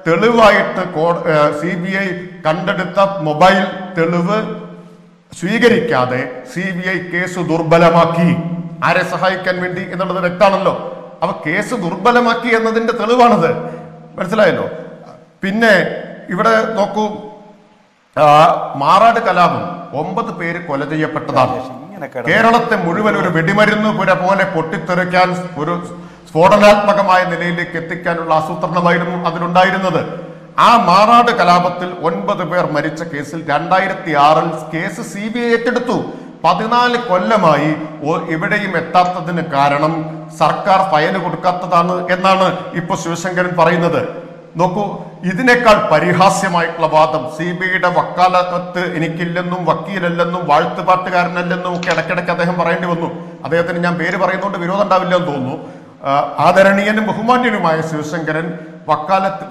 തെളിവായിട്ട് CBI കണ്ടെടുത്ത മൊബൈൽ തെളിവ് സ്വീകരിക്കാതെ CBI കേസ് ദുർബലമാക്കി. ആരെ സഹായിക്കാൻ വേണ്ടി എന്നുള്ളത് വ്യക്തമാണല്ലോ. അപ്പൊ കേസ് ദുർബലമാക്കി എന്നതിന്റെ തെളിവാണത്, മനസ്സിലായല്ലോ. പിന്നെ ഇവിടെ നോക്കൂ, മാറാട് കലാപം 9 പേര് കൊല ചെയ്യപ്പെട്ടതാണ്. കേരളത്തെ മുഴുവൻ ഒരു വെടിമരുന്ന് പുര പോലെ പൊട്ടിത്തെറിക്കാൻ, ഒരു സ്ഫോടനാത്മകമായ നിലയിലേക്ക് എത്തിക്കാനുള്ള ആസൂത്രണമായിരുന്നു അതിലുണ്ടായിരുന്നത്. ആ മാറാട് കലാപത്തിൽ 9 പേർ മരിച്ച കേസിൽ 2006 കേസ് CBI ഏറ്റെടുത്തു. 14 കൊല്ലമായി എവിടെയും എത്താത്തതിന് കാരണം സർക്കാർ ഫയൽ കൊടുക്കാത്തതാണ് എന്നാണ് ഇപ്പോൾ ശിവശങ്കരൻ പറയുന്നത്. നോക്കൂ, ഇതിനേക്കാൾ പരിഹാസ്യമായിട്ടുള്ള വാദം CBIയുടെ വക്കാലത്ത് എനിക്കില്ലെന്നും വക്കീലല്ലെന്നും വാഴ്ത്തുപാട്ടുകാരനല്ലെന്നും ഒക്കെ ഇടയ്ക്കിടയ്ക്ക് അദ്ദേഹം പറയേണ്ടി വന്നു. അദ്ദേഹത്തിന് ഞാൻ പേര് പറയുന്നതുകൊണ്ട് വിരോധം ഉണ്ടാവില്ല എന്ന് തോന്നുന്നു. ആദരണീയനും ബഹുമാന്യനുമായ ശിവശങ്കരൻ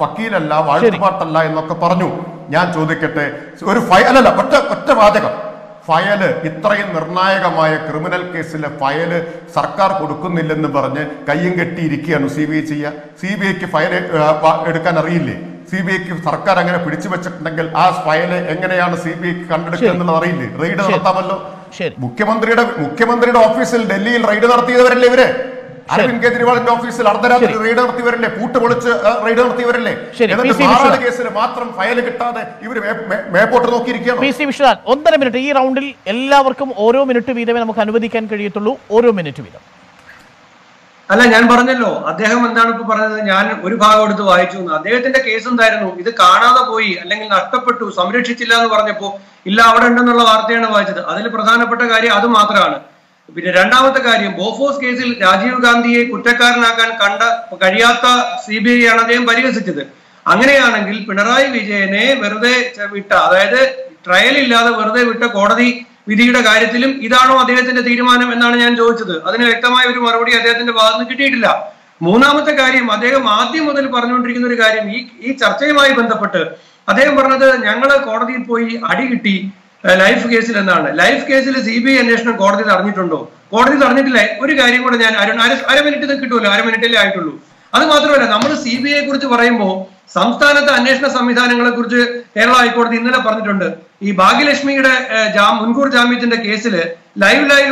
വക്കീലല്ല, വാഴ്ത്തുപാട്ടല്ല എന്നൊക്കെ പറഞ്ഞു. ഞാൻ ചോദിക്കട്ടെ, ഒരു ഫയലല്ല, ഒറ്റ വാചകം ഫയല്, ഇത്രയും നിർണായകമായ ക്രിമിനൽ കേസിലെ ഫയല് സർക്കാർ കൊടുക്കുന്നില്ലെന്ന് പറഞ്ഞ് കയ്യും കെട്ടിയിരിക്കുകയാണ് CBI ചെയ്യുക. CBIക്ക് ഫയൽ എടുക്കാൻ അറിയില്ലേ? CBI Sarkar and Pidichimachatangal asked Pile, Engana, CBI conducted in the Raid, Raider Tamalo, Mukemandrid official, Delhi, Raider Theatre. I didn't get the official other Raider Theatre, Puta Raider Theatre. And the Sahara case in a bathroom, Pile, even Mapoto Kirikam. PC Vishal, on the military round, Ellavercum, Oro minute to be them, Kanvadi can create to look, Oro minute to be them. Alan Barnello, Adehamanda Paran, Uriba to Aijuna. They attend the case on the Iranu, either Kana the Poi, Langapur to Samri Chichila Varnepo, Ilavaran and Arte and Vajat, Adel Pradana Patagari, Adamakrana. With a Randa with the Gari, Bofors case, Rajiv Gandhi, Kutakarnakan, Kanda, Kadiata, Sibiri, and them various each other. Angriana Gil, Pinarayi Vijayan, where they Chavita, trial Illa, where they with the Kodadi. We did a guide film, Idano, they attend the Tidaman and George. Other than Ekama, we were already at the Vasaki. Munamakari, Made, Mati, Mother Parliamentary Guide, each Archema even the Putter. Ade Bernada, Yangala, Kordi, Poi, Adigiti, life case in another. Life case is EB and National Kordi Arnitundo. Kordi Arnit like, what a guiding one, I am into the Kitula, I am into the Itulu. Other mother, a number of CBA Kurti Varimbo, Samstana, the National Samitan Kurja, Kerala, Ikor, the Inner Parnitunder. This Bhagilashmi jam, Unkur jam in the case, live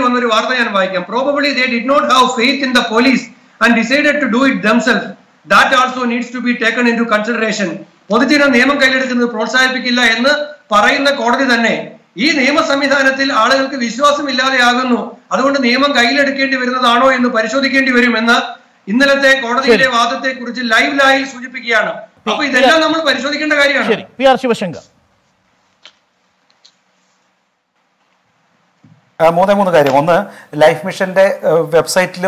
on the Varta and Vaikam. Probably they did not have faith in the police and decided to do it themselves. That also needs to be taken into consideration. Podithiran Nema Kailas in the Prosai Pikilla and the Para in the Kordi Dane. This Nema Samithanatil Adalk Vishwasam Villa Agano. Other one Nema Kaila Kendi Vedano in the Parishodi Kendi Verimena. In the Late Kordi Vata Kurji, live Sujipikiana. Then number Parishodi and the Gariana. PR Shivashanga. More than one on the Life Mission website,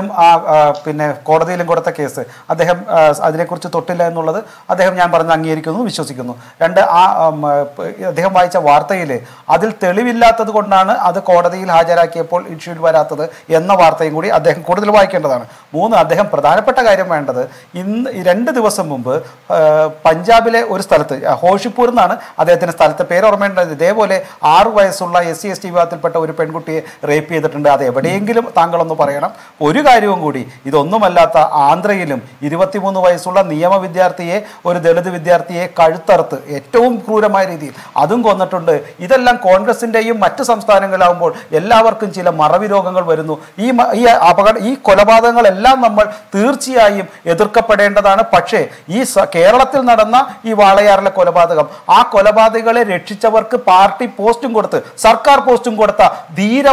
Cordial got the case. They have Adrekurta Totila and other, they have Yambaranangirikunu, Vishosikuno, and they have Vaicha Vartaile, Adil Telivilla to the Godana, other Cordial Hajara Capol, issued by Rata, Yenna Varta Inguri, Adem Cordial Waikandana, Muna, they have Pradana Patagari and other. In Irenda, there was a member, Punjabile or Starta, Hoshipurana, other than Starta Perorment, the Devole, R.Y. Sula, SCST Vatal Patavipenguti. Rape the Tandade, but Engilum, Tangal on the Parana, Urigarium Gudi, Idono Malata, Andre Ilum, Idivatimuno Vaisula, Niama with the RTA, or Delhi with the RTA, Kadart, a tomb cruda Maridi, Adungona Tunde, Idalan Congress in Dayum, Matusam Starangalam, Yella Kunchila, Maravidogangal Verino, Apagan, E. Kolabadangal, Elam number, Turchiayim, Edurka Padendana Pache, Is Kerala till Nadana, E. Walayar la Kolabadagam, A Kolabadagal, Retricha work, party posting Gorta, Sarkar posting Gorta, the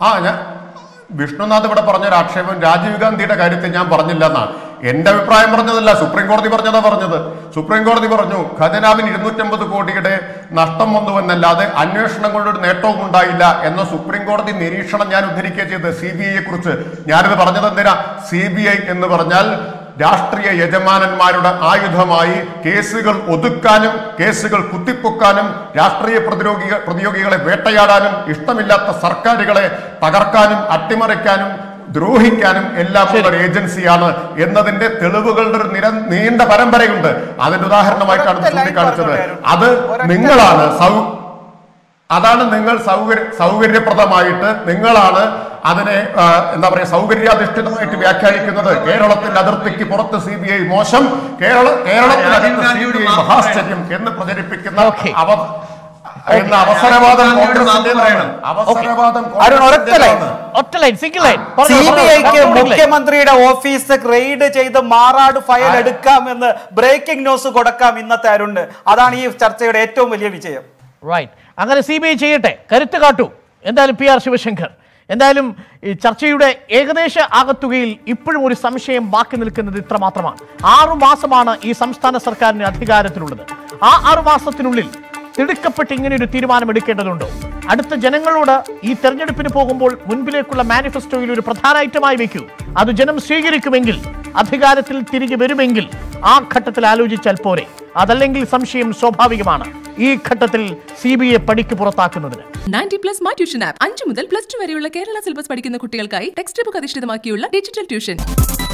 Vishnunatha Parana Akshavan, Rajiv Gandhi, Kaditan Parnilana, end of Prime Parnella, Supreme Court, the Parana Parnada, Supreme Court, the Parno, Kadanavi, Nutem of the Cotica, Nastamondo and the Lade, Anushnagold, Neto Mundaila, and the Supreme Court, the Nirishan Yanukiriki, the CBA Kurze, Yan the Parnadera, CBA in the Parnal. Dastria Yajaman and Maruda Ayudhamai, Kesigal Udukanum, Kesigal Kutipukanum, Dastria Prodiogigal, Vetayadanum, Istamilata Sarkarigale, Pagarkanum, Atimarekanum. Drawing canum, Ella for agency, Anna, Yenna, Telugu, Niran, the Parambaragunda, other Dudahanamaka, other Mingalana, Adan Ningal Sauveria Pradamaita, Mingalana. Other number of Sauveria district to be a character, Kerala, another picky port, the CBA motion, Kerala, I don't know. Single line. CBI office, the grade, the Marad file had come and the breaking news got a come in the Tarunda. Adani if Churchill 8 million. Right. I'm going to CBI, Karitagatu, and then PR Shivashankar. And then Churchill, Eganesha Agatugil, Ipur, some shame, Mark in the Tramatrama. Aru Masamana is some standard Sarkar in Atigara Trunda. Aru Masatinulil. Cutting into Tiruman Medicated. At the general order, Ethernet Pinapogumbo, Winpilacula manifesto, Prathana item IVQ, at the Genum Siguricum Engel, Athigar till Tirigi Berim Engel, ആ ഘട്ടത്തിൽ ആലോചിച്ചാൽ പോരെ, അതല്ലെങ്കിൽ സംശയം സ്വാഭാവികമാണ്. ഈ ഘട്ടത്തിൽ CBI പഠിക്ക് പുറത്താക്കുന്നതിന് 90+ My Tuition App 5 മുതൽ +2 വരെയുള്ള കേരള സിലബസ് പഠിക്കുന്ന കുട്ടികൾക്കായി ടെക്സ്റ്റ് ബുക്ക് അധിഷ്ഠിതമാക്കിയുള്ള ഡിജിറ്റൽ ട്യൂഷൻ.